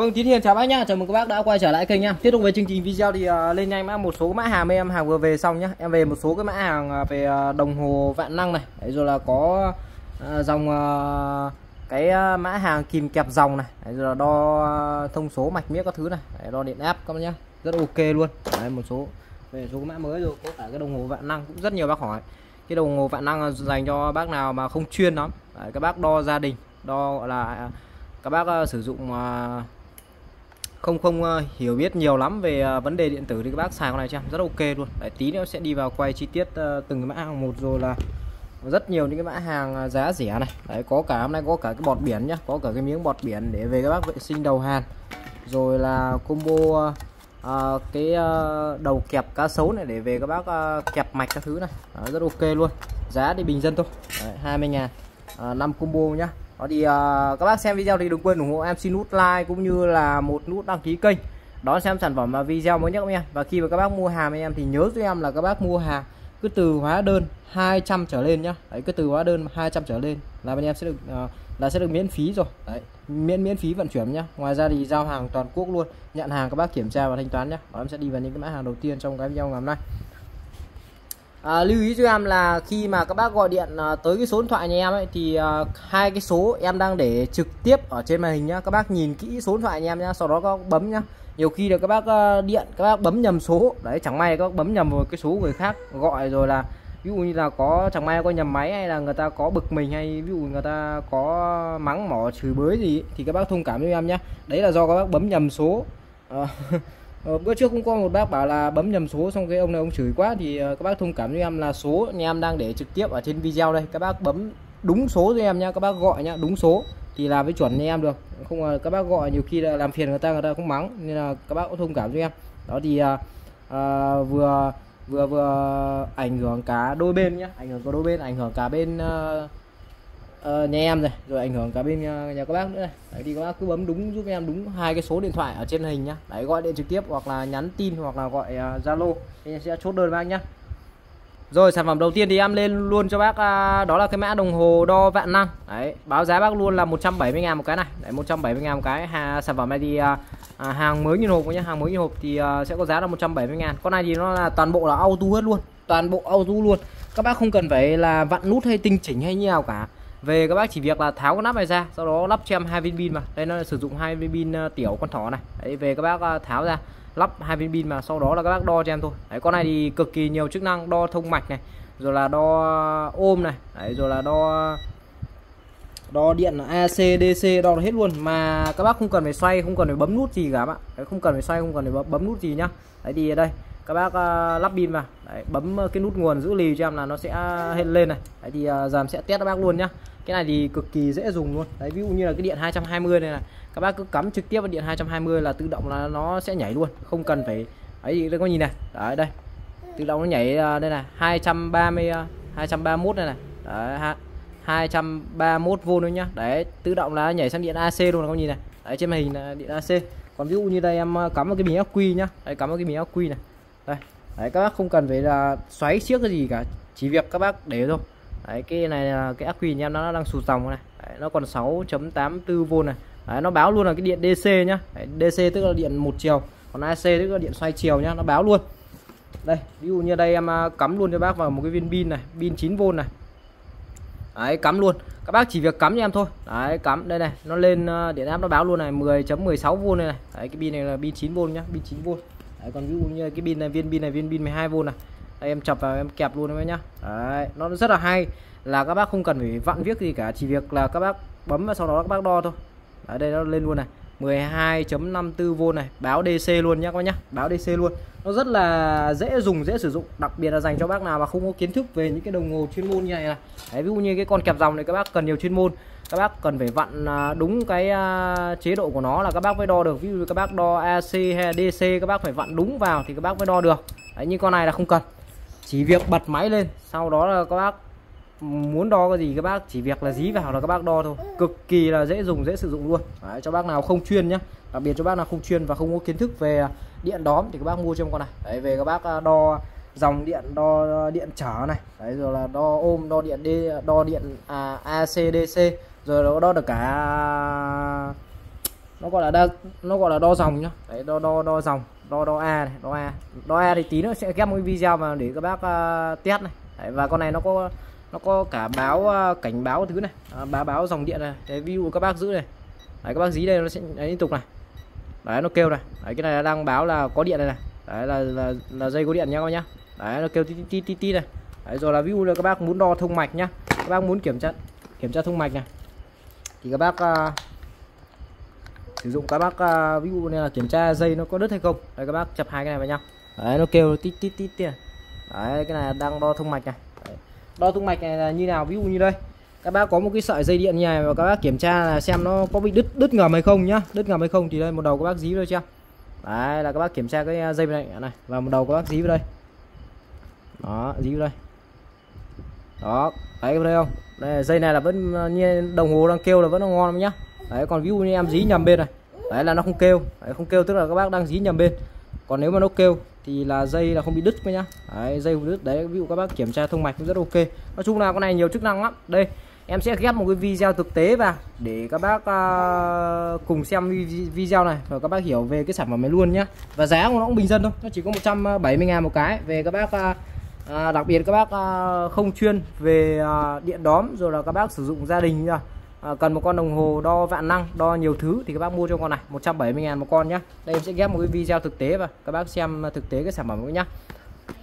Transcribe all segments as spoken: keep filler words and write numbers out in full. Vâng, Tín Hiền chào bác nhá, chào mừng các bác đã quay trở lại kênh nhá. Tiếp tục với chương trình video thì uh, lên nhanh mã một số mã hàng em hàng vừa về xong nhá. Em về một số cái mã hàng về đồng hồ vạn năng này. Đấy, rồi là có uh, dòng uh, cái uh, mã hàng kìm kẹp dòng này. Đấy, rồi là đo thông số mạch miếc các thứ này. Đấy, đo điện áp các bác nhá, rất ok luôn. Đấy, một số về số mã mới rồi, có cả cái đồng hồ vạn năng cũng rất nhiều bác hỏi. Cái đồng hồ vạn năng dành cho bác nào mà không chuyên lắm. Đấy, các bác đo gia đình, đo gọi là các bác uh, sử dụng uh, không không uh, hiểu biết nhiều lắm về uh, vấn đề điện tử thì các bác xài con này cho em rất ok luôn. Đấy, tí nữa sẽ đi vào quay chi tiết uh, từng mã hàng một, rồi là rất nhiều những cái mã hàng giá rẻ này. Đấy, có cả hôm nay có cả cái bọt biển nhá, có cả cái miếng bọt biển để về các bác vệ sinh đầu hàn, rồi là combo uh, uh, cái uh, đầu kẹp cá sấu này để về các bác uh, kẹp mạch các thứ này. Đấy, rất ok luôn, giá thì bình dân thôi. Đấy, hai mươi ngàn uh, năm combo nhá. Đó thì uh, các bác xem video thì đừng quên ủng hộ em xin nút like cũng như là một nút đăng ký kênh đón xem sản phẩm và video mới nhất các em. Và khi mà các bác mua hàng với em thì nhớ giúp em là các bác mua hàng cứ từ hóa đơn hai trăm trở lên nhá. Đấy, cứ từ hóa đơn hai trăm trở lên là bên em sẽ được uh, là sẽ được miễn phí rồi. Đấy, miễn miễn phí vận chuyển nhá. Ngoài ra thì giao hàng toàn quốc luôn, nhận hàng các bác kiểm tra và thanh toán nhá. Đó, em sẽ đi vào những cái mã hàng đầu tiên trong cái video ngày hôm nay. À, lưu ý cho em là khi mà các bác gọi điện à, tới cái số điện thoại nhà em ấy, thì à, hai cái số em đang để trực tiếp ở trên màn hình nhá. Các bác nhìn kỹ số điện thoại nhà em nhá, sau đó các bác bấm nhá. Nhiều khi là các bác à, điện các bác bấm nhầm số. Đấy, chẳng may các bác bấm nhầm một cái số người khác gọi, rồi là ví dụ như là có chẳng may có nhầm máy, hay là người ta có bực mình, hay ví dụ người ta có mắng mỏ chửi bới gì ấy, thì các bác thông cảm cho em nhá. Đấy là do các bác bấm nhầm số. à, Ờ, bữa trước cũng có một bác bảo là bấm nhầm số, xong cái ông này ông chửi quá, thì uh, các bác thông cảm cho em là số nhà em đang để trực tiếp ở trên video đây, các bác bấm đúng số cho em nhá, các bác gọi nhá, đúng số thì là với chuẩn như em được. Không là uh, các bác gọi nhiều khi là làm phiền người ta, người ta không mắng, nên là các bác cũng thông cảm cho em. Đó thì uh, uh, vừa vừa vừa ảnh hưởng cả đôi bên nhá, ảnh hưởng cả đôi bên, ảnh hưởng cả bên uh, Uh, nhà em này, rồi ảnh hưởng cả bên uh, nhà các bác nữa này. Đấy, thì các bác cứ bấm đúng giúp em đúng hai cái số điện thoại ở trên hình nhá. Đấy, gọi điện trực tiếp hoặc là nhắn tin hoặc là gọi Zalo, uh, em sẽ chốt đơn bác nhá. Rồi, sản phẩm đầu tiên thì em lên luôn cho bác uh, đó là cái mã đồng hồ đo vạn năng. Đấy, báo giá bác luôn là một trăm bảy mươi ngàn một cái này. Đấy, một trăm bảy mươi ngàn một cái. Hà, sản phẩm này thì uh, à, hàng mới như hộp nhá, hàng mới như hộp thì uh, sẽ có giá là một trăm bảy mươi ngàn. Con này thì nó là toàn bộ là auto hết luôn, toàn bộ auto luôn. Các bác không cần phải là vặn nút hay tinh chỉnh hay như nào cả. Về các bác chỉ việc là tháo cái nắp này ra, sau đó lắp cho em hai viên pin mà. Đây nó là sử dụng hai viên pin tiểu con thỏ này. Đấy, về các bác tháo ra, lắp hai viên pin mà, sau đó là các bác đo cho em thôi. Đấy, con này thì cực kỳ nhiều chức năng, đo thông mạch này, rồi là đo ôm này, đấy, rồi là đo đo điện a xê đê xê, đo hết luôn mà các bác không cần phải xoay, không cần phải bấm nút gì cả bạn. Đấy, không cần phải xoay, không cần phải bấm, bấm nút gì nhá. Đấy thì đây các bác uh, lắp pin vào, đấy, bấm cái nút nguồn giữ lì cho em là nó sẽ hiện lên này. Đấy thì uh, giờ em sẽ test các bác luôn nhá. Cái này thì cực kỳ dễ dùng luôn. Đấy, ví dụ như là cái điện hai trăm hai mươi này này, các bác cứ cắm trực tiếp vào điện hai trăm hai mươi là tự động là nó sẽ nhảy luôn, không cần phải ấy gì. Đây có nhìn này, đấy đây, tự động nó nhảy đây này, hai trăm ba mươi, hai trăm ba mươi mốt này này, đấy, hai trăm ba mươi mốt vôn nữa nhá. Đấy, tự động là nhảy sang điện a xê luôn, là có nhìn này. Đấy, trên màn hình là điện a xê. Còn ví dụ như đây em cắm vào cái bình ắc quy nhá, đấy, cắm vào cái bình ắc quy này. Đây, đấy, các bác không cần phải là xoáy xiếc cái gì cả, chỉ việc các bác để thôi. Đấy, cái này là cái ắc quy nhà nó đang sụt dòng này. Đấy, nó còn sáu chấm tám tư vôn này. Đấy, nó báo luôn là cái điện đê xê nhá. Đấy, đê xê tức là điện một chiều, còn a xê tức là điện xoay chiều nhá, nó báo luôn. Đây, ví dụ như đây em cắm luôn cho bác vào một cái viên pin này, pin chín vôn này. Đấy, cắm luôn. Các bác chỉ việc cắm cho em thôi. Đấy, cắm đây này, nó lên điện áp nó báo luôn này, mười chấm mười sáu vôn này này. Đấy, cái pin này là pin chín vôn nhá, pin chín vôn. Đấy, còn ví dụ như cái pin này, viên pin này, viên pin mười hai vôn này. Đây, em chập vào em kẹp luôn đấy nhá. Đấy, nó rất là hay là các bác không cần phải vặn viếc gì cả, chỉ việc là các bác bấm và sau đó các bác đo thôi. Đấy, đây nó lên luôn này, mười hai chấm năm tư vôn này, báo đê xê luôn nhá các bác nhá, báo đê xê luôn. Nó rất là dễ dùng, dễ sử dụng, đặc biệt là dành cho bác nào mà không có kiến thức về những cái đồng hồ chuyên môn như này này. Đấy, ví dụ như cái con kẹp dòng này các bác cần nhiều chuyên môn, các bác cần phải vặn đúng cái chế độ của nó là các bác mới đo được. Ví dụ các bác đo a xê hay đê xê các bác phải vặn đúng vào thì các bác mới đo được. Đấy, như con này là không cần, chỉ việc bật máy lên, sau đó là các bác muốn đo cái gì các bác chỉ việc là dí vào là các bác đo thôi. Cực kỳ là dễ dùng, dễ sử dụng luôn. Đấy, cho bác nào không chuyên nhá, đặc biệt cho bác nào không chuyên và không có kiến thức về điện đóm thì các bác mua cho em con này. Đấy, về các bác đo dòng điện, đo điện trở này, đấy, rồi là đo ôm, đo điện D, đo điện à, a xê đê xê, rồi nó đo được cả nó gọi là đo, nó gọi là đo dòng nhá. Đấy, đo đo đo dòng, đo đo a này, đo a. Đo a thì tí nữa sẽ ghép một cái video mà để các bác uh, test này. Đấy, và con này nó có nó có cả báo uh, cảnh báo thứ này, à, báo báo dòng điện này, cái view của các bác giữ này. Đấy, các bác dí đây nó sẽ đấy, liên tục này. Đấy, nó kêu này. Đấy, cái này đang báo là có điện này này. Đấy là là, là dây có điện nha các bác nhá. Đấy, nó kêu tí tí tí tí này. Đấy, rồi là view là các bác muốn đo thông mạch nhá. Các bác muốn kiểm tra kiểm tra thông mạch này. Thì các bác uh, sử dụng các bác uh, ví dụ như là kiểm tra dây nó có đứt hay không. Đấy, các bác chập hai cái này vào nhau. Đấy, nó kêu tít tít tít tít. Đấy, cái này đang đo thông mạch này. Đấy. Đo thông mạch này là như nào, ví dụ như đây. Các bác có một cái sợi dây điện như này và các bác kiểm tra là xem nó có bị đứt đứt ngầm hay không nhá, đứt ngầm hay không thì đây một đầu các bác dí vào đây chưa. Đấy là các bác kiểm tra cái dây này này và một đầu các bác dí vào đây. Đó, dí vào đây. Đó, thấy vào đây không? Đây, dây này là vẫn như đồng hồ đang kêu là vẫn là ngon lắm nhá. Đấy, còn ví dụ như em dí nhầm bên này. Đấy là nó không kêu. Đấy, không kêu tức là các bác đang dí nhầm bên. Còn nếu mà nó kêu thì là dây là không bị đứt cơ nhá. Đấy, dây không đứt. Đấy, ví dụ các bác kiểm tra thông mạch cũng rất ok. Nói chung là con này nhiều chức năng lắm. Đây, em sẽ ghép một cái video thực tế vào để các bác uh, cùng xem video này rồi các bác hiểu về cái sản phẩm này luôn nhá. Và giá của nó cũng bình dân thôi, nó chỉ có một trăm bảy mươi ngàn một cái. Về các bác uh, À, đặc biệt các bác à, không chuyên về à, điện đóm rồi là các bác sử dụng gia đình à, cần một con đồng hồ đo vạn năng, đo nhiều thứ thì các bác mua cho con này một trăm bảy mươi ngàn một con nhá. Đây em sẽ ghép một cái video thực tế và các bác xem thực tế cái sản phẩm của nhá.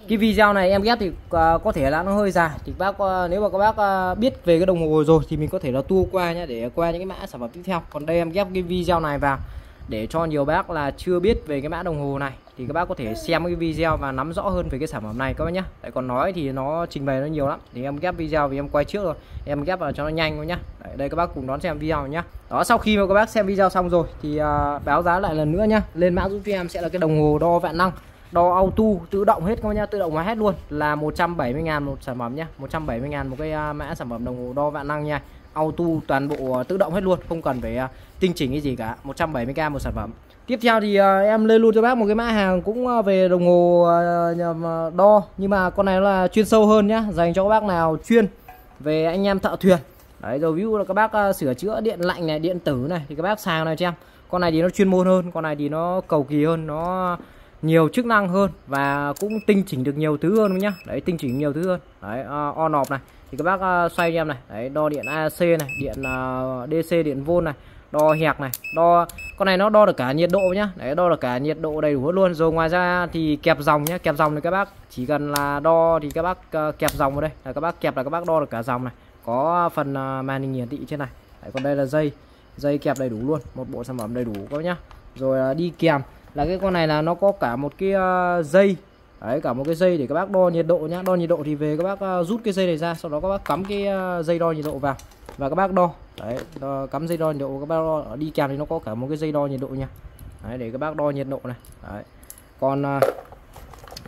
Cái video này em ghép thì à, có thể là nó hơi dài thì các bác à, nếu mà các bác à, biết về cái đồng hồ rồi thì mình có thể là tua qua nhá, để qua những cái mã sản phẩm tiếp theo. Còn đây em ghép cái video này vào để cho nhiều bác là chưa biết về cái mã đồng hồ này thì các bác có thể xem cái video và nắm rõ hơn về cái sản phẩm này các bác nhá. Tại còn nói thì nó trình bày nó nhiều lắm thì em ghép video vì em quay trước rồi, em ghép vào cho nó nhanh thôi nhá. Đấy, đây các bác cùng đón xem video nhá. Đó, sau khi mà các bác xem video xong rồi thì à, báo giá lại lần nữa nhá. Lên mã giúp cho em sẽ là cái đồng hồ đo vạn năng, đo auto tự động hết các bác nhá, tự động hóa hết luôn là một trăm bảy mươi ngàn một sản phẩm nhá. một trăm bảy mươi ngàn một cái à, mã sản phẩm đồng hồ đo vạn năng nha. Auto toàn bộ tự động hết luôn, không cần phải uh, tinh chỉnh cái gì cả. Một trăm bảy mươi k một sản phẩm. Tiếp theo thì uh, em lên luôn cho bác một cái mã hàng cũng uh, về đồng hồ uh, đo, nhưng mà con này là chuyên sâu hơn nhá, dành cho các bác nào chuyên về anh em thợ thuyền. Đấy, rồi ví dụ là các bác uh, sửa chữa điện lạnh này, điện tử này thì các bác xài này cho em. Con này thì nó chuyên môn hơn, con này thì nó cầu kỳ hơn, nó nhiều chức năng hơn và cũng tinh chỉnh được nhiều thứ hơn nhá. Đấy, tinh chỉnh nhiều thứ hơn. Đấy, uh, on off này thì các bác xoay cho em này. Đấy, đo điện a xê này, điện uh, đê xê, điện volt này, đo hẹc này, đo con này nó đo được cả nhiệt độ nhá. Đấy, đo được cả nhiệt độ đầy đủ luôn. Rồi ngoài ra thì kẹp dòng nhá, kẹp dòng thì các bác chỉ cần là đo thì các bác uh, kẹp dòng vào đây là các bác kẹp là các bác đo được cả dòng này, có phần uh, màn hình hiển thị trên này. Đấy, còn đây là dây dây kẹp đầy đủ luôn, một bộ sản phẩm đầy đủ các bác nhá. Rồi uh, đi kèm là cái con này là nó có cả một cái uh, dây. Đấy, cả một cái dây để các bác đo nhiệt độ nhá. Đo nhiệt độ thì về các bác uh, rút cái dây này ra, sau đó các bác cắm cái uh, dây đo nhiệt độ vào và các bác đo. Đấy, đo, cắm dây đo nhiệt độ các bác đo. Đi kèm thì nó có cả một cái dây đo nhiệt độ nha. Đấy, để các bác đo nhiệt độ này. Đấy. Còn uh,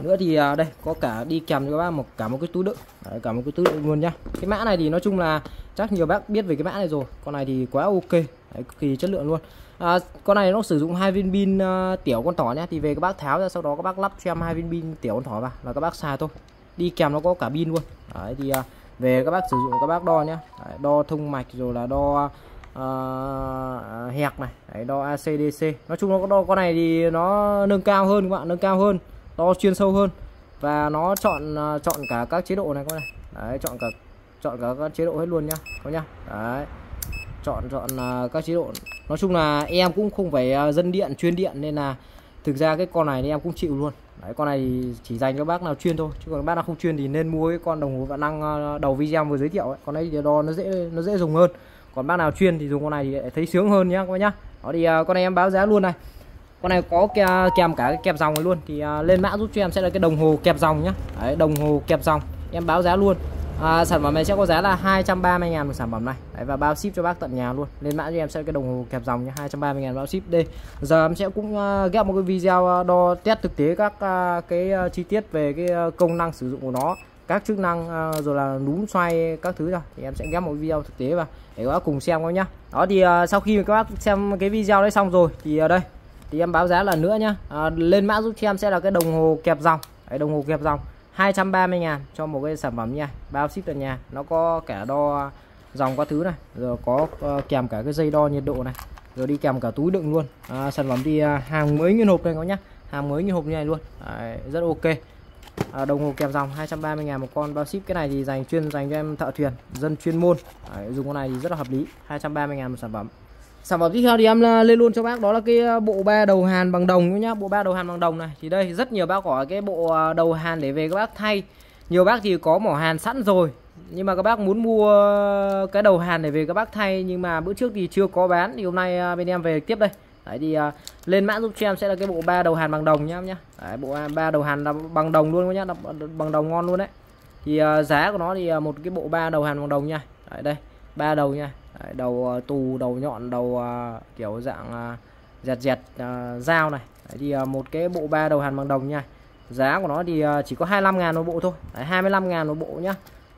nữa thì uh, đây có cả đi kèm cho các bác một cả một cái túi đựng. Đấy, cả một cái túi đựng luôn nhá. Cái mã này thì nói chung là chắc nhiều bác biết về cái mã này rồi. Con này thì quá ok. Đấy, cực kỳ chất lượng luôn. À, con này nó sử dụng hai viên pin uh, tiểu con thỏ nhé, thì về các bác tháo ra sau đó các bác lắp cho em hai viên pin tiểu con thỏ vào là các bác xài thôi. Đi kèm nó có cả pin luôn. Đấy, thì uh, về các bác sử dụng các bác đo nhé. Đấy, đo thông mạch rồi là đo uh, hẹp này. Đấy, đo a xê đê xê. Nói chung nó có đo con này thì nó nâng cao hơn các bạn, nâng cao hơn, đo chuyên sâu hơn và nó chọn uh, chọn cả các chế độ này con này. Đấy, chọn cả chọn cả các chế độ hết luôn nhá, có nhá. Đấy, chọn chọn uh, các chế độ. Nói chung là em cũng không phải dân điện chuyên điện nên là thực ra cái con này thì em cũng chịu luôn. Đấy, con này thì chỉ dành cho bác nào chuyên thôi, chứ còn bác nào không chuyên thì nên mua cái con đồng hồ vạn năng đầu video vừa giới thiệu ấy. Con này thì đo nó dễ nó dễ dùng hơn, còn bác nào chuyên thì dùng con này thì thấy sướng hơn nhá các bác nhá. Đó thì con này em báo giá luôn này. Con này có kèm cả cái kẹp dòng này luôn thì lên mã giúp cho em sẽ là cái đồng hồ kẹp dòng nhá. Đấy, đồng hồ kẹp dòng em báo giá luôn. À, sản phẩm này sẽ có giá là hai trăm ba mươi ngàn một sản phẩm này. Đấy, và bao ship cho bác tận nhà luôn. Lên mã cho em sẽ cái đồng hồ kẹp dòng nhé, hai trăm ba mươi ngàn bao ship. Đây, giờ em sẽ cũng uh, ghép một cái video đo test thực tế các uh, cái uh, chi tiết về cái uh, công năng sử dụng của nó, các chức năng uh, rồi là núm xoay các thứ. Rồi thì em sẽ ghép một video thực tế vào để các bác cùng xem các nhá. Đó thì uh, sau khi mà các bác xem cái video đấy xong rồi thì ở uh, đây thì em báo giá lần nữa nhá. uh, Lên mã giúp cho em sẽ là cái đồng hồ kẹp dòng. Đấy, đồng hồ kẹp dòng hai trăm ba mươi ngàn cho một cái sản phẩm nha, bao ship tận nhà. Nó có cả đo dòng các thứ này, rồi có uh, kèm cả cái dây đo nhiệt độ này. rồi đi kèm cả túi đựng luôn. À, sản phẩm thì hàng mới nguyên hộp đây các nhá, hàng mới nguyên hộp như này luôn. À, rất ok. À, đồng hồ kèm dòng hai trăm ba mươi ngàn một con bao ship. Cái này thì dành chuyên dành cho em thợ thuyền dân chuyên môn. À, dùng con này thì rất là hợp lý, hai trăm ba mươi ngàn một sản phẩm. Sản phẩm tiếp theo thì em lên luôn cho bác, đó là cái bộ ba đầu hàn bằng đồng nhá. Bộ ba đầu hàn bằng đồng này thì đây rất nhiều bác hỏi cái bộ đầu hàn để về các bác thay. Nhiều bác thì có mỏ hàn sẵn rồi, nhưng mà các bác muốn mua cái đầu hàn để về các bác thay, nhưng mà bữa trước thì chưa có bán, thì hôm nay bên em về tiếp đây. Đấy thì lên mã giúp cho em sẽ là cái bộ ba đầu hàn bằng đồng nhá nhá. Đấy, bộ ba đầu hàn là bằng đồng luôn nhá, bằng đồng ngon luôn đấy. Thì giá của nó thì một cái bộ ba đầu hàn bằng đồng nha. Đấy, đây, ba đầu nha. Đấy, đầu tù, đầu nhọn, đầu kiểu dạng dẹt dẹt dao này. Đấy, thì một cái bộ ba đầu hàn bằng đồng nha. Giá của nó thì chỉ có hai mươi lăm ngàn một bộ thôi. Đấy, hai mươi lăm ngàn một bộ nhá.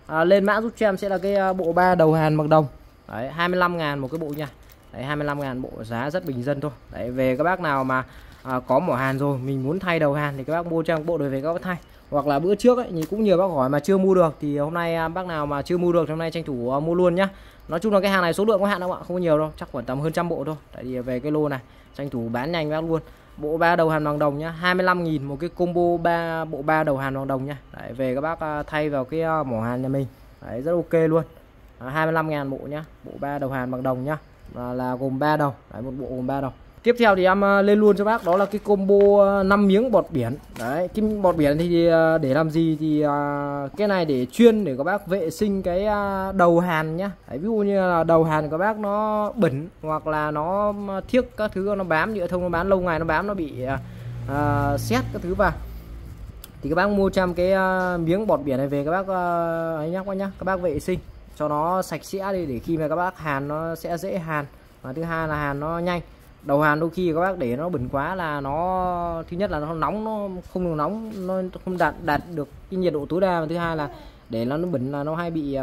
À, lên mã giúp cho em sẽ là cái bộ ba đầu hàn bằng đồng. Đấy, hai mươi lăm ngàn một cái bộ nha. Đấy, hai mươi lăm ngàn bộ, giá rất bình dân thôi. Đấy, về các bác nào mà à, có mỏ hàn rồi, mình muốn thay đầu hàn thì các bác mua cho em bộ đồ về các bác thay. Hoặc là bữa trước ấy, thì cũng nhiều bác hỏi mà chưa mua được, thì hôm nay bác nào mà chưa mua được thì hôm nay tranh thủ mua luôn nhá. Nói chung là cái hàng này số lượng có hạn không ạ, không có nhiều đâu, chắc khoảng tầm hơn trăm bộ thôi. Tại vì về cái lô này tranh thủ bán nhanh bác luôn. Bộ ba đầu hàn bằng đồng nhá, hai mươi lăm nghìn một cái combo ba bộ ba đầu hàn bằng đồng nhá. Đấy, về các bác thay vào cái mỏ hàn nhà mình. Đấy, rất ok luôn. À, hai mươi lăm ngàn bộ nhá, bộ ba đầu hàn bằng đồng nhá. Là, là gồm ba đầu. Đấy, một bộ gồm ba đầu. Tiếp theo thì em lên luôn cho bác, đó là cái combo năm miếng bọt biển. Đấy, cái bọt biển thì để làm gì, thì cái này để chuyên để các bác vệ sinh cái đầu hàn nhá. Đấy, ví dụ như là đầu hàn các bác nó bẩn, hoặc là nó thiếc các thứ, nó bám nhựa thông, nó bám lâu ngày, nó bám nó bị uh, sét các thứ vào, thì các bác mua trăm cái miếng bọt biển này về các bác uh, ấy nhá, quá nhá, các bác vệ sinh cho nó sạch sẽ đi, để khi mà các bác hàn nó sẽ dễ hàn, và thứ hai là hàn nó nhanh. Đầu hàn đôi khi các bác để nó bẩn quá là nó, thứ nhất là nó nóng, nó không được nóng, nó không đạt đạt được cái nhiệt độ tối đa, và thứ hai là để nó nó bẩn là nó hay bị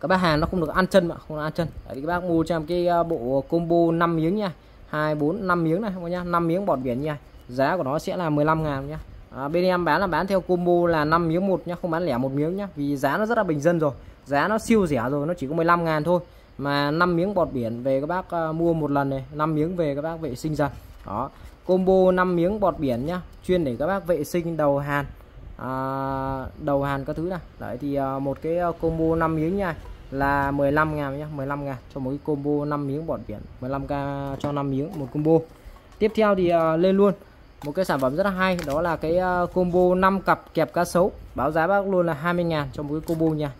các bác hàn nó không được ăn chân mà không ăn chân. Đấy, các bác mua cho em cái bộ combo năm miếng nha, hai, bốn, năm miếng này không nhá, năm miếng bọt biển nha. Giá của nó sẽ là mười lăm ngàn nhá. À, bên em bán là bán theo combo là năm miếng một nhá, không bán lẻ một miếng nhá, vì giá nó rất là bình dân rồi, giá nó siêu rẻ rồi, nó chỉ có mười lăm ngàn thôi. Mà năm miếng bọt biển về các bác à, mua một lần này, năm miếng về các bác vệ sinh dần. Đó, combo năm miếng bọt biển nhá, chuyên để các bác vệ sinh đầu hàn, à, đầu hàn các thứ này. Đấy thì à, một cái combo năm miếng nha là mười lăm ngàn nhá, mười lăm ngàn cho mỗi combo năm miếng bọt biển, mười lăm k cho năm miếng một combo. Tiếp theo thì à, lên luôn một cái sản phẩm rất là hay, đó là cái combo năm cặp kẹp cá sấu, báo giá bác luôn là hai mươi ngàn cho mỗi combo nha.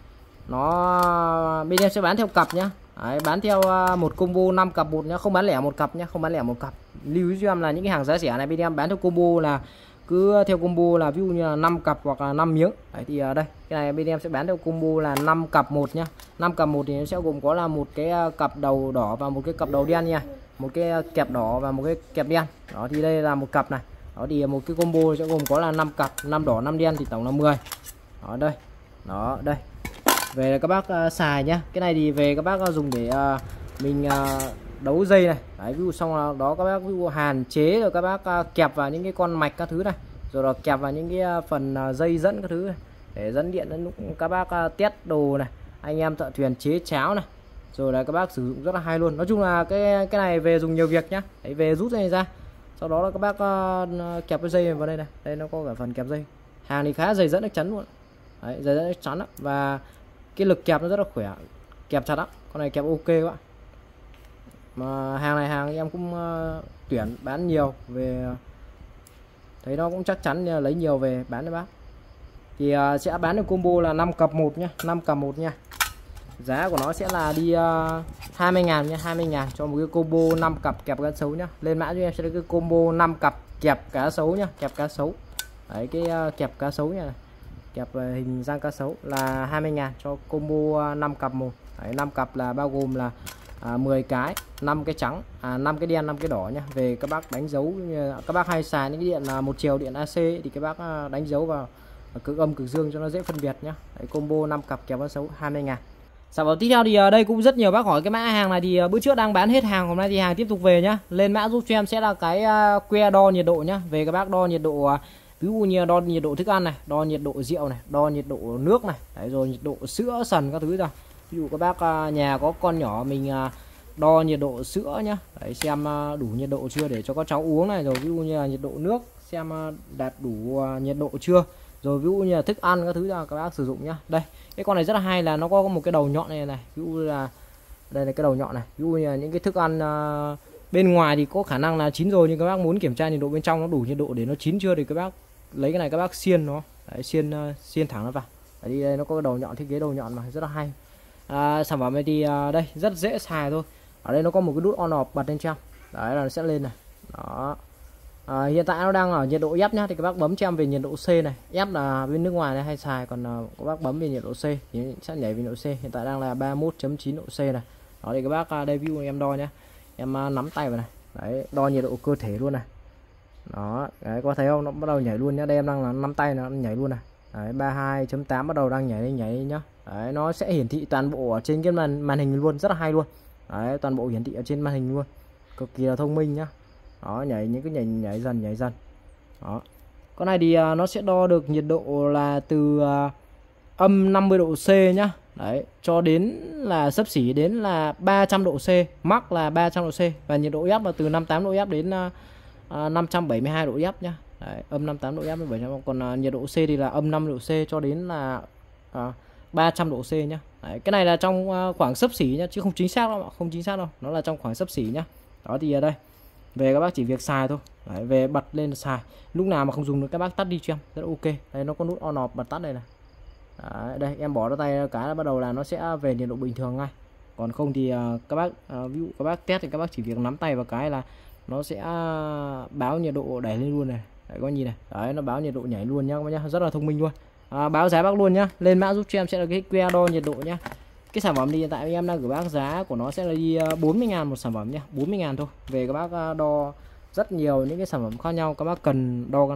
Nó bên em sẽ bán theo cặp nhá. Đấy, bán theo một combo năm cặp một nhá, không bán lẻ một cặp nhá, không bán lẻ một cặp. Lưu ý cho em là những cái hàng giá rẻ này bên em bán theo combo là cứ theo combo là ví dụ như là năm cặp hoặc là năm miếng. Đấy thì đây, cái này bên em sẽ bán theo combo là năm cặp một nhá. năm cặp một thì nó sẽ gồm có là một cái cặp đầu đỏ và một cái cặp đầu đen nha. Một cái kẹp đỏ và một cái kẹp đen. Đó thì đây là một cặp này. Đó thì một cái combo sẽ gồm có là năm cặp, năm đỏ, năm đen thì tổng là mười. Đó đây. Đó đây. Về các bác uh, xài nhá. Cái này thì về các bác uh, dùng để uh, mình uh, đấu dây này. Đấy, ví dụ xong là đó các bác ví dụ hàn chế rồi các bác uh, kẹp vào những cái con mạch các thứ này, rồi là kẹp vào những cái uh, phần uh, dây dẫn các thứ này, để dẫn điện đến lúc các bác uh, test đồ này, anh em thợ thuyền chế cháo này, rồi là các bác sử dụng rất là hay luôn. Nói chung là cái cái này về dùng nhiều việc nhá. Đấy, về rút này ra, sau đó là các bác uh, kẹp cái dây vào đây này. Đây nó có cả phần kẹp dây, hàng thì khá dày dẫn chắc chắn luôn. Đấy, dày dẫn chắc chắn đó. Và cái lực kẹp nó rất là khỏe, kẹp chặt lắm, con này kẹp ok các bạn. Mà hàng này hàng em cũng uh, tuyển bán nhiều về, thấy nó cũng chắc chắn uh, lấy nhiều về bán cho bác. Thì uh, sẽ bán được combo là năm cặp một nhá, năm cặp một nha. Giá của nó sẽ là đi uh, hai mươi ngàn nha, hai mươi ngàn cho một cái combo năm cặp kẹp cá sấu nhá. Lên mã cho em sẽ được cái combo năm cặp kẹp cá sấu nhá, kẹp cá sấu. Đấy, cái uh, kẹp cá sấu nha này, kẹp hình răng cá sấu là hai mươi ngàn cho combo năm cặp một. Đấy, năm cặp là bao gồm là à, mười cái, năm cái trắng, à, năm cái đen, năm cái đỏ nhá. Về các bác đánh dấu, các bác hay xài những cái điện là một chiều, điện a xê thì các bác đánh dấu vào cực âm cực dương cho nó dễ phân biệt nhá. Đấy, combo năm cặp kẹp cá sấu hai mươi ngàn. Sản phẩm tiếp theo thì ở đây cũng rất nhiều bác hỏi cái mã hàng này, thì bữa trước đang bán hết hàng, hôm nay thì hàng tiếp tục về nhá. Lên mã giúp cho em sẽ là cái que đo nhiệt độ nhá. Về các bác đo nhiệt độ, ví dụ như đo nhiệt độ thức ăn này, đo nhiệt độ rượu này, đo nhiệt độ nước này. Đấy, rồi nhiệt độ sữa sần các thứ ra. Ví dụ các bác nhà có con nhỏ mình đo nhiệt độ sữa nhá. Đấy, xem đủ nhiệt độ chưa để cho các cháu uống này, rồi ví dụ như là nhiệt độ nước xem đạt đủ nhiệt độ chưa, rồi ví dụ như là thức ăn các thứ là các bác sử dụng nhá. Đây, cái con này rất là hay là nó có một cái đầu nhọn này này, ví dụ là đây là cái đầu nhọn này, ví dụ như là những cái thức ăn bên ngoài thì có khả năng là chín rồi, nhưng các bác muốn kiểm tra nhiệt độ bên trong nó đủ nhiệt độ để nó chín chưa thì các bác lấy cái này các bác xiên nó. Đấy, xiên xiên thẳng nó vào. Đấy, đây nó có cái đầu nhọn, thiết kế đầu nhọn mà rất là hay. À, sản phẩm này thì à, đây rất dễ xài thôi. Ở đây nó có một cái nút on off bật lên trong. Đấy là nó sẽ lên này. Đó. À, hiện tại nó đang ở nhiệt độ F nhá, thì các bác bấm cho em về nhiệt độ C này. F là bên nước ngoài này hay xài, còn à, các bác bấm về nhiệt độ C thì sẽ nhảy về nhiệt độ C. Hiện tại đang là ba mươi mốt chấm chín độ C này. Đó thì các bác à, đây view em đo nhá. Em à, nắm tay vào này. Đấy, đo nhiệt độ cơ thể luôn này. Đó, đấy có thấy không? Nó bắt đầu nhảy luôn nhá. Đây em đang là nắm tay nó nhảy luôn này. Đấy, ba mươi hai chấm tám bắt đầu đang nhảy lên nhảy nhá. Đấy, nó sẽ hiển thị toàn bộ ở trên cái màn màn hình luôn, rất là hay luôn. Đấy, toàn bộ hiển thị ở trên màn hình luôn, cực kỳ là thông minh nhá. Đó, nhảy những cái nhảy nhảy dần nhảy dần. Đó, con này thì uh, nó sẽ đo được nhiệt độ là từ uh, âm năm mươi độ C nhá. Đấy, cho đến là xấp xỉ đến là ba trăm độ C, max là ba trăm độ C, và nhiệt độ F là từ năm mươi tám độ F đến uh, uh, năm trăm bảy mươi hai độ F nhá. Đấy, âm năm mươi tám độ F đến bảy trăm, còn uh, nhiệt độ C thì là âm năm độ C cho đến là uh, ba trăm độ C nhá. Đấy, cái này là trong khoảng xấp xỉ nhá, chứ không chính xác đâu, không chính xác đâu, nó là trong khoảng xấp xỉ nhá. Đó thì ở đây về các bác chỉ việc xài thôi. Đấy, về bật lên xài, lúc nào mà không dùng được các bác tắt đi cho em, rất ok. Đây nó có nút on off bật tắt đây này. Đấy, đây em bỏ ra tay cái là bắt đầu là nó sẽ về nhiệt độ bình thường ngay, còn không thì các bác ví dụ các bác test thì các bác chỉ việc nắm tay vào cái là nó sẽ báo nhiệt độ đẩy lên luôn này. Đấy, có nhìn này, đấy nó báo nhiệt độ nhảy luôn nhá, rất là thông minh luôn. À, báo giá bác luôn nhá, lên mã giúp cho em sẽ là cái quy rờ đo nhiệt độ nhá. Cái sản phẩm thì hiện tại em đang gửi bác giá của nó sẽ là đi bốn mươi ngàn một sản phẩm nhá, bốn mươi ngàn thôi. Về các bác đo rất nhiều những cái sản phẩm khác nhau, các bác cần đo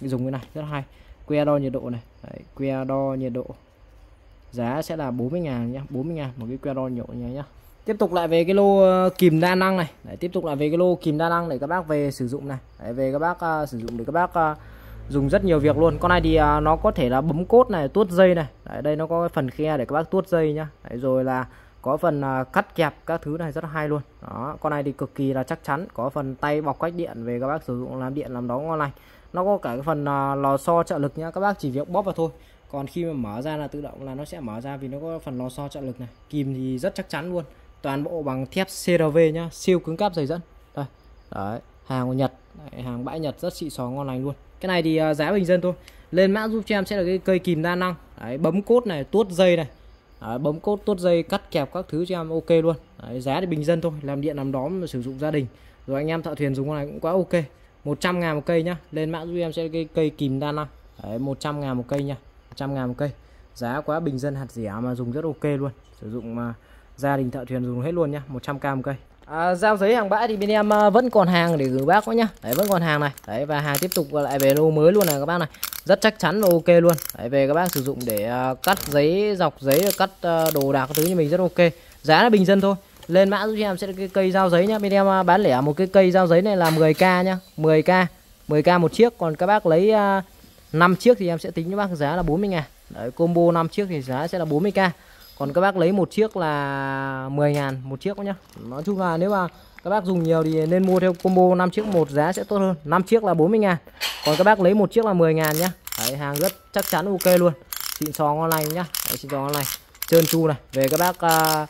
dùng cái này rất hay. quy rờ đo nhiệt độ này, đấy, quy rờ đo nhiệt độ giá sẽ là bốn mươi ngàn nhá, bốn mươi ngàn một cái quy rờ đo nhiệt độ nhá. Tiếp tục lại về cái lô kìm đa năng này, đấy, tiếp tục lại về cái lô kìm đa năng để các bác về sử dụng này, đấy, về các bác uh, sử dụng để các bác uh, dùng rất nhiều việc luôn. Con này thì à, nó có thể là bấm cốt này, tuốt dây này. Đấy, đây nó có cái phần khe để các bác tuốt dây nhá. Đấy, rồi là có phần à, cắt kẹp các thứ này, rất là hay luôn. Đó, con này thì cực kỳ là chắc chắn, có phần tay bọc cách điện về các bác sử dụng làm điện làm đóng ngon lành. Nó có cả cái phần à, lò xo trợ lực nhá, các bác chỉ việc bóp vào thôi. Còn khi mà mở ra là tự động là nó sẽ mở ra vì nó có phần lò xo trợ lực này. Kìm thì rất chắc chắn luôn, toàn bộ bằng thép xê rờ vê nhá, siêu cứng cáp dày dẫn. Đây. Đấy, hàng của Nhật, đấy, hàng bãi Nhật rất xịn sò ngon lành luôn. Cái này thì giá bình dân thôi, lên mã giúp cho em sẽ là cái cây kìm đa năng. Đấy, bấm cốt này, tuốt dây này. Đấy, bấm cốt, tuốt dây, cắt kẹp các thứ cho em ok luôn. Đấy, giá thì bình dân thôi, làm điện làm đóm sử dụng gia đình, rồi anh em thợ thuyền dùng con này cũng quá ok. Một trăm ngàn một cây nhá, lên mã giúp em sẽ cái cây kìm đa năng. Đấy, một trăm ngàn một cây nha, một trăm ngàn một cây, giá quá bình dân hạt rẻ mà dùng rất ok luôn, sử dụng mà gia đình thợ thuyền dùng hết luôn nhá, một trăm ngàn một cây. À, giao giấy hàng bãi thì bên em vẫn còn hàng để gửi bác nữa nhá. Đấy, vẫn còn hàng này. Đấy, và hàng tiếp tục lại về lô mới luôn này các bác này. Rất chắc chắn và ok luôn. Đấy, về các bác sử dụng để uh, cắt giấy, dọc giấy, cắt uh, đồ đạc các thứ như mình rất ok. Giá là bình dân thôi. Lên mã giúp em sẽ cái cây giao giấy nhá. Bên em uh, bán lẻ một cái cây giao giấy này là mười k nhá, mười k, mười k một chiếc, còn các bác lấy uh, năm chiếc thì em sẽ tính cho bác giá là bốn mươi ngàn. Đấy, combo năm chiếc thì giá sẽ là bốn mươi k. Còn các bác lấy một chiếc là mười ngàn một chiếc nhá. Nói chung là nếu mà các bác dùng nhiều thì nên mua theo combo năm chiếc một, giá sẽ tốt hơn. năm chiếc là bốn mươi ngàn. Còn các bác lấy một chiếc là mười ngàn nhá. Đấy, hàng rất chắc chắn ok luôn. Xịn sò ngon lành nhá. Đấy, xịn sò ngon lành, trơn tru này. Về các bác à,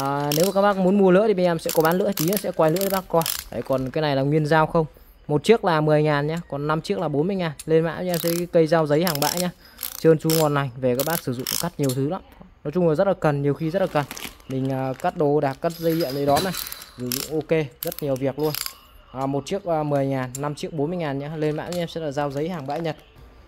à, nếu mà các bác muốn mua lưỡi thì bên em sẽ có bán lưỡi, tí nữa sẽ quay lưỡi các bác coi. Đấy, còn cái này là nguyên dao không. Một chiếc là mười ngàn nhá, còn năm chiếc là bốn mươi ngàn. Lên mã cho em sẽ cây dao giấy hàng bãi nhá. Trơn tru ngon lành, về các bác sử dụng cắt nhiều thứ lắm. Nói chung là rất là cần, nhiều khi rất là cần. Mình uh, cắt đồ đạc, cắt dây điện đấy đó này. Dùng ok, rất nhiều việc luôn. À, một chiếc uh, mười ngàn, năm chiếc bốn mươi ngàn nhá. Lên mã em sẽ là dao giấy hàng bãi Nhật.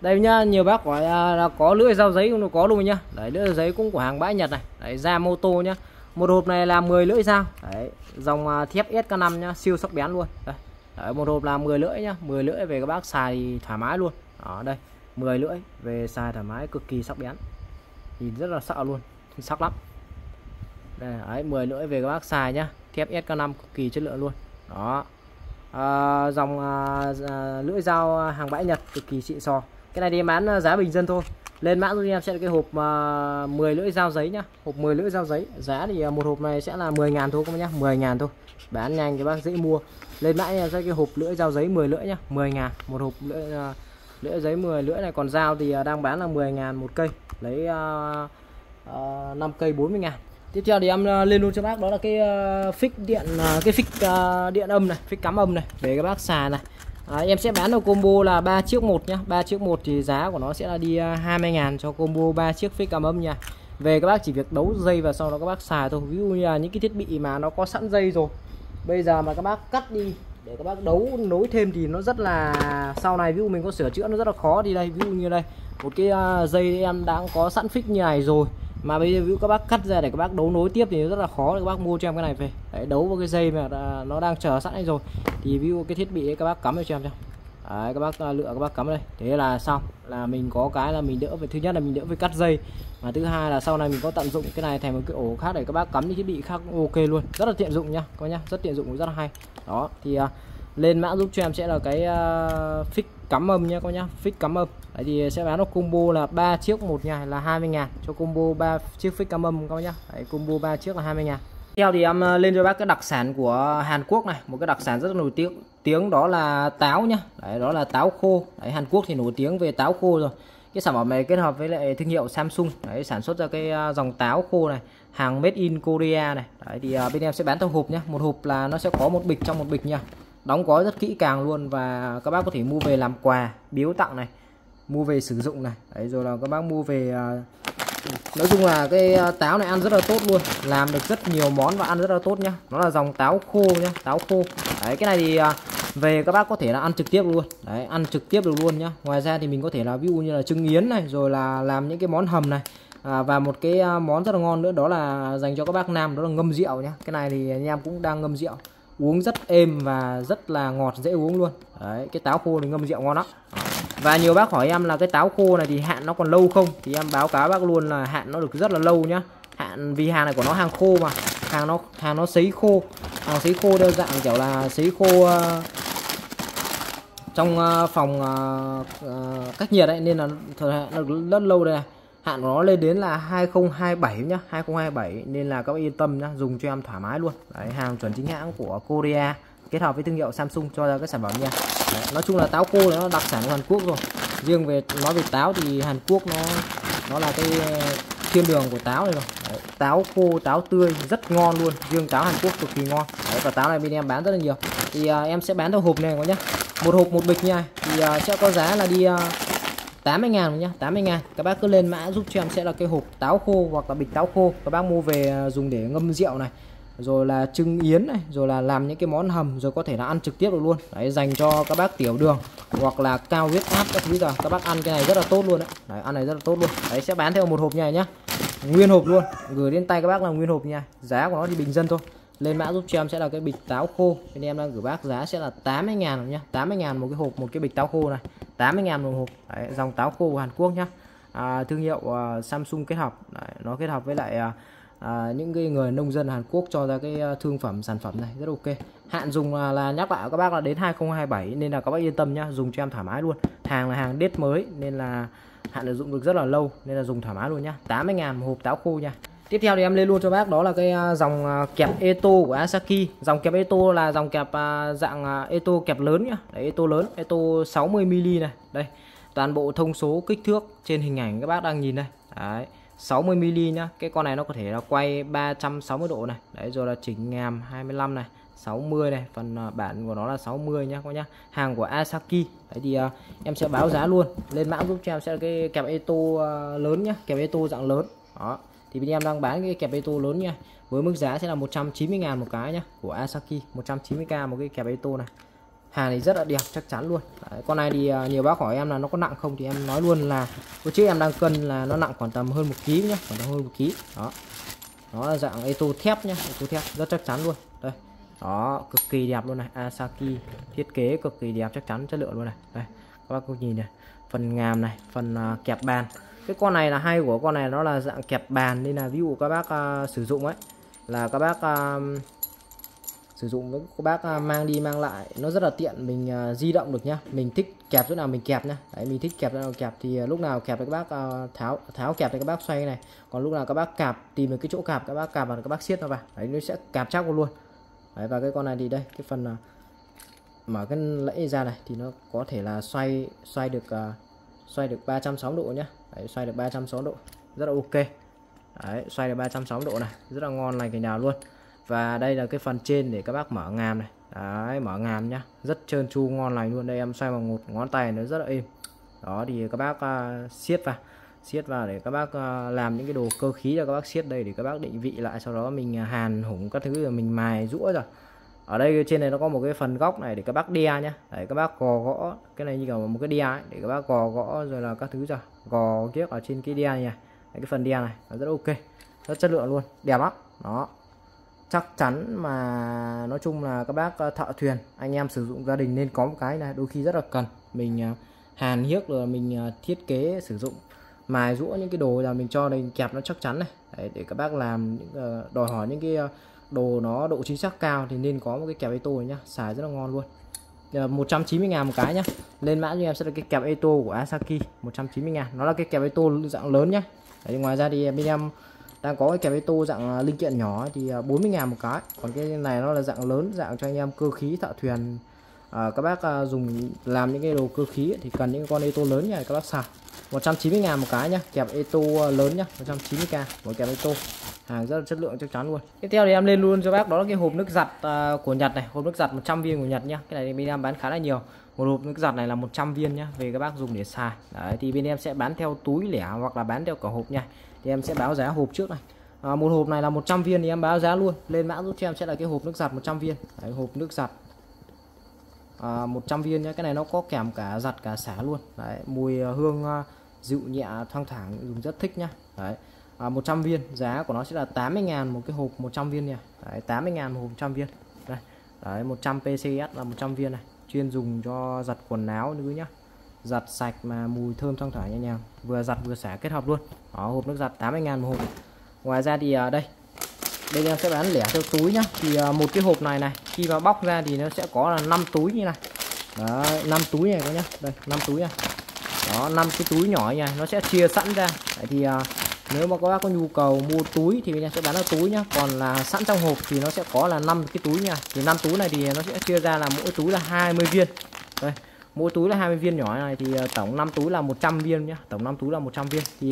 Đây nhá, nhiều bác hỏi uh, là có lưỡi dao giấy cũng có luôn nhá. Đấy, lưỡi giấy cũng của hàng bãi Nhật này. Đấy, da mô tô nhá. Một hộp này là mười lưỡi dao. Đấy, dòng uh, thép ét ca năm nhá, siêu sắc bén luôn. Đây. Đấy, một hộp là mười lưỡi nhá, mười lưỡi về các bác xài thì thoải mái luôn. Đó đây, mười lưỡi về xài thoải mái, cực kỳ sắc bén. Nhìn rất là sợ luôn, sắc lắm. Đây, đấy, mười lưỡi về các bác xài nhá, thép ét ca năm cực kỳ chất lượng luôn. Đó, à, dòng à, à, lưỡi dao hàng bãi Nhật cực kỳ xịn sò. Cái này thì bán giá bình dân thôi. Lên mã giúp em sẽ là cái hộp mà mười lưỡi dao giấy nhá. Hộp mười lưỡi dao giấy. Giá thì một hộp này sẽ là mười ngàn thôi các bác nhá, mười ngàn thôi. Bán nhanh các bác dễ mua. Lên mã em sẽ cái hộp lưỡi dao giấy mười lưỡi nhá, mười ngàn một hộp lưỡi, uh, lưỡi giấy mười lưỡi này. Còn dao thì đang bán là mười ngàn một cây. Lấy uh, uh, năm cây bốn mươi ngàn. Tiếp theo thì em lên luôn cho bác đó là cái uh, phích điện uh, cái phích uh, điện âm này, phích cắm âm này để các bác xài này. À, em sẽ bán ở combo là ba chiếc một nhá. ba chiếc một thì giá của nó sẽ là đi hai mươi ngàn cho combo ba chiếc phích cắm âm nha. Về các bác chỉ việc đấu dây và sau đó các bác xài thôi. Ví dụ như là những cái thiết bị mà nó có sẵn dây rồi, bây giờ mà các bác cắt đi để các bác đấu nối thêm thì nó rất là, sau này ví dụ mình có sửa chữa nó rất là khó. Thì đây, ví dụ như đây, một cái dây em đã có sẵn phích như này rồi mà bây giờ ví dụ các bác cắt ra để các bác đấu nối tiếp thì nó rất là khó. Để các bác mua cho em cái này về. Đấy, đấu vào cái dây mà nó đang chờ sẵn đây rồi thì ví dụ cái thiết bị ấy, các bác cắm cho em cho. Đấy, các bác lựa các bác cắm đây. Thế là xong, là mình có cái là mình đỡ về, thứ nhất là mình đỡ về cắt dây, và thứ hai là sau này mình có tận dụng cái này thành một cái ổ khác để các bác cắm những thiết bị khác cũng ok luôn. Rất là tiện dụng nhá, có nhá, rất tiện dụng, rất là hay. Đó thì uh, lên mã giúp cho em sẽ là cái uh, phích cắm âm nhá các nhá, phích cắm âm. Đấy thì sẽ bán nó combo là ba chiếc một nhà là hai mươi ngàn cho combo ba chiếc phích cắm âm các nhá. Đấy, combo ba chiếc là hai mươi ngàn. Tiếp theo thì em lên cho bác cái đặc sản của Hàn Quốc này, một cái đặc sản rất là nổi tiếng tiếng đó là táo nhá. Đấy, đó là táo khô. Đấy, Hàn Quốc thì nổi tiếng về táo khô rồi. Cái sản phẩm này kết hợp với lại thương hiệu Samsung. Đấy, sản xuất ra cái dòng táo khô này, hàng made in Korea này. Đấy, thì bên em sẽ bán theo hộp nhá. Một hộp là nó sẽ có một bịch, trong một bịch nha, đóng gói rất kỹ càng luôn, và các bác có thể mua về làm quà, biếu tặng này, mua về sử dụng này. Đấy, rồi là các bác mua về, nói chung là cái táo này ăn rất là tốt luôn, làm được rất nhiều món và ăn rất là tốt nhá. Nó là dòng táo khô nhá, táo khô. Đấy, cái này thì về các bác có thể là ăn trực tiếp luôn. Đấy, ăn trực tiếp được luôn nhá. Ngoài ra thì mình có thể là ví dụ như là trứng yến này, rồi là làm những cái món hầm này. À, và một cái món rất là ngon nữa đó là dành cho các bác nam, đó là ngâm rượu nhá. Cái này thì anh em cũng đang ngâm rượu, uống rất êm và rất là ngọt, dễ uống luôn. Đấy, cái táo khô thì ngâm rượu ngon lắm. Và nhiều bác hỏi em là cái táo khô này thì hạn nó còn lâu không, thì em báo cáo bác luôn là hạn nó được rất là lâu nhá. Hạn vì hàng này của nó hàng khô mà, hàng nó hàng nó sấy khô, hàng sấy khô đơn dạng kiểu là sấy khô uh, trong uh, phòng uh, uh, cách nhiệt đấy, nên là thời hạn nó được rất lâu đây này. Hạn của nó lên đến là hai không hai bảy nhá, hai không hai bảy, nên là các bạn yên tâm nhá, dùng cho em thoải mái luôn. Đấy, hàng chuẩn chính hãng của Korea kết hợp với thương hiệu Samsung cho ra cái sản phẩm nha. Đấy, nói chung là táo khô nó đặc sản của Hàn Quốc rồi. Riêng về nói về táo thì Hàn Quốc nó nó là cái thiên đường của táo này rồi. Đấy, táo khô, táo tươi rất ngon luôn, riêng táo Hàn Quốc cực kỳ ngon. Đấy, và táo này bên em bán rất là nhiều. Thì à, em sẽ bán theo hộp này có nhá. Một hộp một bịch nha. Thì à, sẽ có giá là đi à, tám mươi ngàn nhá, tám mươi ngàn. Các bác cứ lên mã giúp cho em sẽ là cái hộp táo khô hoặc là bịch táo khô. Các bác mua về dùng để ngâm rượu này, rồi là trưng yến này, rồi là làm những cái món hầm, rồi có thể là ăn trực tiếp được luôn. Đấy, dành cho các bác tiểu đường hoặc là cao huyết áp các thứ, giờ các bác ăn cái này rất là tốt luôn đấy. Đấy, ăn này rất là tốt luôn. Đấy, sẽ bán theo một hộp này nhá, nguyên hộp luôn, gửi đến tay các bác là nguyên hộp nha. Giá của nó thì bình dân thôi. Lên mã giúp cho em sẽ là cái bịch táo khô, bên em đang gửi bác giá sẽ là tám mươi ngàn nhá, tám mươi ngàn một cái hộp, một cái bịch táo khô này, tám mươi ngàn một hộp. Đấy, dòng táo khô của Hàn Quốc nhá. À, thương hiệu uh, Samsung kết hợp. Đấy, nó kết hợp với lại uh, À, những cái người nông dân Hàn Quốc cho ra cái thương phẩm sản phẩm này rất ok. Hạn dùng là, là nhắc lại các bác là đến hai không hai bảy, nên là các bác yên tâm nhá, dùng cho em thoải mái luôn. Hàng là hàng đết mới nên là hạn được dụng được rất là lâu, nên là dùng thoải mái luôn nhá. tám mươi ngàn một hộp táo khô nha. Tiếp theo thì em lên luôn cho bác đó là cái dòng kẹp Eto của Asaki. Dòng kẹp Eto là dòng kẹp dạng Eto kẹp lớn nhá. Đấy, Eto lớn, Eto sáu mươi mi li này. Đây, toàn bộ thông số kích thước trên hình ảnh các bác đang nhìn đây. Đấy, sáu mươi mi li nhá. Cái con này nó có thể là quay ba trăm sáu mươi độ này. Đấy, rồi là chỉnh ngàm hai mươi lăm này, sáu mươi này, phần bản của nó là sáu mươi nhá các nhá. Hàng của Asaki. Đấy thì uh, em sẽ báo giá luôn. Lên mã giúp cho em sẽ là cái kẹp Eto uh, lớn nhá, kẹp Eto dạng lớn. Đó. Thì bên em đang bán cái kẹp Eto lớn nha. Với mức giá sẽ là một trăm chín mươi ngàn một cái nhá, của Asaki, một trăm chín mươi k một cái kẹp Eto này. Hàng này rất là đẹp, chắc chắn luôn. Đấy, con này thì nhiều bác hỏi em là nó có nặng không, thì em nói luôn là cái chiếc em đang cân là nó nặng khoảng tầm hơn một ký nhá, khoảng tầm hơn một ký. Đó, nó là dạng Eto thép nhá, Eto thép rất chắc chắn luôn. Đây, đó, cực kỳ đẹp luôn này. Asaki thiết kế cực kỳ đẹp, chắc chắn, chất lượng luôn này. Đây, các bác cùng nhìn này, phần ngàm này, phần uh, kẹp bàn. Cái con này là hay của con này, nó là dạng kẹp bàn, nên là ví dụ các bác uh, sử dụng ấy là các bác uh, sử dụng với các bác mang đi mang lại nó rất là tiện, mình uh, di động được nhá. Mình thích kẹp chỗ nào mình kẹp nhá. Đấy, mình thích kẹp chỗ nào kẹp thì uh, lúc nào kẹp thì các bác uh, tháo tháo kẹp thì các bác xoay này, còn lúc nào các bác cạp tìm được cái chỗ cạp các bác cạp và các bác siết nó vào đấy, nó sẽ cạp chắc luôn. Đấy, và cái con này thì đây cái phần uh, mở cái lẫy ra này thì nó có thể là xoay xoay được uh, xoay được ba trăm sáu mươi độ nhá. Đấy, xoay được ba trăm sáu mươi độ rất là ok. Đấy, xoay được ba trăm sáu mươi độ này rất là ngon lành cái nào luôn. Và đây là cái phần trên để các bác mở ngàm này. Đấy, mở ngàm nhá, rất trơn tru ngon lành luôn. Đây em xoay bằng một ngón tay nó rất là êm. Đó thì các bác uh, siết vào siết vào để các bác uh, làm những cái đồ cơ khí cho các bác siết đây để các bác định vị lại, sau đó mình hàn hủng các thứ rồi mình mài rũa. Rồi ở đây trên này nó có một cái phần góc này để các bác đe nhá. Đấy, các bác gò gõ cái này như kiểu một cái đe ấy, để các bác gò gõ rồi là các thứ rồi gò kiếc ở trên cái đe này, này. Đấy, cái phần đe này nó rất ok, rất chất lượng luôn, đẹp lắm đó. Chắc chắn mà nói chung là các bác thợ thuyền anh em sử dụng gia đình nên có một cái này, đôi khi rất là cần. Mình hàn hiếc rồi mình thiết kế sử dụng mài rũa những cái đồ là mình cho đây kẹp nó chắc chắn này. Đấy, để các bác làm những đòi hỏi những cái đồ nó độ chính xác cao thì nên có một cái kẹp ê tô nhá, xài rất là ngon luôn. một trăm chín mươi ngàn một cái nhá. Lên mã cho em sẽ là cái kẹp ê tô của Asaki một trăm chín mươi ngàn. Nó là cái kẹp ê tô dạng lớn nhá. Đấy, ngoài ra thì bên em đang có cái kẹp ê tô dạng linh kiện nhỏ thì bốn mươi ngàn một cái. Còn cái này nó là dạng lớn, dạng cho anh em cơ khí thợ thuyền. À, các bác dùng làm những cái đồ cơ khí thì cần những con ê tô lớn nhá các bác xài. một trăm chín mươi ngàn một cái nhá, kẹp ê tô lớn nhá, một trăm chín mươi k một kẹp ê tô. Hàng rất là chất lượng chắc chắn luôn. Tiếp theo thì em lên luôn cho bác đó là cái hộp nước giặt của Nhật này, hộp nước giặt một trăm viên của Nhật nhá. Cái này bên em bán khá là nhiều. Một hộp nước giặt này là một trăm viên nhá, về các bác dùng để xài. Đấy thì bên em sẽ bán theo túi lẻ hoặc là bán theo cả hộp nha. Thì em sẽ báo giá hộp trước này. À, một hộp này là một trăm viên thì em báo giá luôn. Lên mã giúp cho em sẽ là cái hộp nước giặt một trăm viên. Đấy, hộp nước giặt à, một trăm viên nhá. Cái này nó có kèm cả giặt cả xả luôn. Đấy, mùi hương dịu nhẹ thoang thoảng dùng rất thích nhá. Đấy. À, một trăm viên giá của nó sẽ là tám mươi ngàn một cái hộp một trăm viên nha. Đấy, tám mươi ngàn một hộp một trăm viên. Đây. Đấy, một trăm P C S là một trăm viên này, chuyên dùng cho giặt quần áo nữa nhá. Giặt sạch mà mùi thơm thoang thoảng nha nha, vừa giặt vừa xả kết hợp luôn. Đó, hộp nước giặt tám mươi ngàn một hộp. Ngoài ra thì ở đây đây em sẽ bán lẻ theo túi nhá. Thì một cái hộp này này khi mà bóc ra thì nó sẽ có là năm túi như này. Đó, năm túi này các nhá. Đây, năm túi nha. Đó, năm cái túi nhỏ nha, nó sẽ chia sẵn ra. Đấy thì nếu mà các bác có nhu cầu mua túi thì mình sẽ bán ở túi nhá, còn là sẵn trong hộp thì nó sẽ có là năm cái túi nha. Thì năm túi này thì nó sẽ chia ra là mỗi túi là hai mươi viên. Đây, mỗi túi là hai mươi viên nhỏ này thì tổng năm túi là một trăm viên nhá, tổng năm túi là một trăm viên. Thì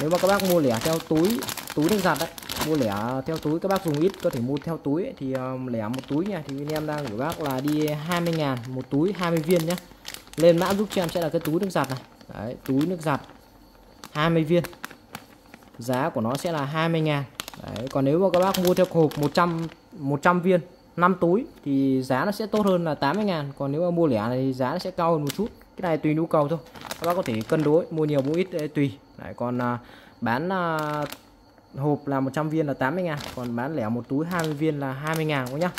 nếu mà các bác mua lẻ theo túi, túi đánh giặt đấy, mua lẻ theo túi các bác dùng ít có thể mua theo túi ấy, thì lẻ một túi nha thì bên em đang gửi bác là đi hai mươi ngàn một túi hai mươi viên nhá. Lên mã giúp cho em sẽ là cái túi nước giặt này. Đấy, túi nước giặt hai mươi viên. Giá của nó sẽ là hai mươi ngàn. Đấy, còn nếu mà các bác mua theo hộp một trăm viên năm túi thì giá nó sẽ tốt hơn là tám mươi ngàn. Còn nếu mà mua lẻ này thì giá nó sẽ cao hơn một chút. Cái này tùy nhu cầu thôi, các bác có thể cân đối, mua nhiều mua ít tùy. Đấy, còn à, bán à, hộp là một trăm viên là tám mươi ngàn. Còn bán lẻ một túi hai mươi viên là hai mươi ngàn nhá.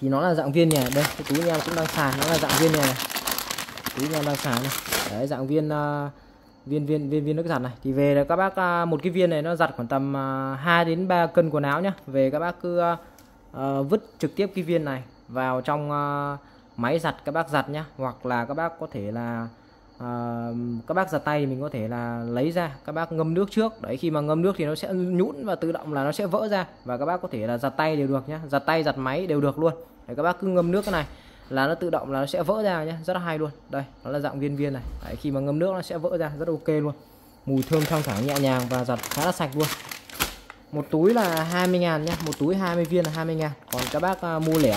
Thì nó là dạng viên này. Đây, cái túi em cũng đang xài, nó là dạng viên này, này. Túi em đang xài này. Đấy, dạng viên à, viên viên viên viên nước giặt này thì về là các bác một cái viên này nó giặt khoảng tầm hai đến ba cân quần áo nhá. Về các bác cứ uh, vứt trực tiếp cái viên này vào trong uh, máy giặt các bác giặt nhá, hoặc là các bác có thể là uh, các bác giặt tay thì mình có thể là lấy ra các bác ngâm nước trước. Đấy, khi mà ngâm nước thì nó sẽ nhũn và tự động là nó sẽ vỡ ra, và các bác có thể là giặt tay đều được nhá, giặt tay giặt máy đều được luôn. Để các bác cứ ngâm nước cái này là nó tự động là nó sẽ vỡ ra nhé, rất là hay luôn. Đây, nó là dạng viên viên này. Đấy, khi mà ngâm nước nó sẽ vỡ ra, rất ok luôn. Mùi thơm thoang thoảng nhẹ nhàng và giặt khá là sạch luôn. Một túi là hai mươi ngàn nhé, một túi hai mươi viên là hai mươi ngàn. Còn các bác à, mua lẻ,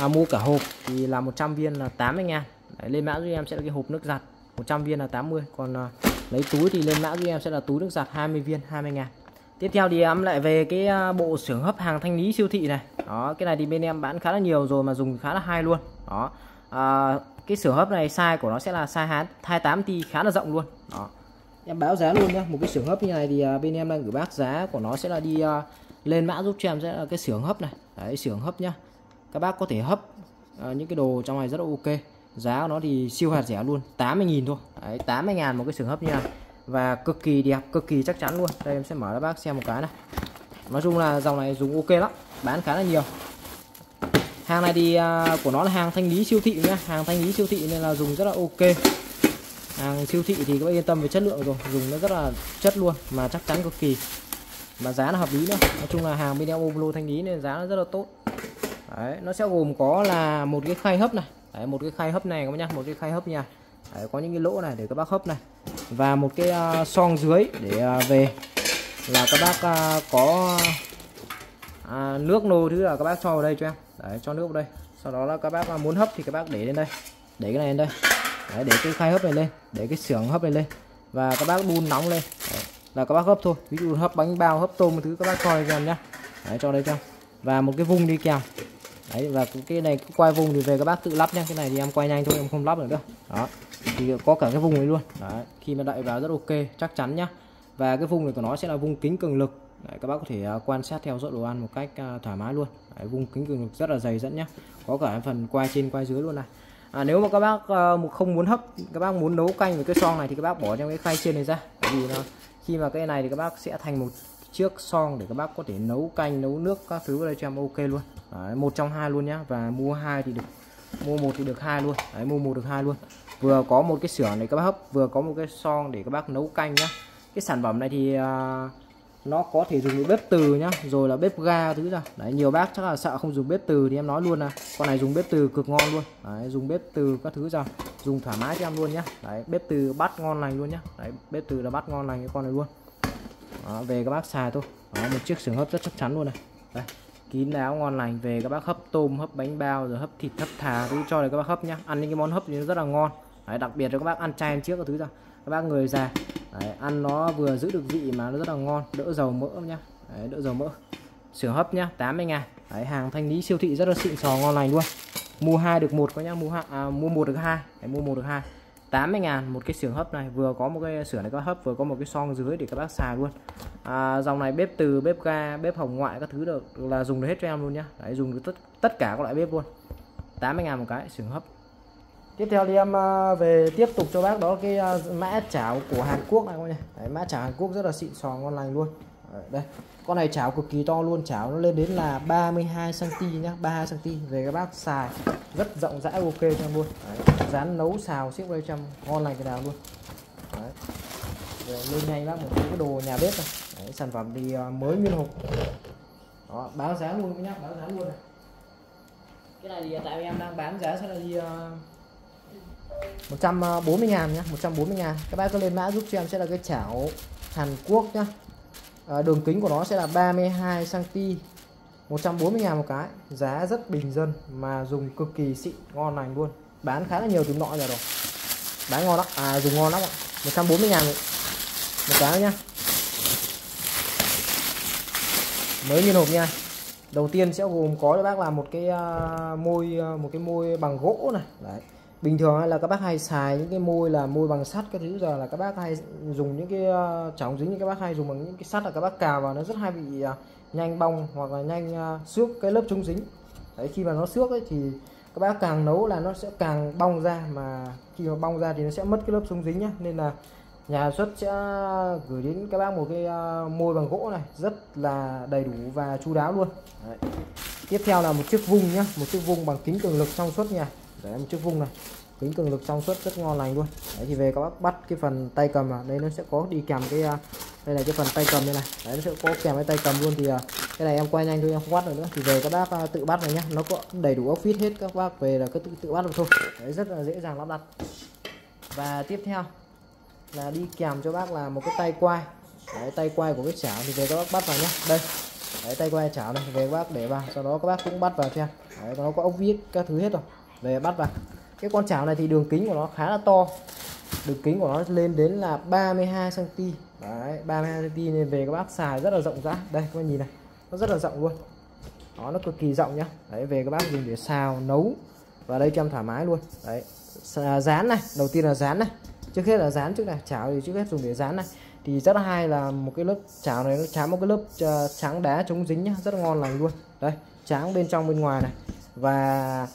à, mua cả hộp thì là một trăm viên là tám mươi ngàn. Đấy, lên mã giúp em sẽ là cái hộp nước giặt một trăm viên là tám mươi. Còn à, lấy túi thì lên mã giúp em sẽ là túi nước giặt hai mươi viên hai mươi ngàn. Tiếp theo thì em lại về cái bộ xưởng hấp hàng thanh lý siêu thị này. Đó, cái này thì bên em bán khá là nhiều rồi mà dùng khá là hay luôn. Đó, à, cái xưởng hấp này size của nó sẽ là size hai mươi tám T, khá là rộng luôn. Đó, em báo giá luôn nhé. Một cái xưởng hấp như này thì bên em đang gửi bác giá của nó sẽ là đi uh, lên mã giúp cho em sẽ là cái xưởng hấp này. Đấy, xưởng hấp nhá. Các bác có thể hấp uh, những cái đồ trong này rất là ok. Giá của nó thì siêu hạt rẻ luôn, tám mươi nghìn thôi. Đấy, tám mươi ngàn một cái xưởng hấp như này. Và cực kỳ đẹp, cực kỳ chắc chắn luôn. Đây em sẽ mở cho bác xem một cái này. Nói chung là dòng này dùng ok lắm. bán khá là nhiều. Hàng này thì uh, của nó là hàng thanh lý siêu thị nhá, hàng thanh lý siêu thị nên là dùng rất là ok. Hàng siêu thị thì các bạn yên tâm về chất lượng rồi, dùng nó rất là chất luôn mà chắc chắn cực kỳ, mà giá là hợp lý nữa. Nói chung là hàng bên em Omlo thanh lý nên giá nó rất là tốt. Đấy, nó sẽ gồm có là một cái khay hấp này, đấy, một cái khay hấp này các bác nhá, một cái khay hấp nha. Đấy, có những cái lỗ này để các bác hấp này, và một cái uh, xoong dưới để uh, về là các bác uh, có uh, nước nô thứ là các bác cho vào đây cho em. Đấy, cho nước vào đây, sau đó là các bác muốn hấp thì các bác để lên đây, để cái này lên đây. Đấy, để cái khay hấp này lên, để cái xưởng hấp này lên, và các bác đun nóng lên. Đấy, là các bác hấp thôi, ví dụ hấp bánh bao, hấp tôm một thứ các bác cho cho em nhá. Đấy, cho đây cho, và một cái vùng đi kèm. Đấy, và cái này cứ quay vùng thì về các bác tự lắp nha. Cái này thì em quay nhanh thôi, em không lắp được đâu. Đó, thì có cả cái vùng này luôn. Đấy, khi mà đậy vào rất ok, chắc chắn nhá. Và cái vùng này của nó sẽ là vùng kính cường lực. Đấy, các bác có thể quan sát theo dõi đồ ăn một cách thoải mái luôn. Đấy, vùng kính cường lực rất là dày dẫn nhá, có cả phần quay trên quay dưới luôn này. À, nếu mà các bác không muốn hấp, các bác muốn nấu canh với cái xoong này thì các bác bỏ trong cái khay trên này ra, vì khi mà cái này thì các bác sẽ thành một chiếc xoong để các bác có thể nấu canh, nấu nước các thứ vào đây cho em ok luôn. Đấy, một trong hai luôn nhá, và mua hai thì được, mua một thì được hai luôn. Đấy, mua một được hai luôn, vừa có một cái xưởng để các bác hấp, vừa có một cái xoong để các bác nấu canh nhá. Cái sản phẩm này thì uh, nó có thể dùng bếp từ nhá, rồi là bếp ga thứ ra. Đấy, nhiều bác chắc là sợ không dùng bếp từ thì em nói luôn là con này dùng bếp từ cực ngon luôn. Đấy, dùng bếp từ các thứ ra, dùng thoải mái cho em luôn nhá. Đấy, bếp từ bắt ngon lành luôn nhá. Đấy, bếp từ là bắt ngon lành cái con này luôn. Đó, về các bác xài thôi. Đó, một chiếc xưởng hấp rất chắc chắn luôn này. Đây, kín đáo ngon lành, về các bác hấp tôm, hấp bánh bao, rồi hấp thịt, hấp thà cứ cho để các bác hấp nhá. Ăn những cái món hấp thì nó rất là ngon. Đấy, đặc biệt cho các bác ăn chay ăn trước các thứ ra, các bác người già. Đấy, ăn nó vừa giữ được vị mà nó rất là ngon, đỡ dầu mỡ nhá. Đấy, đỡ dầu mỡ. Xưởng hấp nhá, tám mươi ngàn. Đấy, hàng thanh lý siêu thị rất là xịn sò ngon lành luôn. Mua hai được một có nhá, mua hai, à, mua một được hai. Đấy, mua một được hai. tám mươi ngàn một cái xưởng hấp này, vừa có một cái xưởng này có hấp, vừa có một cái xoong dưới để các bác xài luôn. À, dòng này bếp từ, bếp ga, bếp hồng ngoại các thứ được là dùng được hết cho em luôn nhá. Đấy, dùng được tất tất cả các loại bếp luôn. tám mươi ngàn một cái xưởng hấp. Tiếp theo thì em về tiếp tục cho bác đó cái mã chảo của Hàn Quốc này các bạn nhé. Mã chảo Hàn Quốc rất là xịn sò ngon lành luôn. Đấy, đây, con này chảo cực kỳ to luôn, chảo nó lên đến là ba mươi hai xăng-ti-mét nhá, ba mươi hai xăng-ti-mét. Về các bác xài rất rộng rãi ok cho em luôn. Đấy, rán nấu xào xếp đây cho em ngon lành cái nào luôn. Đấy, rồi lên nhanh bác một cái đồ nhà bếp này. Đấy, sản phẩm thì mới nguyên hộp. Đó, báo giá luôn các nhá, báo giá luôn này. Cái này thì tại em đang bán giá sẽ là gì? một trăm bốn mươi ngàn nhá, một trăm bốn mươi ngàn. Các bác cứ lên mã giúp cho em sẽ là cái chảo Hàn Quốc nhá. À, đường kính của nó sẽ là ba mươi hai xăng-ti-mét, một trăm bốn mươi ngàn một cái. Giá rất bình dân mà dùng cực kỳ xịn ngon lành luôn. Bán khá là nhiều từ nọ rồi. Bán ngon lắm, à dùng ngon lắm ạ. một trăm bốn mươi ngàn một cái nhá. Mới như hộp nha. Đầu tiên sẽ gồm có cho bác là một cái môi một cái môi bằng gỗ này. Đấy, bình thường là các bác hay xài những cái môi là môi bằng sắt các thứ, giờ là các bác hay dùng những cái chảo dính, như các bác hay dùng bằng những cái sắt là các bác cào vào nó rất hay bị nhanh bong hoặc là nhanh xước cái lớp chống dính. Đấy, khi mà nó xước ấy thì các bác càng nấu là nó sẽ càng bong ra, mà khi mà bong ra thì nó sẽ mất cái lớp chống dính nhá. Nên là nhà xuất sẽ gửi đến các bác một cái môi bằng gỗ này rất là đầy đủ và chu đáo luôn. Đấy, tiếp theo là một chiếc vung nhá, một chiếc vung bằng kính cường lực trong suốt nhà. Đấy, một chiếc vung này kính cường lực trong suốt rất ngon lành luôn. Đấy, thì về các bác bắt cái phần tay cầm à, đây nó sẽ có đi kèm cái đây là cái phần tay cầm đây này. Đấy, nó sẽ có kèm cái tay cầm luôn. Thì cái này em quay nhanh thôi, em không bắt được nữa. Thì về các bác tự bắt này nhá, nó có đầy đủ ốc vít hết, các bác về là cứ tự, tự bắt được thôi. Đấy, rất là dễ dàng lắp đặt. Và tiếp theo là đi kèm cho bác là một cái tay quay. Đấy, tay quay của cái chảo thì về các bác bắt vào nhá. Đây, đấy, tay quay chảo này về các bác để vào, sau đó các bác cũng bắt vào theo. Đấy, nó có ốc vít các thứ hết rồi, về bắt vào. Cái con chảo này thì đường kính của nó khá là to, đường kính của nó lên đến là ba mươi hai xăng-ti-mét. Đấy, ba mươi hai xăng-ti-mét nên về các bác xài rất là rộng rãi. Đây các bạn nhìn này, nó rất là rộng luôn. Đó, nó cực kỳ rộng nhá. Đấy, về các bác dùng để xào nấu và đây cho em thoải mái luôn. Đấy, rán này, đầu tiên là rán này, trước hết là rán trước này, chảo thì trước hết dùng để rán này. Thì rất là hay là một cái lớp chảo này nó tráng một cái lớp tráng đá chống dính nhá, rất là ngon lành luôn. Đây, tráng bên trong bên ngoài này. Và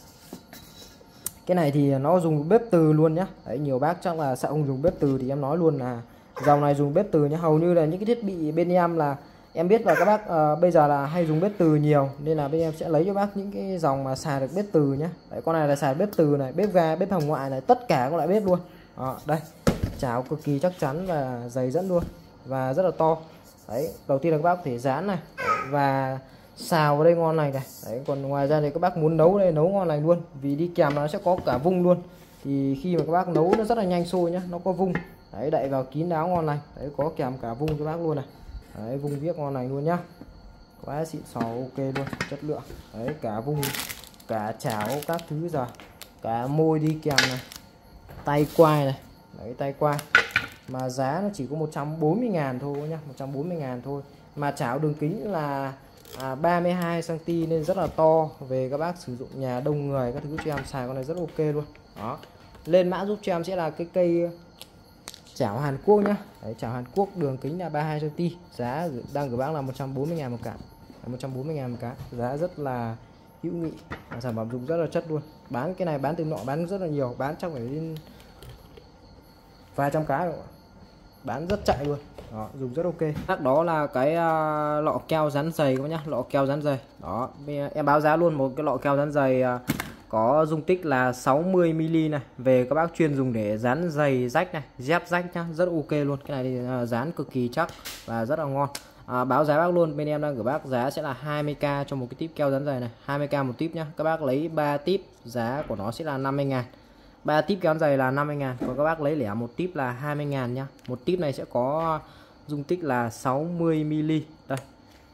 cái này thì nó dùng bếp từ luôn nhá. Đấy, nhiều bác chắc là sợ không dùng bếp từ thì em nói luôn là dòng này dùng bếp từ nhá. Hầu như là những cái thiết bị bên em là Em biết là các bác uh, bây giờ là hay dùng bếp từ nhiều nên là bên em sẽ lấy cho bác những cái dòng mà xài được bếp từ nhé. Đấy, con này là xài bếp từ này, bếp ga, bếp hồng ngoại này, tất cả các loại bếp luôn. Đó, đây, chảo cực kỳ chắc chắn và dày dẫn luôn và rất là to. Đấy, đầu tiên là các bác có thể rán này và xào vào đây ngon này này. Đấy, còn ngoài ra thì các bác muốn nấu đây nấu ngon này luôn, vì đi kèm nó sẽ có cả vung luôn. Thì khi mà các bác nấu nó rất là nhanh sôi nhá, nó có vung. Đấy, đậy vào kín đáo ngon này. Đấy, có kèm cả vung cho bác luôn này. Đấy, vung viếc ngon này luôn nhá. Quá xịn sò, ok luôn, chất lượng. Đấy, cả vung, cả chảo, các thứ rồi. Cả môi đi kèm này. Tay quai này. Đấy, tay quai. Mà giá nó chỉ có một trăm bốn mươi ngàn thôi nhá, một trăm bốn mươi ngàn thôi. Mà chảo đường kính là à, ba mươi hai xăng ti mét nên rất là to. Về các bác sử dụng nhà đông người các thứ cho em xài con này rất ok luôn. Đó. Lên mã giúp cho em sẽ là cái cây chảo Hàn Quốc nhá. Đấy, chảo Hàn Quốc đường kính là ba mươi hai xăng ti mét, giá đang của bác là một trăm bốn mươi ngàn một cái. một trăm bốn mươi ngàn một cái. Giá rất là hữu nghị, sản phẩm dùng rất là chất luôn. Bán cái này bán từ nọ bán rất là nhiều, bán trong phải đến vài trăm cái rồi. Bán rất chạy luôn. Đó, dùng rất ok. Đó là cái uh, lọ keo dán giày các bác nhá, lọ keo dán giày. Đó, em báo giá luôn một cái lọ keo dán giày uh, có dung tích là sáu mươi mi li lít này, về các bác chuyên dùng để dán giày rách này, dép rách nhá, rất ok luôn. Cái này thì dán cực kỳ chắc và rất là ngon. À, báo giá bác luôn, bên em đang gửi bác giá sẽ là hai mươi k cho một cái tip keo dán giày này, hai mươi k một tip nhá. Các bác lấy ba tip giá của nó sẽ là năm mươi ngàn. ba tip keo dán giày là năm mươi ngàn, còn các bác lấy lẻ một tip là hai mươi ngàn nhá. Một tip này sẽ có dung tích là sáu mươi mi li lít. Đây.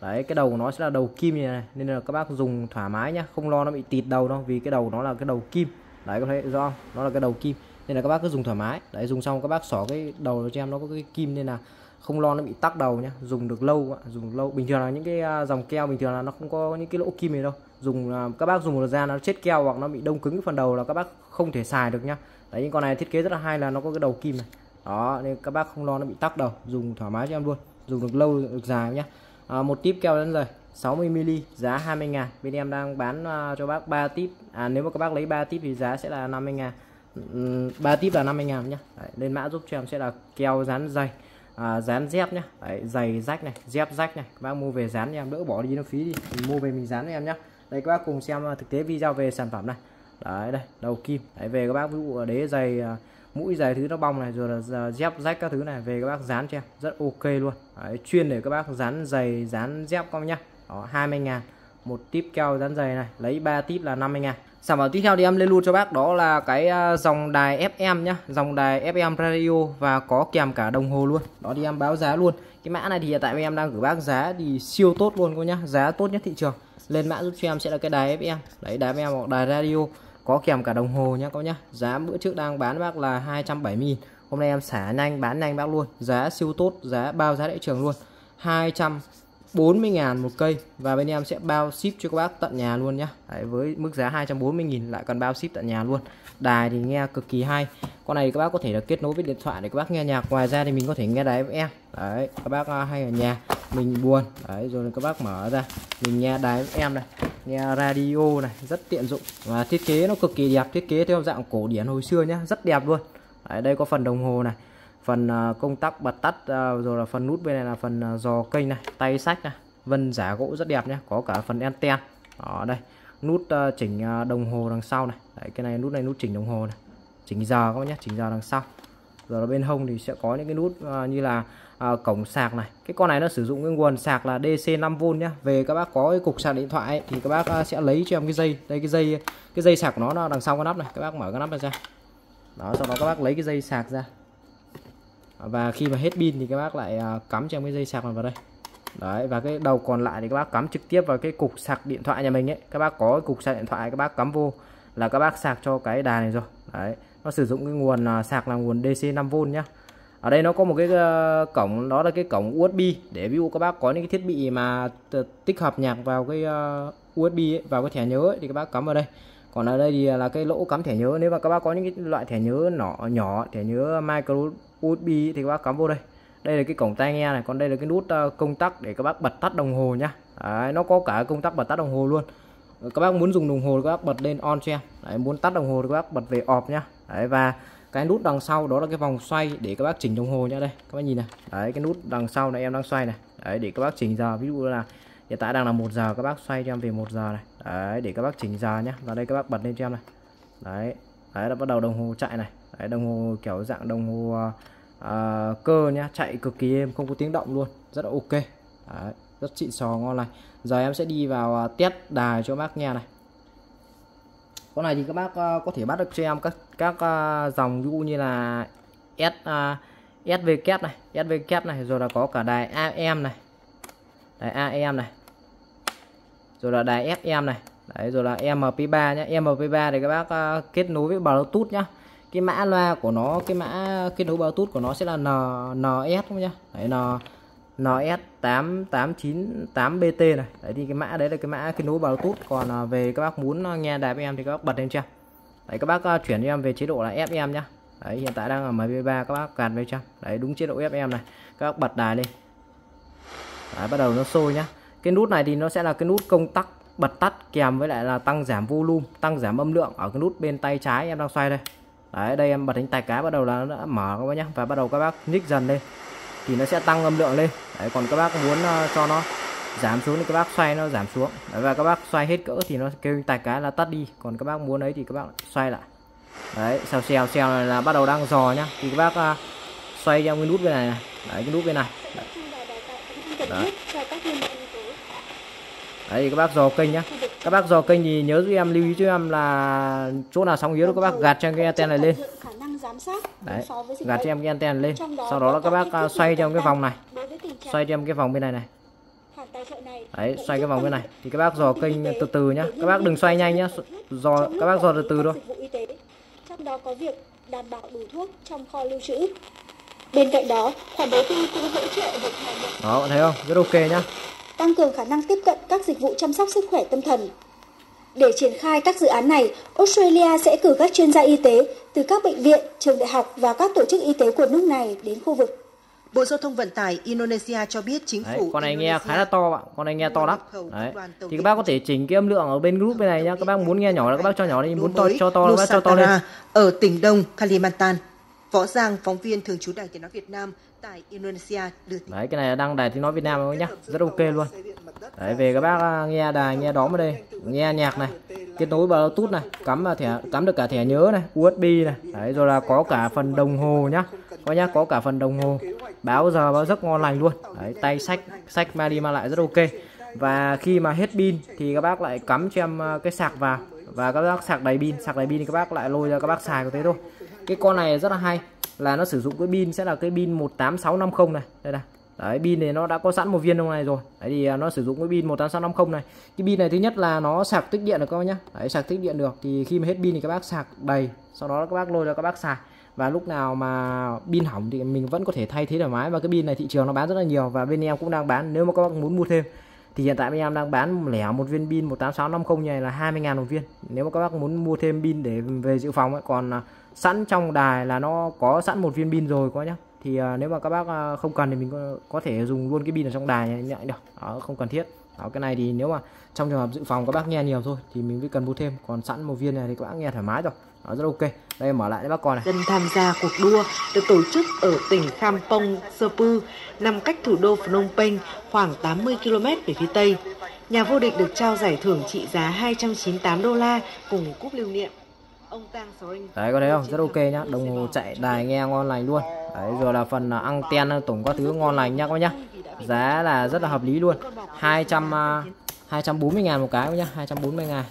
Đấy, cái đầu của nó sẽ là đầu kim này, này nên là các bác dùng thoải mái nhá, không lo nó bị tịt đầu đâu, vì cái đầu nó là cái đầu kim. Đấy, các thấy rõ không? Nó là cái đầu kim nên là các bác cứ dùng thoải mái. Đấy, dùng xong các bác xỏ cái đầu cho em, nó có cái kim nên là không lo nó bị tắc đầu nhá, dùng được lâu, dùng được lâu. Bình thường là những cái dòng keo bình thường là nó không có những cái lỗ kim này đâu. Dùng các bác dùng một ra nó chết keo hoặc nó bị đông cứng cái phần đầu là các bác không thể xài được nhá. Đấy, những con này thiết kế rất là hay là nó có cái đầu kim này. Đó, nên các bác không lo nó bị tắc đầu, dùng thoải mái cho em luôn. Dùng được lâu được dài nhá. À, một tip keo dán giày sáu mươi mi li lít giá hai mươi ngàn. Bên em đang bán uh, cho bác ba tip. À, nếu mà các bác lấy ba tip thì giá sẽ là năm mươi ngàn. uhm, ba tip là năm mươi ngàn nhá. Đấy, lên mã giúp cho em sẽ là keo dán giày, à, dán dép nhá. Đấy, giày rách này, dép rách này, các bác mua về dán em đỡ bỏ đi nó phí đi, mình mua về mình dán em nhá. Đây, các bác cùng xem thực tế video về sản phẩm này. Đấy, đây đầu kim. Đấy, về các bác ví dụ đế giày, mũi giày thứ nó bong này, rồi là dép rách các thứ này, về các bác dán cho em rất ok luôn. Đấy, chuyên để các bác dán giày dán dép con nhá. Đó, hai mươi ngàn một tip keo dán giày này, lấy ba tip là năm mươi ngàn. Sản phẩm tiếp theo thì em lên luôn cho bác, đó là cái dòng đài ép em nhá, dòng đài ép em radio và có kèm cả đồng hồ luôn. Đó, thì em báo giá luôn. Cái mã này thì hiện tại em đang gửi bác giá thì siêu tốt luôn cô nhá, giá tốt nhất thị trường. Lên mã giúp cho em sẽ là cái đài ép em. Đấy, đài ép em hoặc đài radio có kèm cả đồng hồ nhá các bác nhá. Giá bữa trước đang bán bác là hai trăm bảy mươi nghìn. Hôm nay em xả nhanh bán nhanh bác luôn. Giá siêu tốt, giá bao giá thị trường luôn. hai trăm bốn mươi ngàn một cây và bên em sẽ bao ship cho các bác tận nhà luôn nhá. Đấy, với mức giá hai trăm bốn mươi nghìn lại còn bao ship tận nhà luôn. Đài thì nghe cực kỳ hay. Con này các bác có thể là kết nối với điện thoại để các bác nghe nhạc. Ngoài ra thì mình có thể nghe đài ép em. Đấy, các bác hay ở nhà mình buồn. Đấy, rồi các bác mở ra mình nghe đài ép em này, nghe radio này, rất tiện dụng và thiết kế nó cực kỳ đẹp, thiết kế theo dạng cổ điển hồi xưa nhá, rất đẹp luôn. Đấy, đây có phần đồng hồ này, phần công tắc bật tắt, rồi là phần nút bên này là phần dò kênh này, tay sách này, vân giả gỗ rất đẹp nhá, có cả phần anten. Đó, đây nút chỉnh đồng hồ đằng sau này. Đấy, cái này nút này nút chỉnh đồng hồ này, chỉnh giờ các bác nhé, chỉnh giờ đằng sau. Rồi bên hông thì sẽ có những cái nút như là à, cổng sạc này. Cái con này nó sử dụng cái nguồn sạc là đê xê năm vôn nhá. Về các bác có cái cục sạc điện thoại ấy, thì các bác sẽ lấy cho em cái dây. Đây cái dây cái dây sạc của nó đằng sau cái nắp này, các bác mở cái nắp này ra. Đó, sau đó các bác lấy cái dây sạc ra. Và khi mà hết pin thì các bác lại cắm cho em cái dây sạc này vào đây. Đấy, và cái đầu còn lại thì các bác cắm trực tiếp vào cái cục sạc điện thoại nhà mình ấy. Các bác có cái cục sạc điện thoại các bác cắm vô là các bác sạc cho cái đài này rồi. Đấy, nó sử dụng cái nguồn sạc là nguồn đê xê năm vôn nhá. Ở đây nó có một cái cổng, đó là cái cổng u ét bê để ví dụ các bác có những cái thiết bị mà tích hợp nhạc vào cái u ét bê ấy, vào cái thẻ nhớ ấy, thì các bác cắm vào đây. Còn ở đây thì là cái lỗ cắm thẻ nhớ, nếu mà các bác có những cái loại thẻ nhớ nhỏ nhỏ, thẻ nhớ micro u ét bê thì các bác cắm vô đây. Đây là cái cổng tai nghe này, còn đây là cái nút công tắc để các bác bật tắt đồng hồ nhá. Đấy, nó có cả công tắc bật tắt đồng hồ luôn. Các bác muốn dùng đồng hồ thì các bác bật lên on cho em. Đấy, muốn tắt đồng hồ thì các bác bật về off nhá. Đấy, và Cái nút đằng sau đó là cái vòng xoay để các bác chỉnh đồng hồ nhá. Đây các bác nhìn này, đấy cái nút đằng sau này em đang xoay này, đấy để các bác chỉnh giờ. Ví dụ là hiện tại đang là một giờ, các bác xoay cho em về một giờ này, đấy để các bác chỉnh giờ nhá. Và đây các bác bật lên cho em này, đấy đấy là bắt đầu đồng hồ chạy này. Đấy, đồng hồ kiểu dạng đồng hồ à, cơ nhá, chạy cực kỳ êm, không có tiếng động luôn, rất là ok. Đấy, rất xịn sò ngon này. Giờ em sẽ đi vào test đài cho bác nghe này. Con này thì các bác có thể bắt được cho em các các dòng ví dụ như là S uh, S W này, S W này, rồi là có cả đài A M này. Đài A M này. Rồi là đài F M này. Đấy, rồi là M P ba nhá. M P ba thì các bác uh, kết nối với Bluetooth nhá. Cái mã loa của nó, cái mã kết nối Bluetooth của nó sẽ là N NS nhá. Đấy là N S tám tám chín tám B T này. Đấy thì cái mã đấy là cái mã kết nối Bluetooth. Còn về các bác muốn nghe đài F M thì các bác bật lên cho em. Đấy các bác chuyển cho em về chế độ là F M nhá. Đấy hiện tại đang ở M P ba các bác gạt về cho em. Đấy đúng chế độ F M này. Các bác bật đài lên. Đấy bắt đầu nó sôi nhá. Cái nút này thì nó sẽ là cái nút công tắc bật tắt kèm với lại là tăng giảm volume, tăng giảm âm lượng ở cái nút bên tay trái em đang xoay đây. Đấy đây em bật đánh tài cá bắt đầu là nó đã mở các bác nhá. Và bắt đầu các bác nhích dần lên thì nó sẽ tăng âm lượng lên. Đấy, còn các bác muốn uh, cho nó giảm xuống thì các bác xoay nó giảm xuống. Đấy, và các bác xoay hết cỡ thì nó kêu tài cái là tắt đi. Còn các bác muốn ấy thì các bác xoay lại. Đấy, xèo xèo xèo này là bắt đầu đang dò nhá. Thì các bác uh, xoay theo cái nút bên này này. Đấy, cái nút bên này. Đấy. Đấy. Đấy thì các bác dò kênh nhá. Các bác dò kênh thì nhớ giúp em, lưu ý cho em là chỗ nào sóng yếu đó các bác gạt cho cái anten này lên. Đấy, gạt cho em cái anten lên. Sau đó là các bác xoay trong cái vòng này. Xoay cho em cái vòng bên này này. Đấy, xoay cái vòng bên này. Thì các bác dò kênh từ từ nhá. Các bác đừng xoay nhanh nhá. Dò các bác dò từ từ thôi. Trong đó có việc đảm bảo đủ thuốc trong kho lưu trữ. Bên cạnh đó, khoản đầu tư cũng hỗ trợ được. Đó, bạn thấy không? Rất ok nhá. Tăng cường khả năng tiếp cận các dịch vụ chăm sóc sức khỏe tâm thần. Để triển khai các dự án này, Australia sẽ cử các chuyên gia y tế từ các bệnh viện, trường đại học và các tổ chức y tế của nước này đến khu vực. Bộ Giao thông Vận tải Indonesia cho biết chính phủ... Đấy, con này Indonesia nghe khá là to bạn, con này nghe to lắm. Đấy. Thì các bác có thể chỉnh cái âm lượng ở bên group bên này nhá. Các bác muốn nghe nhỏ là các bác cho nhỏ đi, muốn to cho to là các bác cho to lên. Ở tỉnh Đông Kalimantan, Võ Giang, phóng viên thường trú Đài Tiếng nói Việt Nam tại Indonesia đưa tin. Đấy, cái này là đăng Đài Tiếng nói Việt Nam các bác nhá, rất ok luôn. Đấy, về các bác nghe đài nghe đóm ở đây, nghe nhạc này, kết nối Bluetooth này, cắm thẻ, cắm được cả thẻ nhớ này, U S B này. Đấy, rồi là có cả phần đồng hồ nhá. Có nhá, có cả phần đồng hồ, báo giờ báo giấc ngon lành luôn. Đấy, tay sách sách mang đi mang lại rất ok. Và khi mà hết pin thì các bác lại cắm cho em cái sạc vào và các bác sạc đầy pin, sạc đầy pin thì các bác lại lôi ra các bác xài có thế thôi. Cái con này rất là hay là nó sử dụng cái pin sẽ là cái pin một tám sáu năm không này, đây này. Đấy, pin này nó đã có sẵn một viên trong này rồi. Đấy thì nó sử dụng cái pin một tám sáu năm không này. Cái pin này thứ nhất là nó sạc tích điện được các bác nhá. Đấy, sạc tích điện được thì khi mà hết pin thì các bác sạc đầy, sau đó các bác lôi ra các bác xài. Và lúc nào mà pin hỏng thì mình vẫn có thể thay thế thoải mái. Và cái pin này thị trường nó bán rất là nhiều và bên em cũng đang bán, nếu mà các bác muốn mua thêm thì hiện tại bên em đang bán lẻ một viên pin một tám sáu năm không này là hai mươi nghìn một viên. Nếu mà các bác muốn mua thêm pin để về dự phòng ấy, còn sẵn trong đài là nó có sẵn một viên pin rồi có nhá. Thì uh, nếu mà các bác uh, không cần thì mình có, có thể dùng luôn cái pin ở trong đài này nhận được. Đó, không cần thiết. Đó, cái này thì nếu mà trong trường hợp dự phòng các bác nghe nhiều thôi thì mình mới cần mua thêm. Còn sẵn một viên này thì các bác nghe thoải mái rồi. Đó, rất ok. Đây mở lại cho bác coi này. Dân tham gia cuộc đua được tổ chức ở tỉnh Kampong Sirpu, nằm cách thủ đô Phnom Penh khoảng tám mươi ki lô mét về phía tây. Nhà vô địch được trao giải thưởng trị giá hai trăm chín mươi tám đô la cùng cúp lưu niệm. Ông Tang Sorin. Đấy có thấy không? Rất ok nhá. Đồng hồ chạy đài nghe ngon lành luôn. Đấy, rồi là phần anten tổng các thứ ngon lành nhá các bác nhá. Giá là rất là hợp lý luôn. hai trăm bốn mươi nghìn một cái nhá, hai trăm bốn mươi nghìn.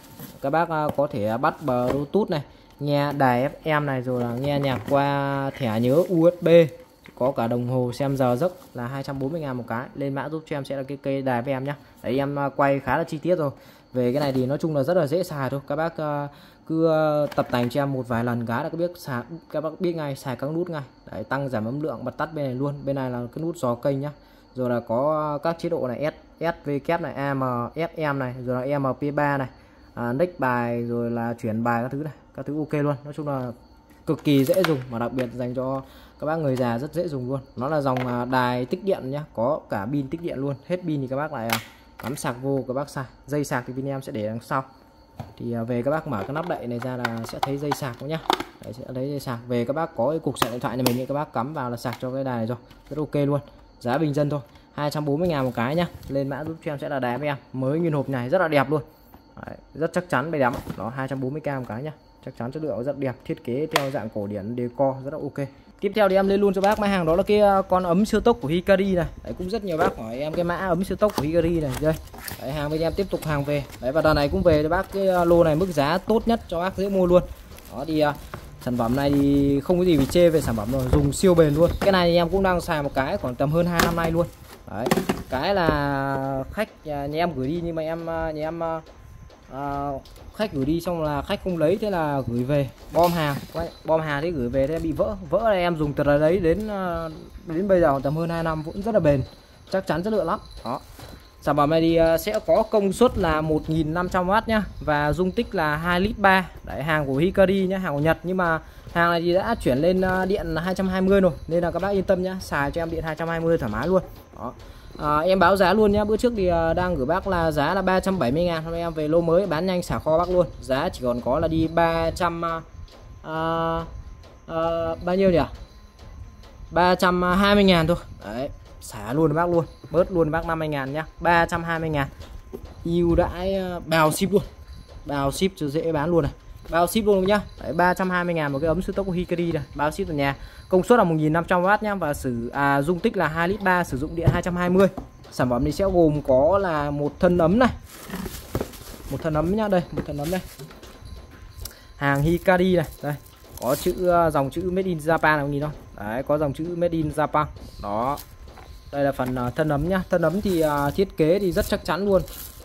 Các bác có thể bắt Bluetooth này, nghe đài F M này, rồi là nghe nhạc qua thẻ nhớ U S B, có cả đồng hồ xem giờ giấc là hai trăm bốn mươi nghìn một cái. Lên mã giúp cho em sẽ là cái cây đài F M nhá. Đấy em quay khá là chi tiết rồi. Về cái này thì nói chung là rất là dễ xài thôi. Các bác cứ tập tành cho em một vài lần gá là các biết xài, các bác biết ngay, xài các nút ngay. Đấy, tăng giảm âm lượng bật tắt bên này luôn. Bên này là cái nút dò kênh nhá. Rồi là có các chế độ này S, S W này, A M, F M này, rồi là M P ba này, à, nick bài, rồi là chuyển bài các thứ này, các thứ ok luôn. Nói chung là cực kỳ dễ dùng mà đặc biệt dành cho các bác người già rất dễ dùng luôn. Nó là dòng đài tích điện nhá, có cả pin tích điện luôn. Hết pin thì các bác lại cắm sạc vô các bác xài. Dây sạc thì bên em sẽ để đằng sau. Thì về các bác mở cái nắp đậy này ra là sẽ thấy dây sạc nhá. Đấy, sẽ lấy dây sạc. Về các bác có cái cục sạc điện thoại này mình các bác cắm vào là sạc cho cái đài này rồi, rất ok luôn. Giá bình dân thôi, hai trăm bốn mươi ngàn một cái nhá. Lên mã giúp cho em sẽ là đá với em. Mới nguyên hộp này rất là đẹp luôn. Đấy, rất chắc chắn bé đắm. Nó hai trăm bốn mươi k một cái nhá. Chắc chắn chất lượng rất đẹp, thiết kế theo dạng cổ điển decor rất là ok. Tiếp theo thì em lên luôn cho bác mã hàng đó là cái con ấm siêu tốc của Hikari này. Đấy, cũng rất nhiều bác hỏi em cái mã ấm siêu tốc của Hikari này. Đây, đấy, hàng bên em tiếp tục hàng về. Đấy, và đợt này cũng về cho bác cái lô này mức giá tốt nhất cho bác dễ mua luôn. Đó thì uh, sản phẩm này thì không có gì vì chê về sản phẩm rồi, dùng siêu bền luôn. Cái này thì em cũng đang xài một cái khoảng tầm hơn hai năm nay luôn. Đấy, cái là khách nhà, nhà em gửi đi nhưng mà em nhà em À, khách gửi đi xong là khách không lấy, thế là gửi về bom hàng bom hàng thế gửi về thế bị vỡ vỡ này. Em dùng từ đấy đến đến bây giờ tầm hơn hai năm vẫn rất là bền, chắc chắn chất lượng lắm. Đó, sản phẩm này thì sẽ có công suất là một nghìn năm trăm oát nhá, và dung tích là hai lít ba. Đấy, hàng của Hikari nhá, hàng của Nhật, nhưng mà hàng này thì đã chuyển lên điện hai trăm hai mươi rồi nên là các bác yên tâm nhá, xài cho em điện hai trăm hai mươi thoải mái luôn. Đó. À, em báo giá luôn nhé, bữa trước thì đang gửi bác là giá là ba trăm bảy mươi ngàn, hôm nay em về lô mới bán nhanh xả kho bác luôn. Giá chỉ còn có là đi ba trăm à, à, bao nhiêu nhỉ, ba trăm hai mươi ngàn thôi. Đấy, xả luôn bác luôn, bớt luôn bác năm mươi ngàn nhá, ba trăm hai mươi ngàn ưu đãi bào ship luôn, bào ship cho dễ bán luôn này, bao ship luôn nhá. Đấy, ba trăm hai mươi ngàn một cái ấm siêu tốc của Hikari này, bao ship ở nhà. Công suất là một nghìn năm trăm oát nhá, và sử à, dung tích là hai lít ba, sử dụng điện hai trăm hai mươi. Sản phẩm này sẽ gồm có là một thân ấm này. Một thân ấm nhá, đây, một thân ấm đây. Hàng Hikari này, đây. Có chữ dòng chữ Made in Japan này, không nhìn đâu. Đấy, có dòng chữ Made in Japan. Đó. Đây là phần thân ấm nhá. Thân ấm thì uh, thiết kế thì rất chắc chắn luôn.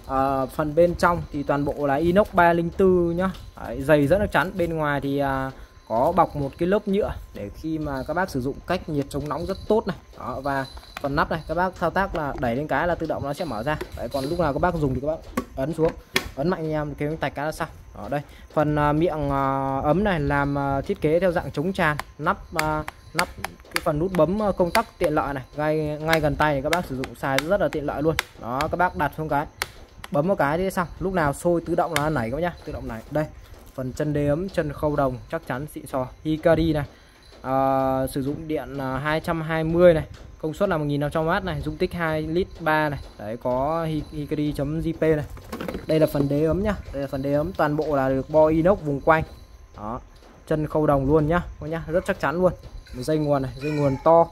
À, phần bên trong thì toàn bộ là inox ba không bốn nhá. Đấy, dày rất là chắn. Bên ngoài thì à, có bọc một cái lớp nhựa để khi mà các bác sử dụng cách nhiệt chống nóng rất tốt này. Đó, và phần nắp này các bác thao tác là đẩy lên cái là tự động nó sẽ mở ra. Đấy, còn lúc nào các bác dùng thì các bác ấn xuống, ấn mạnh em cái tạch cá là xong. Ở đây phần à, miệng à, ấm này làm à, thiết kế theo dạng chống tràn, nắp à, nắp cái phần nút bấm công tắc tiện lợi này ngay ngay gần tay này, các bác sử dụng xài rất là tiện lợi luôn. Đó, các bác đặt xuống cái bấm một cái thì xong, lúc nào sôi tự động là nảy các nhá, tự động này. Đây, phần chân đế ấm, chân khâu đồng chắc chắn xịn sò Hikari này. À, sử dụng điện hai trăm hai mươi này, công suất là một nghìn năm trăm oát này, dung tích hai lít ba này. Đấy, có hikari chấm jp này. Đây là phần đế ấm nhá, đây là phần đế ấm toàn bộ là được bo inox vùng quanh. Đó, chân khâu đồng luôn nhá, các nhá, rất chắc chắn luôn. Dây nguồn này, dây nguồn to.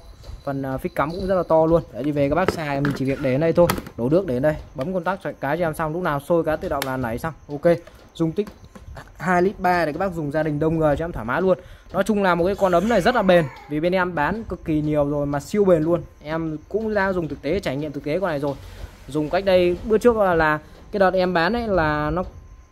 Phần phích cắm cũng rất là to luôn. Đấy, đi về các bác xài mình chỉ việc để ở đây thôi, đổ nước để ở đây, bấm công tắc cái cho em xong, lúc nào sôi cá tự động là nảy xong. Ok, dung tích hai lít ba để các bác dùng gia đình đông người cho em thoải mái luôn. Nói chung là một cái con ấm này rất là bền, vì bên em bán cực kỳ nhiều rồi mà siêu bền luôn. Em cũng ra dùng thực tế, trải nghiệm thực tế con này rồi. Dùng cách đây bữa trước là, là cái đợt em bán ấy là nó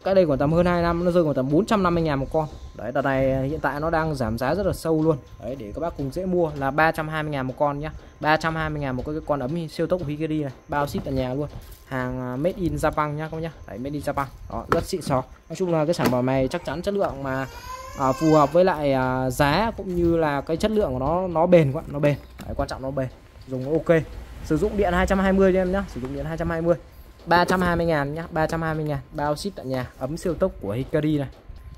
cái đây khoảng tầm hơn hai năm, nó rơi khoảng tầm bốn trăm năm mươi ngàn một con. Đấy, đợt này hiện tại nó đang giảm giá rất là sâu luôn. Đấy, để các bác cùng dễ mua là ba trăm hai mươi ngàn một con nhá. ba trăm hai mươi ngàn một cái con ấm siêu tốc Hikari này, bao ship ở nhà luôn. Hàng made in Japan nhá các bác nhá. Đấy, made in Japan. Đó, rất xịn sò. Nói chung là cái sản phẩm này chắc chắn chất lượng mà à, phù hợp với lại à, giá cũng như là cái chất lượng của nó nó bền quá, nó bền. Đấy, quan trọng nó bền. Dùng ok. Sử dụng điện hai trăm hai mươi cho em nhá, sử dụng điện hai trăm hai mươi. ba trăm hai mươi ngàn nhá, ba trăm hai mươi ngàn bao ship tại nhà, ấm siêu tốc của Hikari này.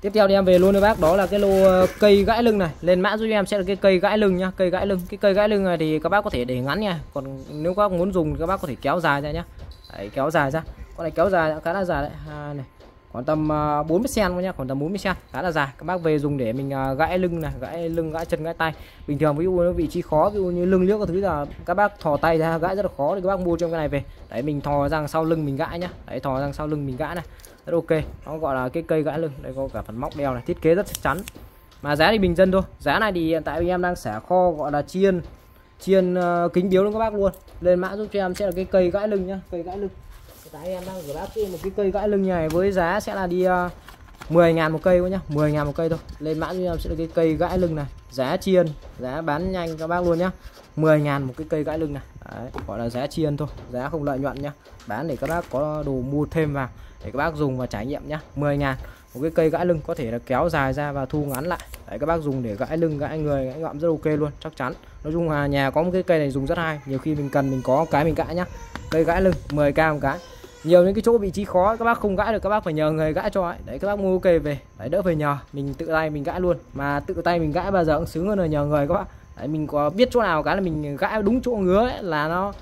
Tiếp theo thì em về luôn với bác đó là cái lô cây gãi lưng này. Lên mã giúp em sẽ là cái cây gãi lưng nhá, cây gãi lưng. Cái cây gãi lưng này thì các bác có thể để ngắn nha, còn nếu các bác muốn dùng các bác có thể kéo dài ra nhá. Đấy, kéo dài ra. Con này kéo dài khá là dài đấy. À, này. Khoảng tầm bốn mươi xăng-ti-mét nhá, khoảng tầm bốn mươi xăng-ti-mét, khá là dài. Các bác về dùng để mình gãi lưng này, gãi lưng, gãi chân, gãi tay. Bình thường ví dụ nó vị trí khó, ví dụ như lưng liếc các thứ là các bác thò tay ra gãi rất là khó thì các bác mua trong cái này về. Đấy, mình thò ra sau lưng mình gãi nhá. Đấy, thò ra sau lưng mình gãi này. Rất ok, nó gọi là cái cây gãi lưng. Đây có cả phần móc đeo này, thiết kế rất chắc chắn. Mà giá thì bình dân thôi. Giá này thì hiện tại bên em đang xả kho gọi là chiên chiên uh, kính biếu luôn các bác luôn. Lên mã giúp cho em sẽ là cái cây gãi lưng nhá, cây gãi lưng. Tại em đang gửi bác một cái cây gãi lưng này với giá sẽ là đi uh, mười ngàn một cây thôi nhá, mười ngàn một cây thôi. Lên mã giúp em sẽ là cái cây gãi lưng này, giá chiên, giá bán nhanh các bác luôn nhá. mười ngàn một cái cây gãi lưng này. Đấy, gọi là giá chiên thôi, giá không lợi nhuận nhá. Bán để các bác có đồ mua thêm vào để các bác dùng và trải nghiệm nhá. mười ngàn một cái cây gãi lưng, có thể là kéo dài ra và thu ngắn lại. Đấy, các bác dùng để gãi lưng, gãi người, gãi ngậm rất ok luôn, chắc chắn. Nói chung là nhà có một cái cây này dùng rất hay, nhiều khi mình cần mình có cái mình gãi nhá. Cây gãi lưng mười k một cái. nhiều những cái chỗ vị trí khó các bác không gãi được, các bác phải nhờ người gãi cho ấy. Đấy các bác mua ok về đấy đỡ phải nhờ, mình tự tay mình gãi luôn, mà tự tay mình gãi bao giờ cũng sướng hơn là nhờ người các bác. Đấy, mình có biết chỗ nào cái là mình gãi đúng chỗ ngứa ấy, là nó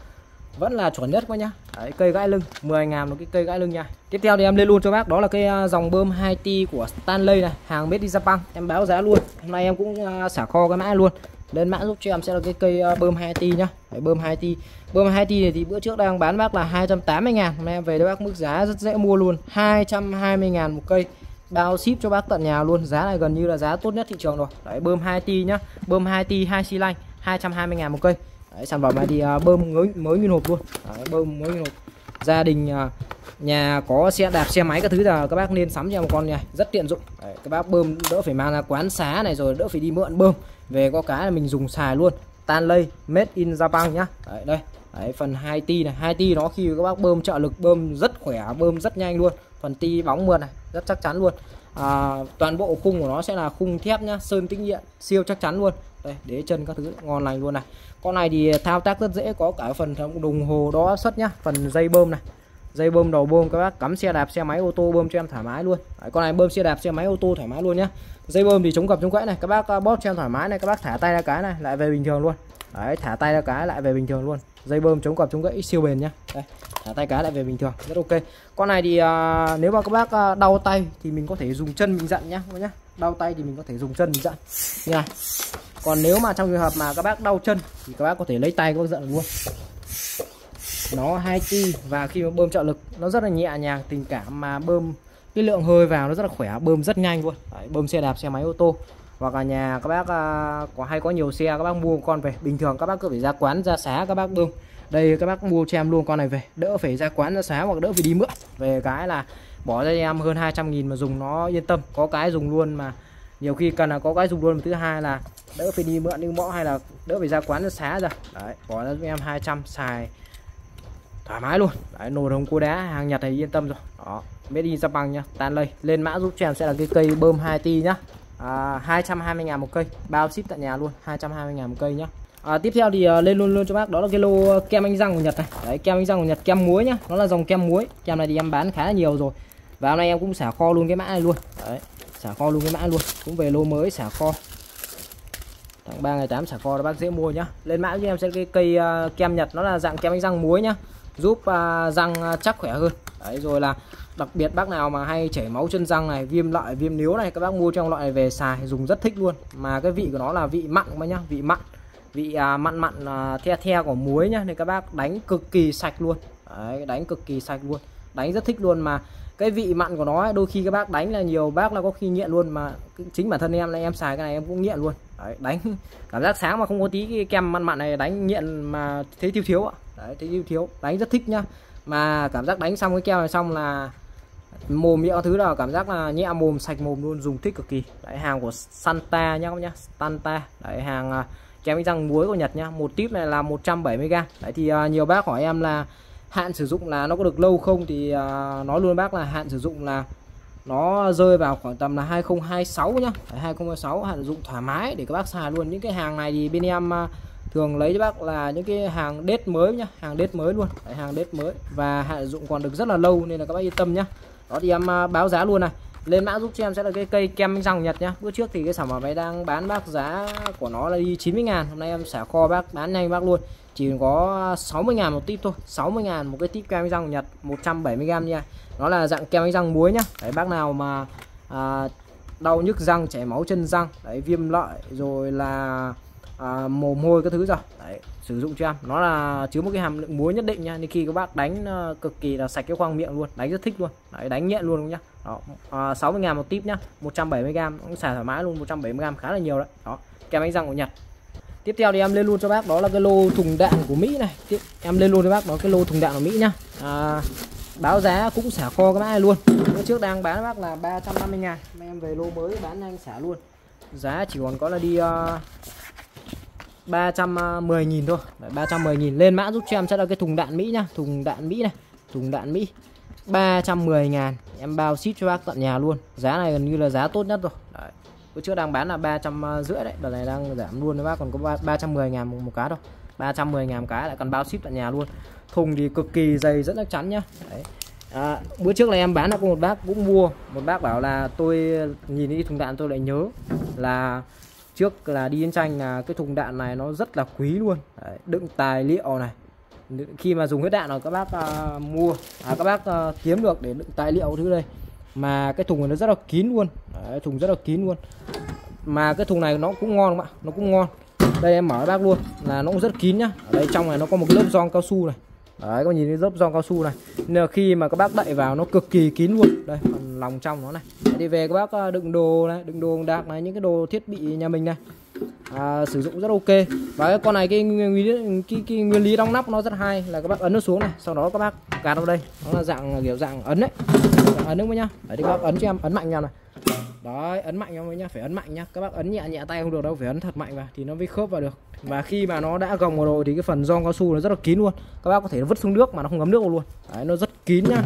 vẫn là chuẩn nhất quá nhá. Đấy, cây gãi lưng mười ngàn một cái cây gãi lưng nha. Tiếp theo thì em lên luôn cho bác, đó là cây dòng bơm hai ti của Stanley này, hàng made in Japan, em báo giá luôn. Hôm nay em cũng xả kho cái mã luôn, lên mã giúp cho em sẽ là cái cây bơm hai ti nhá. Đấy, bơm hai ti, bơm hai ti này thì bữa trước đang bán bác là hai trăm tám mươi ngàn, hôm nay em về đây bác mức giá rất dễ mua luôn, hai trăm hai mươi ngàn một cây, bao ship cho bác tận nhà luôn, giá này gần như là giá tốt nhất thị trường rồi. Đấy, bơm hai ti nhá, bơm hai ti hai xi lanh, hai trăm hai mươi ngàn một cây. Đấy, sản phẩm này thì uh, bơm mới, mới nguyên hộp luôn. Đấy, bơm mới nguyên hộp, gia đình uh, nhà có xe đạp xe máy các thứ là các bác nên sắm cho một con này, rất tiện dụng. Đấy, các bác bơm đỡ phải mang ra quán xá này, rồi đỡ phải đi mượn bơm về, có cái là mình dùng xài luôn. Stanley made in Japan nhá. Đấy, đây đấy, phần hai ti này, hai ti nó khi các bác bơm trợ lực bơm rất khỏe, bơm rất nhanh luôn, phần ti bóng mượt này rất chắc chắn luôn. À, toàn bộ khung của nó sẽ là khung thép nhá, sơn tĩnh điện siêu chắc chắn luôn. Đây, đế chân các thứ ngon lành luôn này. Con này thì thao tác rất dễ, có cả phần đồng hồ đo áp suất nhá, phần dây bơm này, dây bơm đầu bơm các bác cắm xe đạp xe máy ô tô bơm cho em thoải mái luôn. Đấy, con này bơm xe đạp xe máy ô tô thoải mái luôn nhá. Dây bơm thì chống gập chống gãy này, các bác bóp cho em thoải mái này, các bác thả tay ra cái này lại về bình thường luôn. Đấy, thả tay ra cái lại về bình thường luôn, dây bơm chống gập chống gãy siêu bền nhá. Đây, thả tay cái lại về bình thường rất ok. Con này thì à, nếu mà các bác đau tay thì mình có thể dùng chân mình dặn nhá, nhá. Đau tay thì mình có thể dùng chân mình dặn như này. Còn nếu mà trong trường hợp mà các bác đau chân thì các bác có thể lấy tay các bác dặn luôn. Nó hai ti và khi mà bơm trợ lực nó rất là nhẹ nhàng tình cảm, mà bơm cái lượng hơi vào nó rất là khỏe, bơm rất nhanh luôn. Đấy, bơm xe đạp xe máy ô tô hoặc là nhà các bác à, có hay có nhiều xe các bác mua con về, bình thường các bác cứ phải ra quán ra xá các bác bơm, đây các bác mua cho em luôn con này về, đỡ phải ra quán ra xá hoặc đỡ phải đi mượn về, cái là bỏ ra em hơn hai trăm nghìn mà dùng nó yên tâm, có cái dùng luôn mà nhiều khi cần là có cái dùng luôn. Thứ hai là đỡ phải đi mượn đi mõ hay là đỡ phải ra quán ra xá ra. Đấy, bỏ ra cho em hai trăm xài thoải mái luôn. Đấy, nồi đồng cô đá hàng Nhật này yên tâm rồi đó, made in Japan nhá. Tan lây lên mã giúp cho em sẽ là cái cây bơm hai ti nhá, à, hai trăm hai mươi ngàn một cây, bao ship tận nhà luôn, hai trăm hai mươi ngàn một cây nhá. À, tiếp theo thì uh, lên luôn luôn cho bác, đó là cái lô kem đánh răng của Nhật này. Đấy, kem đánh răng của Nhật, kem muối nhá, nó là dòng kem muối. Kem này thì em bán khá là nhiều rồi và hôm nay em cũng xả kho luôn cái mã này luôn. Đấy, xả kho luôn cái mã luôn, cũng về lô mới xả kho tháng ba ngày tám xả kho, đó bác dễ mua nhá. Lên mã cho em sẽ cái cây uh, kem Nhật, nó là dạng kem đánh răng muối nhá, giúp uh, răng uh, chắc khỏe hơn. Đấy, rồi là đặc biệt bác nào mà hay chảy máu chân răng này, viêm lợi viêm níu này, các bác mua trong loại này về xài dùng rất thích luôn. Mà cái vị của nó là vị mặn mà nhá, vị mặn, vị à, mặn mặn à, the the của muối nhá, nên các bác đánh cực kỳ sạch luôn. Đấy, đánh cực kỳ sạch luôn, đánh rất thích luôn. Mà cái vị mặn của nó ấy, đôi khi các bác đánh là nhiều bác là có khi nghiện luôn, mà chính bản thân em là em xài cái này em cũng nghiện luôn. Đấy, đánh cảm giác sáng mà không có tí cái kem mặn mặn này đánh nghiện mà thấy thiếu thiếu ạ. Đấy, thấy thiếu thiếu, đánh rất thích nhá. Mà cảm giác đánh xong cái keo này xong là mồm nhẹ thứ nào cảm giác là nhẹ mồm sạch mồm luôn, dùng thích cực kỳ. Đấy, hàng của Santa nhá các bác nhá, Santa. Đấy, hàng kem đánh răng muối của Nhật nhá, một tip này là một trăm bảy mươi gam. Đấy thì uh, nhiều bác hỏi em là hạn sử dụng là nó có được lâu không, thì uh, nói luôn bác là hạn sử dụng là nó rơi vào khoảng tầm là hai không hai sáu nhá. Đấy, hai không hai sáu hạn sử dụng thoải mái để các bác xài luôn. Những cái hàng này thì bên em uh, thường lấy cho bác là những cái hàng đết mới nhá, hàng đết mới luôn. Đấy, hàng đết mới và hạn sử dụng còn được rất là lâu nên là các bác yên tâm nhá. Đó thì em uh, báo giá luôn này. Lên mã giúp cho em sẽ là cái cây kem đánh răng Nhật nhá. Bữa trước thì cái sản phẩm này đang bán bác giá của nó là đi chín mươi ngàn, hôm nay em xả kho bác bán nhanh bác luôn, chỉ có sáu mươi ngàn một tip thôi, sáu mươi ngàn một cái tip kem đánh răng Nhật một trăm bảy mươi gam nha. Nó là dạng kem đánh răng muối nhá. Đấy, bác nào mà à, đau nhức răng, chảy máu chân răng, đấy, viêm lợi rồi là à, mồ hôi các thứ rồi. Đấy, sử dụng cho em, nó là chứa một cái hàm lượng muối nhất định nha, nên khi các bác đánh cực kỳ là sạch cái khoang miệng luôn, đánh rất thích luôn. Đấy, đánh nhẹ luôn nhá. Đó, à, sáu mươi ngàn một tip nhá, một trăm bảy mươi gam cũng xài thoải mái luôn, một trăm bảy mươi gam khá là nhiều đấy. Đó, kem đánh răng của Nhật. Tiếp theo thì em lên luôn cho bác đó là cái lô thùng đạn của Mỹ này. Tiếp em lên luôn cho bác đó cái lô thùng đạn của Mỹ nhá. À, báo giá cũng xả kho các bác này luôn. Bữa trước đang bán bác là ba trăm năm mươi ngàn, mà em về lô mới bán anh xả luôn. Giá chỉ còn có là đi uh, ba trăm mười nghìn thôi. Đấy, ba trăm mười nghìn. Lên mã giúp cho em sẽ là cái thùng đạn Mỹ nhá, thùng đạn Mỹ này, thùng đạn Mỹ. ba trăm mười ngàn em bao ship cho bác tận nhà luôn. Giá này gần như là giá tốt nhất rồi. Đấy, bữa trước đang bán là ba trăm rưỡi đấy, đợt này đang giảm luôn đấy bác, còn có ba trăm mười ngàn một, một cá thôi. ba trăm mười ngàn cá lại còn bao ship tận nhà luôn. Thùng thì cực kỳ dày rất chắc chắn nhá. Đấy, à, bữa trước là em bán là có một bác cũng mua, một bác bảo là tôi nhìn cái thùng đạn tôi lại nhớ là trước là đi chiến tranh là cái thùng đạn này nó rất là quý luôn. Đấy, đựng tài liệu này, khi mà dùng hết đạn rồi các bác à, mua à, các bác à, kiếm được để đựng tài liệu thứ đây, mà cái thùng này nó rất là kín luôn. Đấy, thùng rất là kín luôn, mà cái thùng này nó cũng ngon các bạn, nó cũng ngon. Đây em mở bác luôn là nó cũng rất kín nhá. Ở đây trong này nó có một lớp gioăng cao su này. Đấy, có nhìn cái lớp gioăng cao su này. Nên là khi mà các bác đậy vào nó cực kỳ kín luôn. Đây, phần lòng trong nó này. Đấy, đi về các bác đựng đồ này, đựng đồ đạc này, những cái đồ thiết bị nhà mình này. À, sử dụng rất ok. Và cái con này cái nguyên lý cái, cái nguyên lý đóng nắp nó rất hay là các bác ấn nó xuống này, sau đó các bác gạt vào đây. Nó là dạng kiểu dạng ấn đấy. Dạng ấn nữa nhá. Đấy các bác ấn cho em, ấn mạnh nhau này. Đấy, ấn mạnh nhau nhá, phải ấn mạnh nhá. Các bác ấn nhẹ nhẹ tay không được đâu, phải ấn thật mạnh vào thì nó mới khớp vào được. Và khi mà nó đã gồng vào rồi thì cái phần gioăng cao su nó rất là kín luôn. Các bác có thể vứt xuống nước mà nó không ngấm nước luôn. Đấy, nó rất kín nhá.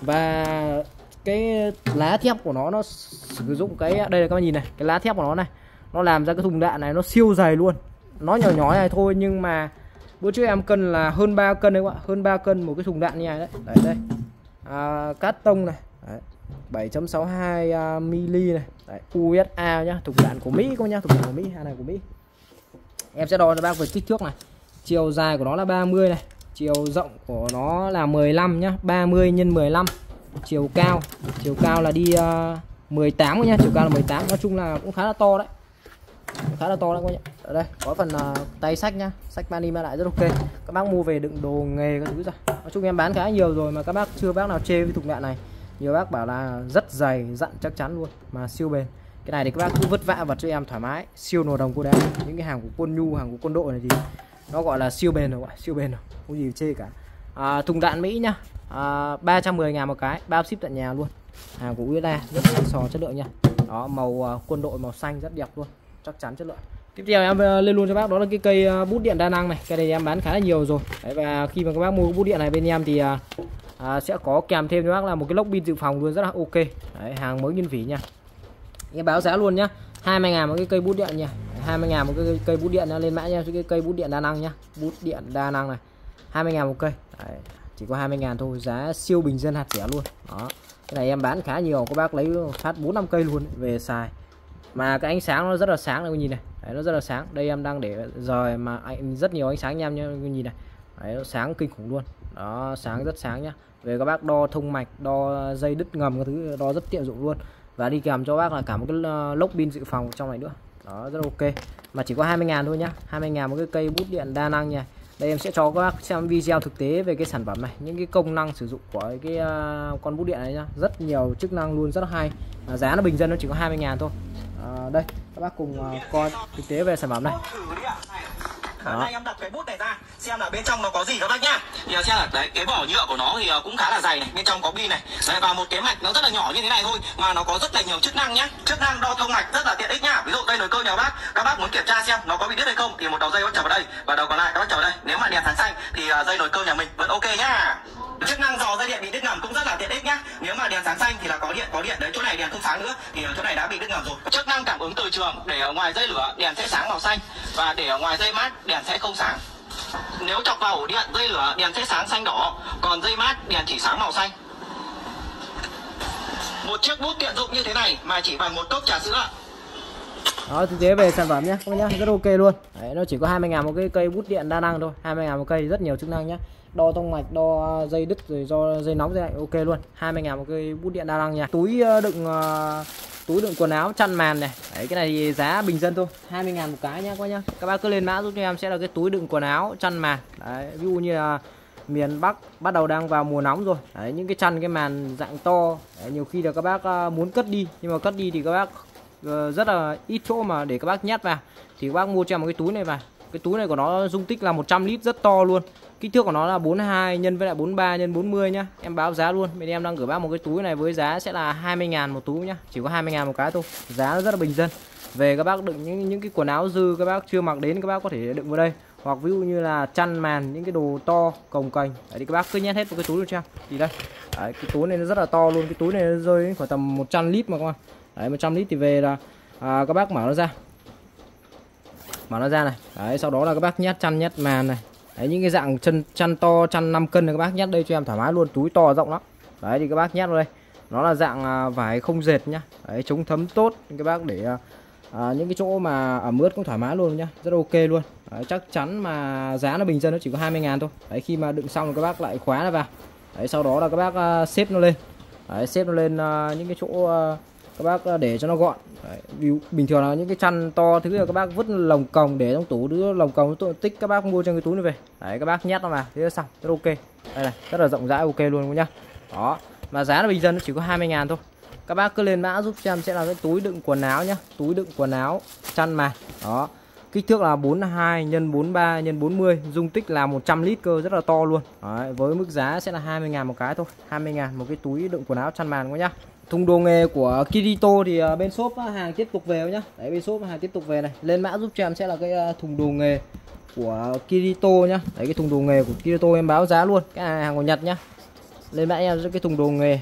Và cái lá thép của nó nó sử dụng cái đây là các bạn nhìn này, cái lá thép của nó này. Nó làm ra cái thùng đạn này nó siêu dày luôn. Nó nhỏ nhỏ này thôi nhưng mà bữa trước em cân là hơn ba cân đấy các bạn, hơn ba cân một cái thùng đạn như này đấy. Đấy đây. À, cát tông này. Đấy. bảy chấm sáu hai mi-li này. Đấy, u ét a nhá, thùng đạn của Mỹ các nhá, thùng đạn của Mỹ, hàng này của Mỹ. Em sẽ đo cho bác về kích thước này. Chiều dài của nó là ba mươi này, chiều rộng của nó là mười lăm nhá, ba mươi nhân mười lăm. Chiều cao, chiều cao là đi uh, mười tám nhá, chiều cao là mười tám, nói chung là cũng khá là to đấy. Cũng khá là to đấy các bạn nhá. Ở đây có phần uh, tay sách nhá, sách mani mang lại rất ok. Các bác mua về đựng đồ nghề các thứ rồi. Nói chung em bán khá nhiều rồi mà các bác chưa bác nào chê với thùng đạn này. Nhiều bác bảo là rất dày dặn chắc chắn luôn mà siêu bền. Cái này thì các bác cứ vứt vạ vật cho em thoải mái, siêu nổ đồng cô đá. Những cái hàng của quân nhu, hàng của quân đội này thì nó gọi là siêu bền rồi các bạn, siêu bền rồi, không gì chê cả. À, thùng đạn Mỹ nhá, à, ba trăm mười ngàn một cái, bao ship tận nhà luôn. Hàng của u ét a rất sò chất lượng nha. Đó, màu uh, quân đội màu xanh rất đẹp luôn, chắc chắn chất lượng. Tiếp theo em lên luôn cho bác đó là cái cây bút điện đa năng này, cái này em bán khá là nhiều rồi. Đấy, và khi mà các bác mua bút điện này bên em thì à, sẽ có kèm thêm cho bác là một cái lốc pin dự phòng luôn, rất là ok. Đấy, hàng mới nguyên vỉ nha. Em báo giá luôn nhá, hai mươi ngàn một cái cây bút điện nha, hai mươi ngàn một cái cây bút điện nha, lên mã nha, cái cây bút điện đa năng nhá, bút điện đa năng này, hai mươi ngàn một cây. Đấy, chỉ có hai mươi ngàn thôi, giá siêu bình dân hạt rẻ luôn. Đó, cái này em bán khá nhiều, các bác lấy phát bốn năm cây luôn về xài. Mà cái ánh sáng nó rất là sáng này, các bạn nhìn này. Đấy, nó rất là sáng. Đây em đang để rời mà anh rất nhiều ánh sáng nha em nhá, nhìn này. Đấy, nó sáng kinh khủng luôn. Đó, sáng rất sáng nhá. Về các bác đo thông mạch, đo dây đứt ngầm các thứ, đo rất tiện dụng luôn. Và đi kèm cho bác là cả một cái lốc pin dự phòng trong này nữa. Đó, rất ok. Mà chỉ có hai mươi ngàn thôi nhá. hai mươi ngàn một cái cây bút điện đa năng nha. Đây em sẽ cho các bác xem video thực tế về cái sản phẩm này, những cái công năng sử dụng của cái con bút điện này nhá. Rất nhiều chức năng luôn, rất hay. Mà giá nó bình dân, nó chỉ có hai mươi ngàn thôi. À, đây các bác cùng uh, coi thực tế về sản phẩm này. Đó. Em đặt cái bút này ra xem là bên trong nó có gì các bác nhá. Thì xem là đấy, cái vỏ nhựa của nó thì cũng khá là dày này, bên trong có pin này. Đấy, và một cái mạch nó rất là nhỏ như thế này thôi mà nó có rất là nhiều chức năng nhá. Chức năng đo thông mạch rất là tiện ích nhá. Ví dụ đây nồi cơm nhà bác, các bác muốn kiểm tra xem nó có bị đứt hay không thì một đầu dây bác chở vào đây và đầu còn lại các bác chở vào đây. Nếu mà đèn sáng xanh thì uh, dây nồi cơm nhà mình vẫn ok nhá. Chức năng dò dây điện bị đứt ngầm cũng rất là tiện ích nhá. Nếu mà đèn sáng xanh thì là có điện, có điện đấy, chỗ này đèn không sáng nữa thì chỗ này đã bị đứt ngầm rồi. Chức năng cảm ứng từ trường, để ở ngoài dây lửa đèn sẽ sáng màu xanh và để ở ngoài dây mát đèn sẽ không sáng. Nếu chọc vào ổ điện dây lửa đèn sẽ sáng xanh đỏ, còn dây mát đèn chỉ sáng màu xanh. Một chiếc bút tiện dụng như thế này mà chỉ bằng một cốc trà sữa. Đó, thực tế về sản phẩm nhé, các bạn nhé, rất ok luôn. Đấy, nó chỉ có hai mươi ngàn một cái cây bút điện đa năng thôi, hai mươi ngàn một cây, rất nhiều chức năng nhé. Đo thông mạch, đo dây đứt rồi do dây nóng dây lạnh, ok luôn. hai mươi ngàn một cây bút điện đa năng nha. Túi đựng túi đựng quần áo, chăn màn này. Đấy, cái này thì giá bình dân thôi, hai mươi ngàn một cái nha các bác nhá. Các bác cứ lên mã giúp cho em sẽ là cái túi đựng quần áo, chăn màn. Đấy, ví dụ như là miền Bắc bắt đầu đang vào mùa nóng rồi. Đấy, những cái chăn cái màn dạng to. Đấy, nhiều khi là các bác muốn cất đi nhưng mà cất đi thì các bác rất là ít chỗ mà để các bác nhét vào thì các bác mua cho em một cái túi này vào. Cái túi này của nó dung tích là một trăm lít, rất to luôn. Kích thước của nó là bốn mươi hai nhân với lại bốn mươi ba nhân bốn mươi nhá. Em báo giá luôn. Bên em đang gửi bác một cái túi này với giá sẽ là hai mươi ngàn một túi nhá. Chỉ có hai mươi ngàn một cái thôi. Giá nó rất là bình dân. Về các bác đựng những những cái quần áo dư các bác chưa mặc đến các bác có thể đựng vào đây. Hoặc ví dụ như là chăn màn, những cái đồ to cồng cành. Đấy thì các bác cứ nhét hết vào cái túi luôn cho em. Thì đây. Đấy, cái túi này nó rất là to luôn. Cái túi này nó rơi đến khoảng tầm một trăm lít mà các bạn. Đấy, một trăm lít thì về là à, các bác mở nó ra. Mở nó ra này. Đấy, sau đó là các bác nhét chăn nhét màn này. Đấy, những cái dạng chân chăn to, chăn năm cân này các bác nhét đây cho em thoải mái luôn, túi to rộng lắm. Đấy thì các bác nhét vào đây. Nó là dạng vải không dệt nhá. Đấy, chống thấm tốt các bác, để à, những cái chỗ mà ẩm ướt cũng thoải mái luôn nhá. Rất ok luôn. Đấy, chắc chắn mà giá nó bình dân nó chỉ có hai mươi ngàn thôi. Đấy, khi mà đựng xong rồi các bác lại khóa nó vào. Đấy, sau đó là các bác xếp nó lên. Đấy, xếp nó lên những cái chỗ các bác để cho nó gọn. Đấy, bình thường là những cái chăn to thứ là các bác vứt lồng còng để trong tủ, đứa lồng còng tích các bác mua trong cái túi này về. Đấy, các bác nhét nó vào, thế là xong, rất ok. Đây này, rất là rộng rãi, ok luôn nhá. Đó, mà giá là bình dân nó chỉ có hai mươi ngàn thôi. Các bác cứ lên mã giúp cho em, sẽ là cái túi đựng quần áo nhá, túi đựng quần áo chăn màn. Đó, kích thước là bốn mươi hai nhân bốn mươi ba nhân bốn mươi, dung tích là một trăm lít cơ, rất là to luôn. Đấy, với mức giá sẽ là hai mươi ngàn một cái thôi, hai mươi ngàn một cái túi đựng quần áo chăn màn các nhá. Thùng đồ nghề của Kirito thì bên shop hàng tiếp tục về nhá. Đấy, bên shop hàng tiếp tục về này. Lên mã giúp cho em sẽ là cái thùng đồ nghề của Kirito nhá. Đấy, cái thùng đồ nghề của Kirito em báo giá luôn, cái hàng của Nhật nhá. Lên mã em cái thùng đồ nghề.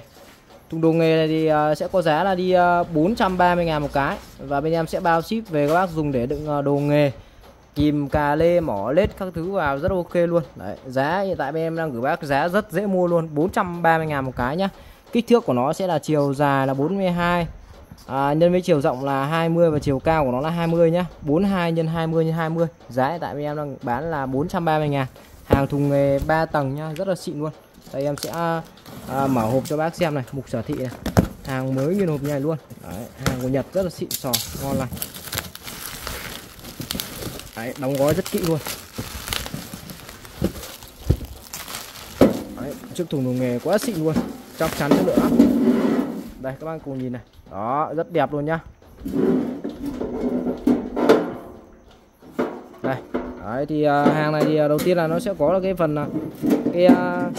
Thùng đồ nghề này thì sẽ có giá là đi bốn trăm ba mươi ngàn một cái, và bên em sẽ bao ship về các bác dùng để đựng đồ nghề, kìm, cà lê, mỏ, lết các thứ vào, rất ok luôn. Đấy, giá hiện tại bên em đang gửi bác giá rất dễ mua luôn, bốn trăm ba mươi ngàn một cái nhá. Kích thước của nó sẽ là chiều dài là bốn mươi hai à, nhân với chiều rộng là hai mươi, và chiều cao của nó là hai mươi nhá. bốn mươi hai nhân hai mươi nhân hai mươi. Giá hiện tại bên em đang bán là bốn trăm ba mươi ngàn. Hàng thùng nghề ba tầng nhá, rất là xịn luôn. Đây em sẽ à, mở hộp cho bác xem này, mục sở thị này. Hàng mới nguyên hộp như này luôn. Đấy, hàng của Nhật rất là xịn sò, ngon lành. Đấy, đóng gói rất kỹ luôn. Đấy, chiếc thùng đồ nghề quá xịn luôn, chắc chắn nữa. Đây các bạn cùng nhìn này. Đó, rất đẹp luôn nhá. Đây. Đấy thì uh, hàng này thì uh, đầu tiên là nó sẽ có là cái phần uh, cái uh,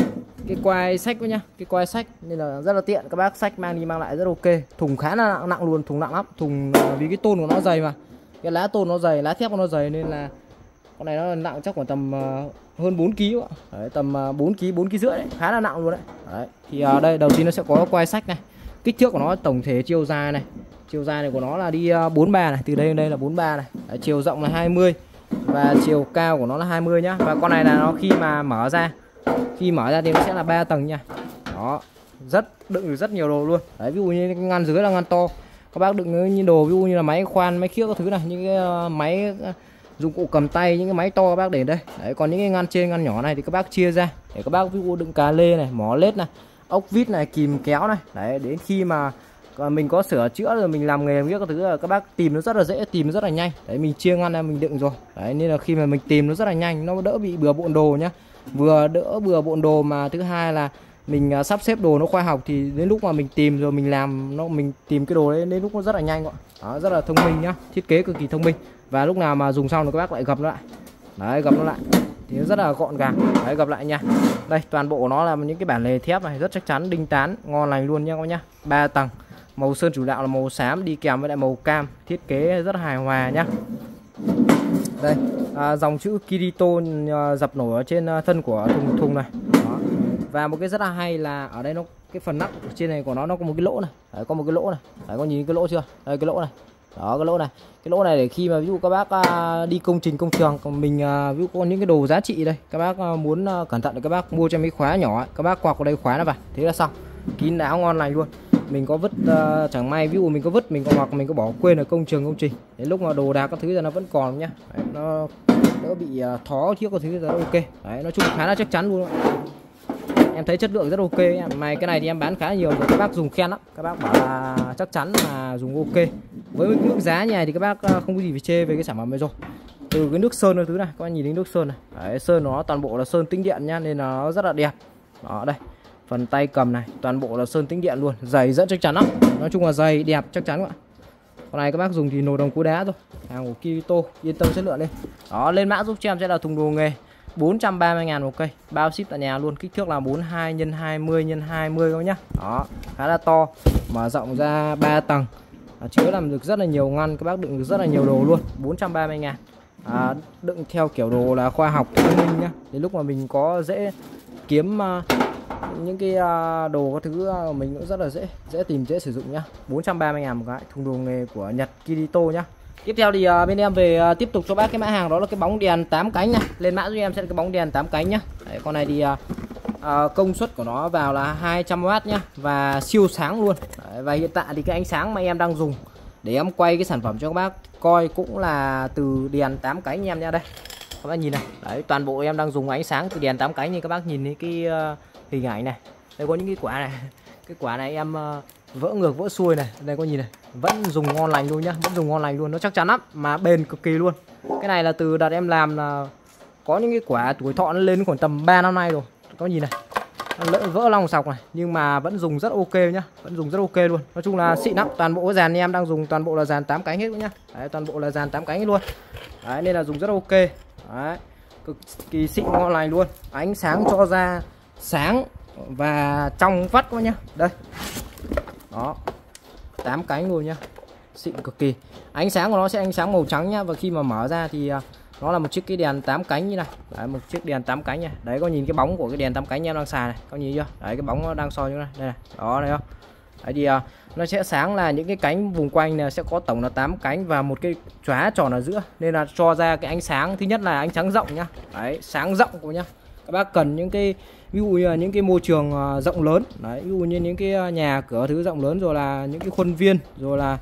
cái quai sách nhá, cái quai sách nên là rất là tiện, các bác sách mang đi mang lại rất ok. Thùng khá là nặng, nặng luôn, thùng nặng lắm, thùng uh, vì cái tôn của nó dày mà. Cái lá tôn nó dày, lá thép của nó dày nên là con này nó nặng chắc khoảng tầm uh, hơn bốn ký ạ. Đấy, tầm uh, bốn ký bốn ký rưỡi đấy, khá là nặng luôn đấy. Đấy, thì uh, đây đầu tiên nó sẽ có quai sách này. Kích thước của nó tổng thể chiều dài này. Chiều dài này của nó là đi uh, bốn mươi ba này, từ đây đến đây là bốn mươi ba này. Đấy, chiều rộng là hai mươi và chiều cao của nó là hai mươi nhá. Và con này là nó khi mà mở ra, khi mở ra thì nó sẽ là ba tầng nha. Đó, rất đựng được rất nhiều đồ luôn. Đấy, ví dụ như ngăn dưới là ngăn to. Các bác đựng những đồ ví dụ như là máy khoan, máy khiếc các thứ này, những cái uh, máy uh, dụng cụ cầm tay, những cái máy to các bác để đây. Đấy, còn những cái ngăn trên ngăn nhỏ này thì các bác chia ra để các bác ví dụ đựng cá lê này, mỏ lết này, ốc vít này, kìm kéo này. Đấy, đến khi mà mình có sửa chữa rồi mình làm nghề làm nghĩa các thứ, các bác tìm nó rất là dễ, tìm nó rất là nhanh. Đấy, mình chia ngăn ra mình đựng rồi. Đấy, nên là khi mà mình tìm nó rất là nhanh, nó đỡ bị bừa bộn đồ nhá. Vừa đỡ bừa bộn đồ, mà thứ hai là mình sắp xếp đồ nó khoa học, thì đến lúc mà mình tìm rồi mình làm nó, mình tìm cái đồ đấy đến lúc nó rất là nhanh ạ. Đó, rất là thông minh nhá, thiết kế cực kỳ thông minh. Và lúc nào mà dùng xong thì các bác lại gập nó lại. Đấy, gập nó lại thì nó rất là gọn gàng. Đấy, gập lại nha. Đây, toàn bộ của nó là những cái bản lề thép này, rất chắc chắn, đinh tán, ngon lành luôn nha các bác nhá. ba tầng. Màu sơn chủ đạo là màu xám đi kèm với lại màu cam, thiết kế rất hài hòa nhá. Đây, à, dòng chữ Kirito dập nổi ở trên thân của thùng thùng này. Đó. Và một cái rất là hay là ở đây nó cái phần nắp trên này của nó nó có một cái lỗ này. Đấy, có một cái lỗ này. Đấy, có nhìn cái lỗ chưa? Đây cái lỗ này. Đó, cái lỗ này cái lỗ này để khi mà ví dụ các bác à, đi công trình công trường, còn mình à, ví dụ có những cái đồ giá trị đây, các bác à, muốn à, cẩn thận để các bác mua cho mấy khóa nhỏ ấy. Các bác quạt vào đây khóa nó vào, thế là xong, kín đáo ngon lành luôn. Mình có vứt à, chẳng may ví dụ mình có vứt mình có hoặc mình có bỏ quên ở công trường công trình, đến lúc mà đồ đạc các thứ là nó vẫn còn nhá. Đấy, nó đỡ bị à, thó chứ có thứ là ok. Đấy, nói chung khá là chắc chắn luôn. Em thấy chất lượng rất ok. Mày cái này thì em bán khá nhiều rồi, các bác dùng khen lắm, các bác bảo là chắc chắn là dùng ok. Với mức giá như này thì các bác không có gì phải chê về cái sản phẩm này rồi. Từ cái nước sơn cái thứ này, các bạn nhìn đến nước sơn này. Đấy, sơn nó toàn bộ là sơn tĩnh điện nhá, nên là nó rất là đẹp. Đó, đây phần tay cầm này toàn bộ là sơn tĩnh điện luôn, dày rất chắc chắn lắm. Nói chung là dày đẹp chắc chắn các bạn. Con này các bác dùng thì nồi đồng cú đá thôi. Hàng của Kirito yên tâm chất lượng lên. Đó, lên mã giúp cho em sẽ là thùng đồ nghề. bốn trăm ba mươi ngàn một cây, bao ship tại nhà luôn. Kích thước là bốn mươi hai nhân hai mươi nhân hai mươi các bác nhá. Đó, khá là to, mở rộng ra ba tầng. À, chứa làm được rất là nhiều ngăn, các bác đựng được rất là nhiều đồ luôn. Bốn trăm ba mươi ngàn à, đựng theo kiểu đồ là khoa học thông minh nhá, đến lúc mà mình có dễ kiếm uh, những cái uh, đồ các thứ uh, mình cũng rất là dễ dễ tìm dễ sử dụng nhá. Bốn trăm ba mươi ngàn một cái thùng đồ nghề của Nhật Kirito nhá. Tiếp theo thì uh, bên em về uh, tiếp tục cho bác cái mã hàng, đó là cái bóng đèn tám cánh này. Lên mã giúp em sẽ là cái bóng đèn tám cánh nhá. Đấy, con này thì uh, à, công suất của nó vào là hai trăm oát nhá, và siêu sáng luôn. Đấy, và hiện tại thì cái ánh sáng mà em đang dùng để em quay cái sản phẩm cho các bác coi cũng là từ đèn tám cánh em nhá. Đây các bác nhìn này, đấy toàn bộ em đang dùng ánh sáng từ đèn tám cánh, như các bác nhìn thấy cái uh, hình ảnh này. Đây có những cái quả này, cái quả này em uh, vỡ ngược vỡ xuôi này, đây có nhìn này, vẫn dùng ngon lành luôn nhá, vẫn dùng ngon lành luôn, nó chắc chắn lắm mà bền cực kỳ luôn. Cái này là từ đợt em làm là có những cái quả tuổi thọ nó lên khoảng tầm ba năm nay rồi. Có nhìn này, lỡ vỡ lòng sọc này nhưng mà vẫn dùng rất ok nhá, vẫn dùng rất ok luôn. Nói chung là xịn lắm, toàn bộ cái dàn em đang dùng toàn bộ là dàn tám cánh hết nhá. Đấy, toàn bộ là dàn tám cánh hết luôn. Đấy, nên là dùng rất ok. Đấy, cực kỳ xịn ngon lành luôn. Ánh sáng cho ra sáng và trong vắt quá nhá. Đây. Đó. tám cánh luôn nhá. Xịn cực kỳ. Ánh sáng của nó sẽ ánh sáng màu trắng nhá, và khi mà mở ra thì nó là một chiếc cái đèn tám cánh như này. Đấy, một chiếc đèn tám cánh này. Đấy, có nhìn cái bóng của cái đèn tám cánh em đang xài này, có nhìn chưa? Đấy, cái bóng nó đang soi như này. Đây này. Đó, đây không? Đấy thì uh, nó sẽ sáng là những cái cánh vùng quanh này sẽ có tổng là tám cánh và một cái chóa tròn ở giữa, nên là cho ra cái ánh sáng, thứ nhất là ánh sáng rộng nhá. Đấy, sáng rộng của nhá. Các bác cần những cái ví dụ như là những cái môi trường rộng lớn. Đấy, ví dụ như những cái nhà cửa thứ rộng lớn, rồi là những cái khuôn viên, rồi là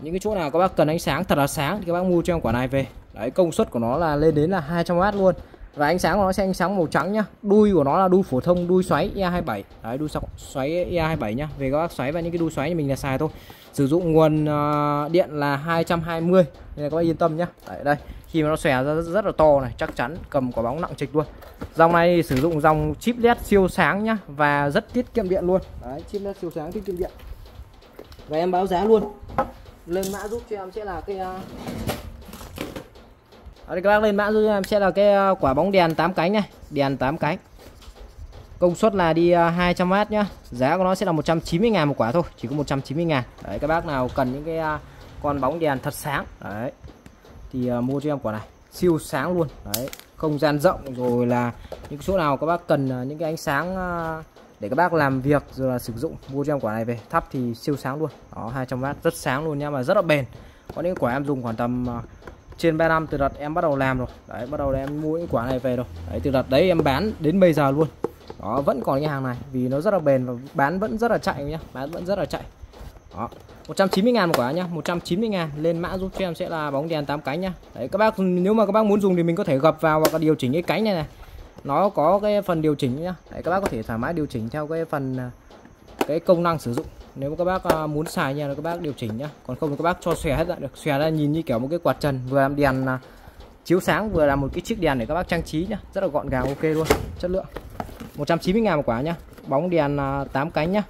những cái chỗ nào các bác cần ánh sáng thật là sáng thì các bác mua cho em quả này về. Đấy, công suất của nó là lên đến là hai trăm oát luôn. Và ánh sáng của nó sẽ ánh sáng màu trắng nhá. Đuôi của nó là đuôi phổ thông, đuôi xoáy E hai mươi bảy. Đấy, đuôi xoáy E hai mươi bảy nhá. Về các bác xoáy và những cái đuôi xoáy thì mình là xài thôi. Sử dụng nguồn uh, điện là hai trăm hai mươi. Nên là các bác yên tâm nhá. Đấy, đây, khi mà nó xòe ra rất là to này, chắc chắn cầm quả bóng nặng trịch luôn. Dòng này thì sử dụng dòng chip led siêu sáng nhá, và rất tiết kiệm điện luôn. Đấy, chip led siêu sáng tiết kiệm điện. Và em báo giá luôn. Lên mã giúp cho em sẽ là cái uh... Đấy, các bác lên mã giúp em sẽ là cái quả bóng đèn tám cánh này, đèn tám cánh. Công suất là đi hai trăm oát nhá. Giá của nó sẽ là một trăm chín mươi ngàn một quả thôi, chỉ có một trăm chín mươi ngàn. Đấy, các bác nào cần những cái con bóng đèn thật sáng đấy thì mua cho em quả này, siêu sáng luôn. Đấy, không gian rộng, rồi là những chỗ nào các bác cần những cái ánh sáng để các bác làm việc rồi là sử dụng, mua cho em quả này về thắp thì siêu sáng luôn. Đó, hai trăm oát rất sáng luôn nha, mà rất là bền. Có những quả em dùng khoảng tầm trên ba năm từ đợt em bắt đầu làm rồi. Đấy, bắt đầu là em mua những quả này về rồi. Đấy, từ đợt đấy em bán đến bây giờ luôn. Đó, vẫn còn cái hàng này vì nó rất là bền và bán vẫn rất là chạy nhá, bán vẫn rất là chạy. Đó, một trăm chín mươi ngàn một quả nhá, một trăm chín mươi ngàn. Lên mã giúp cho em sẽ là bóng đèn tám cánh nhá. Đấy, các bác nếu mà các bác muốn dùng thì mình có thể gập vào hoặc là điều chỉnh cái cánh này này. Nó có cái phần điều chỉnh nhá. Đấy, các bác có thể thoải mái điều chỉnh theo cái phần cái công năng sử dụng. Nếu mà các bác muốn xài nha, các bác điều chỉnh nhá, còn không thì các bác cho xòe hết ra được, xòe ra nhìn như kiểu một cái quạt trần, vừa làm đèn chiếu sáng vừa là một cái chiếc đèn để các bác trang trí nhá, rất là gọn gàng ok luôn, chất lượng. Một trăm chín mươi ngàn một quả nhá, bóng đèn tám cánh nhá,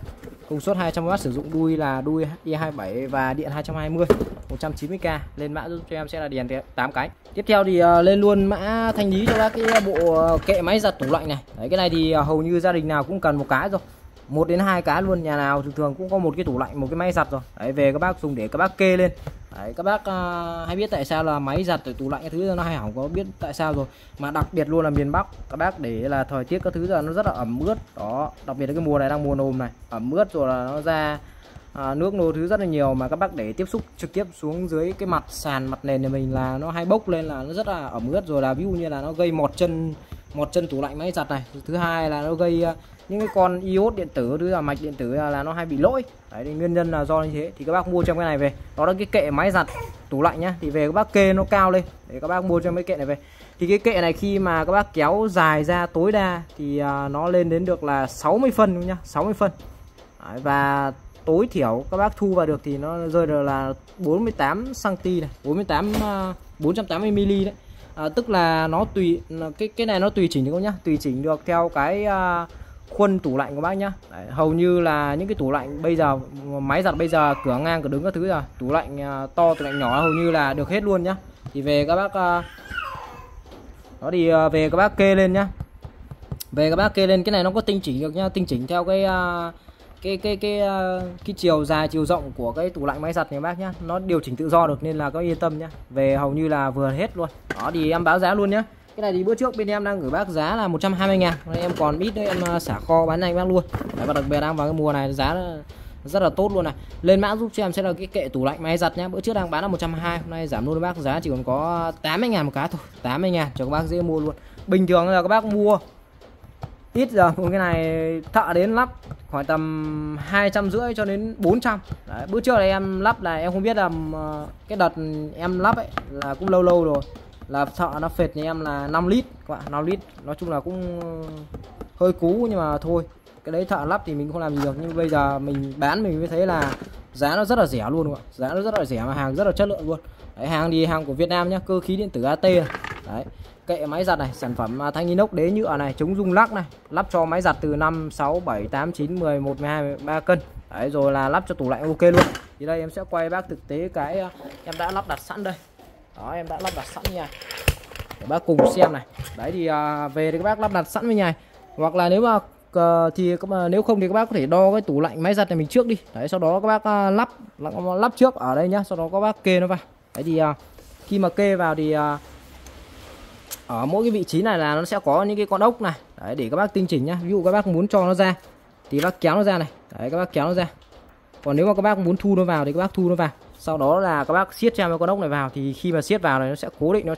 công suất hai trăm oát, sử dụng đuôi là đuôi E hai mươi bảy và điện hai trăm hai mươi. Một trăm chín mươi k. Lên mã giúp cho em sẽ là đèn tám cánh. Tiếp theo thì lên luôn mã thanh lý cho các cái bộ kệ máy giặt tủ lạnh này. Đấy, cái này thì hầu như gia đình nào cũng cần một cái rồi, một đến hai cái luôn, nhà nào thường thường cũng có một cái tủ lạnh, một cái máy giặt rồi. Đấy, về các bác dùng để các bác kê lên. Đấy, các bác à, hay biết tại sao là máy giặt tủ lạnh cái thứ nó hay hỏng, có biết tại sao rồi. Mà đặc biệt luôn là miền Bắc các bác để là thời tiết các thứ giờ nó rất là ẩm ướt đó, đặc biệt là cái mùa này đang mùa nồm này, ẩm ướt rồi là nó ra à, nước nô thứ rất là nhiều, mà các bác để tiếp xúc trực tiếp xuống dưới cái mặt sàn mặt nền nhà mình là nó hay bốc lên, là nó rất là ẩm ướt, rồi là ví dụ như là nó gây mọt chân một chân tủ lạnh máy giặt này. Thứ hai là nó gây những cái con iốt điện tử, thứ là mạch điện tử là nó hay bị lỗi. Đấy, thì nguyên nhân là do như thế. Thì các bác mua trong cái này về, đó là cái kệ máy giặt tủ lạnh nhá, thì về các bác kê nó cao lên để các bác mua trong cái kệ này về. Thì cái kệ này khi mà các bác kéo dài ra tối đa thì nó lên đến được là sáu mươi phân luôn nhá, sáu mươi phân. Đấy, và tối thiểu các bác thu vào được thì nó rơi được là bốn mươi tám xăng-ti-mét này, bốn mươi tám bốn trăm tám mươi mi-li-mét đấy. À, tức là nó tùy cái cái này nó tùy chỉnh được không nhá, tùy chỉnh được theo cái uh, khuôn tủ lạnh của bác nhá. Đấy, hầu như là những cái tủ lạnh bây giờ, máy giặt bây giờ cửa ngang cửa đứng các thứ rồi, tủ lạnh uh, to tủ lạnh nhỏ hầu như là được hết luôn nhá. Thì về các bác uh, nó thì uh, về các bác kê lên nhá, về các bác kê lên cái này nó có tinh chỉnh được nhá, tinh chỉnh theo cái uh, cái cái cái uh, cái chiều dài chiều rộng của cái tủ lạnh máy giặt này bác nhá, nó điều chỉnh tự do được nên là có yên tâm nhá, về hầu như là vừa hết luôn. Đó thì em báo giá luôn nhá. Cái này thì bữa trước bên em đang gửi bác giá là một trăm hai mươi ngàn, em còn ít đấy em xả kho bán nhanh bác luôn. Đấy, và đặc biệt đang vào cái mùa này giá rất là tốt luôn này. Lên mã giúp cho em sẽ là cái kệ tủ lạnh máy giặt nhá, bữa trước đang bán là một trăm hai mươi, hôm nay giảm luôn bác, giá chỉ còn có tám mươi ngàn một cái thôi, tám mươi ngàn cho các bác dễ mua luôn. Bình thường là các bác mua ít giờ. Còn cái này thợ đến lắp khoảng tầm hai trăm rưỡi cho đến bốn trăm. Đấy, bữa trước này em lắp là em không biết là cái đợt em lắp ấy là cũng lâu lâu rồi, là thợ nó phệt nhà em là năm lít các bạn, năm lít. Nói chung là cũng hơi cú nhưng mà thôi, cái đấy thợ lắp thì mình không làm gì được. Nhưng bây giờ mình bán mình mới thấy là giá nó rất là rẻ luôn các bạn, giá nó rất là rẻ mà hàng rất là chất lượng luôn. Đấy, hàng thì hàng của Việt Nam nhá, cơ khí điện tử a tê này. Đấy, kệ máy giặt này, sản phẩm thanh inox đế nhựa này, chống rung lắc này, lắp cho máy giặt từ năm, sáu, bảy, tám, chín, mười, mười một, mười hai, mười ba cân. Đấy, rồi là lắp cho tủ lạnh ok luôn. Thì đây em sẽ quay bác thực tế cái em đã lắp đặt sẵn đây. Đó, em đã lắp đặt sẵn nha, để bác cùng xem này. Đấy thì à, về thì các bác lắp đặt sẵn với nhà. Hoặc là nếu mà thì nếu không thì các bác có thể đo cái tủ lạnh máy giặt này mình trước đi. Đấy, sau đó các bác lắp lắp trước ở đây nhá, sau đó các bác kê nó vào. Đấy thì à, khi mà kê vào thì à, ở mỗi cái vị trí này là nó sẽ có những cái con ốc này. Đấy, để các bác tinh chỉnh nhá. Ví dụ các bác muốn cho nó ra thì bác kéo nó ra này. Đấy, các bác kéo nó ra. Còn nếu mà các bác muốn thu nó vào thì các bác thu nó vào. Sau đó là các bác siết cho em con ốc này vào, thì khi mà siết vào này nó sẽ cố định, nó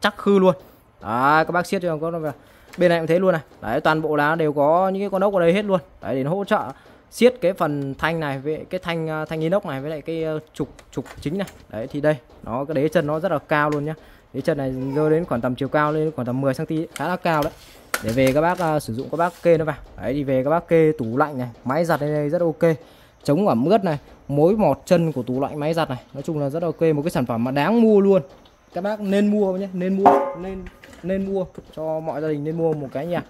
chắc khư luôn. Đấy, các bác siết cho em con ốc vào. Bên này cũng thế luôn này. Đấy, toàn bộ lá đều có những cái con ốc ở đây hết luôn. Đấy, để nó hỗ trợ siết cái phần thanh này với cái thanh thanh inox này với lại cái trục trục chính này. Đấy thì đây, nó cái đế chân nó rất là cao luôn nhá. Đế chân này rơi đến khoảng tầm chiều cao lên khoảng tầm mười xăng ti mét, khá là cao đấy. Để về các bác à, sử dụng các bác kê nó vào. Đấy thì về các bác kê tủ lạnh này, máy giặt đây rất ok. Chống ẩm ướt này, mối mọt chân của tủ lạnh máy giặt này, nói chung là rất ok, một cái sản phẩm mà đáng mua luôn. Các bác nên mua nhé, nên mua, nên nên mua cho mọi gia đình, nên mua một cái nha.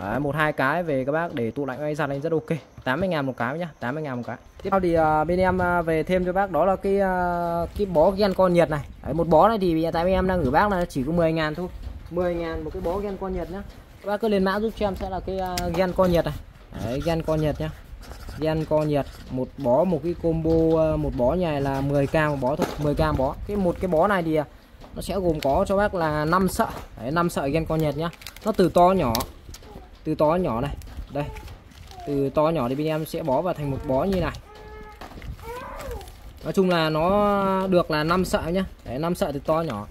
Đấy, một hai cái về các bác để tủ lạnh máy giặt này rất ok. tám mươi ngàn một cái nhá, tám mươi ngàn một cái. Tiếp theo thì uh, bên em uh, về thêm cho bác đó là cái uh, cái bó gen con nhiệt này. Đấy, một bó này thì hiện tại bên em đang gửi bác là chỉ có mười ngàn thôi. mười ngàn một cái bó gen con nhiệt nhá. Các bác cứ lên mã giúp cho em sẽ là cái uh, gen con nhiệt này. Đấy, gen con nhiệt nhá. Gen co nhiệt một bó, một cái combo một bó này là mười k một bó thôi, mười k một bó. Cái một cái bó này thì nó sẽ gồm có cho bác là năm sợi. Đấy, năm sợi gen co nhiệt nhá. Nó từ to nhỏ, từ to nhỏ này. Đây. Từ to nhỏ thì bên em sẽ bó vào thành một bó như này. Nói chung là nó được là năm sợi nhá. Đấy, năm sợi từ to nhỏ.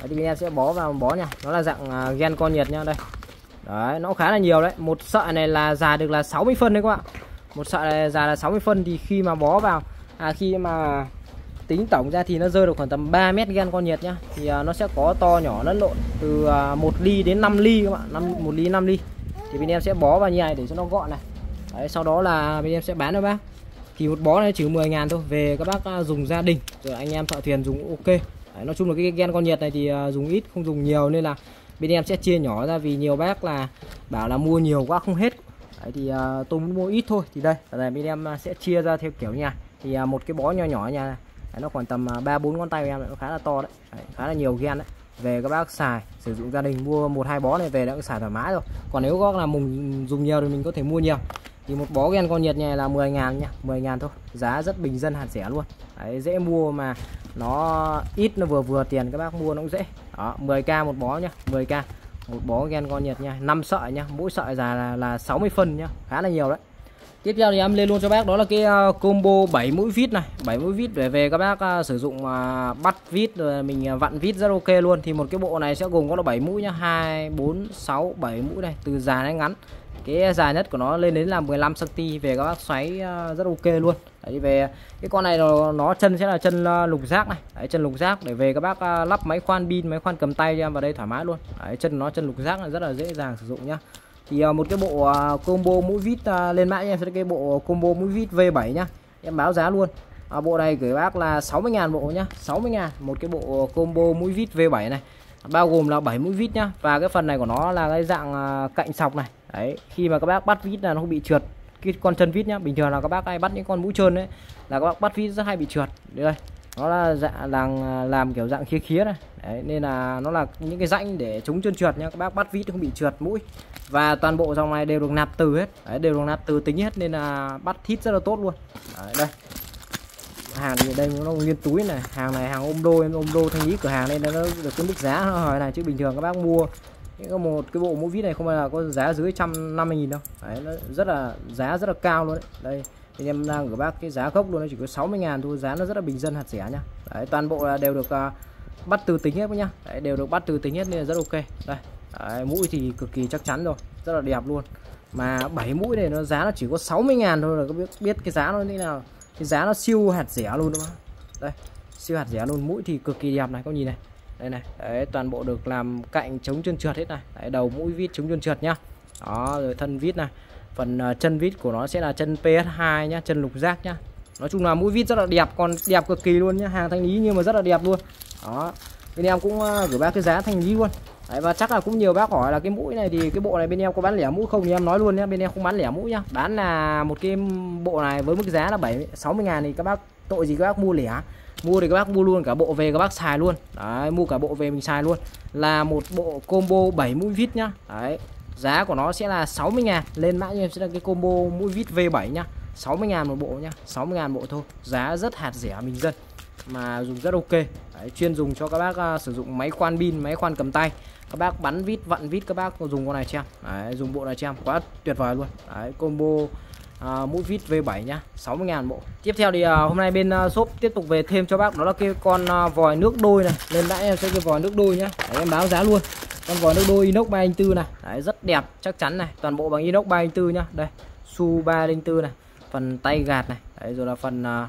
Đấy, thì bên em sẽ bó vào một bó nha. Nó là dạng gen co nhiệt nhá, đây. Đấy, nó khá là nhiều đấy. Một sợi này là dài được là sáu mươi phân đấy các bạn. Một sợi này dài là sáu mươi phân thì khi mà bó vào à, khi mà tính tổng ra thì nó rơi được khoảng tầm ba mét gen con nhiệt nhá. Thì à, nó sẽ có to nhỏ lẫn lộn từ à, một ly đến năm ly các bạn, một ly năm ly. Thì bên em sẽ bó vào như này để cho nó gọn này. Đấy, sau đó là bên em sẽ bán cho bác. Thì một bó này chỉ mười ngàn thôi, về các bác dùng gia đình rồi anh em thợ thuyền dùng ok. Đấy, nói chung là cái gen con nhiệt này thì à, dùng ít không dùng nhiều nên là bên em sẽ chia nhỏ ra, vì nhiều bác là bảo là mua nhiều quá không hết. Đấy, thì uh, tôi muốn mua ít thôi thì đây ở đây bên em sẽ chia ra theo kiểu nha. Thì uh, một cái bó nhỏ nhỏ nha, nó khoảng tầm ba uh, bốn ngón tay của em này, nó khá là to đấy. Đấy, khá là nhiều gen đấy. Về các bác xài sử dụng gia đình, mua một hai bó này về đã xài thoải mái rồi. Còn nếu có là mình dùng nhiều thì mình có thể mua nhiều. Thì một bó gen con nhiệt này là mười ngàn nha, mười ngàn thôi, giá rất bình dân hạt rẻ luôn. Đấy, dễ mua mà nó ít, nó vừa vừa tiền các bác mua nó cũng dễ. Đó, mười k một bó nhá, mười k một bó gen con nhiệt nha, năm sợi nha, mỗi sợi dài là là sáu mươi phân nhá, khá là nhiều đấy. Tiếp theo thì em lên luôn cho bác đó là cái combo bảy mũi vít này, bảy mũi vít để về các bác sử dụng bắt vít rồi mình vặn vít rất ok luôn. Thì một cái bộ này sẽ gồm có là bảy mũi nhá, hai, bốn, sáu, bảy mũi này, từ dài đến ngắn. Cái dài nhất của nó lên đến là mười lăm xăng ti mét, về các bác xoáy rất ok luôn. Đấy, về cái con này nó, nó chân sẽ là chân lục giác này. Đấy, chân lục giác để về các bác lắp máy khoan pin, máy khoan cầm tay cho em vào đây thoải mái luôn. Đấy, chân nó chân lục giác là rất là dễ dàng sử dụng nhá. Thì một cái bộ combo mũi vít lên mã em sẽ cái bộ combo mũi vít vê bảy nhá, em báo giá luôn. À, bộ này gửi bác là sáu mươi ngàn bộ nhá, sáu mươi ngàn một cái bộ combo mũi vít vê bảy này, bao gồm là bảy mũi vít nhá. Và cái phần này của nó là cái dạng cạnh sọc này. Đấy, khi mà các bác bắt vít là nó không bị trượt cái con chân vít nhá. Bình thường là các bác hay bắt những con mũi trơn đấy là các bác bắt vít rất hay bị trượt. Đây, nó là dạng làm, làm kiểu dạng khía khía này. Đấy, nên là nó là những cái rãnh để chống chân trượt nhá, các bác bắt vít không bị trượt mũi. Và toàn bộ dòng này đều được nạp từ hết. Đấy, đều được nạp từ tính hết nên là bắt thít rất là tốt luôn. Đấy, đây hàng thì đây nó nguyên túi này, hàng này hàng ôm đô, em ôm đô thanh lý cửa hàng nên nó được cái mức giá hỏi này. Chứ bình thường các bác mua một cái bộ mũi vít này không phải là có giá dưới một trăm năm mươi nghìn đâu. Đấy, nó rất là giá rất là cao luôn đấy. Đây thì em đang gửi bác cái giá gốc luôn, nó chỉ có sáu mươi ngàn thôi, giá nó rất là bình dân hạt rẻ nhá. Đấy, toàn bộ là đều được uh, bắt từ tính hết nhá. Đấy, đều được bắt từ tính hết nên là rất ok. Đây, Đấy, mũi thì cực kỳ chắc chắn rồi, rất là đẹp luôn. Mà bảy mũi này nó giá nó chỉ có sáu mươi ngàn thôi, là có biết biết cái giá nó như thế nào. Cái giá nó siêu hạt rẻ luôn đúng không? Đây, siêu hạt rẻ luôn, mũi thì cực kỳ đẹp này, các bạn nhìn này. Đây này, đấy, toàn bộ được làm cạnh chống trơn trượt hết này. Đấy, đầu mũi vít chống trơn trượt nhá. Đó, rồi thân vít này. Phần uh, chân vít của nó sẽ là chân pê ét hai nhá, chân lục giác nhá. Nói chung là mũi vít rất là đẹp, còn đẹp cực kỳ luôn nhá, hàng thanh lý nhưng mà rất là đẹp luôn. Đó. Bên em cũng uh, gửi bác cái giá thanh lý luôn. Đấy, và chắc là cũng nhiều bác hỏi là cái mũi này thì cái bộ này bên em có bán lẻ mũi không, thì em nói luôn nhá, bên em không bán lẻ mũi nhá. Bán là một cái bộ này với mức giá là bảy sáu mươi ngàn thì các bác tội gì các bác mua lẻ. Mua thì các bác mua luôn cả bộ về các bác xài luôn. Đấy, mua cả bộ về mình xài luôn. Là một bộ combo bảy mũi vít nhá. Đấy. Giá của nó sẽ là sáu mươi ngàn, lên mã em sẽ là cái combo mũi vít vê bảy nhá. sáu mươi ngàn một bộ nhá, sáu mươi ngàn bộ thôi. Giá rất hạt rẻ bình dân mà dùng rất ok. Đấy, chuyên dùng cho các bác uh, sử dụng máy khoan pin, máy khoan cầm tay. Các bác bắn vít, vặn vít, các bác dùng con này cho em. Đấy, dùng bộ này cho em, quá tuyệt vời luôn. Đấy, combo uh, mũi vít vê bảy nhá, sáu mươi ngàn bộ. Tiếp theo thì uh, hôm nay bên uh, shop tiếp tục về thêm cho bác đó là cái con uh, vòi nước đôi này. Lên đã em sẽ cái vòi nước đôi nhá. Đấy, em báo giá luôn. Con vòi nước đôi inox ba không bốn này, đấy, rất đẹp, chắc chắn này, toàn bộ bằng inox ba không bốn nhá. Đây, su ba không bốn này, phần tay gạt này, đấy, rồi là phần uh,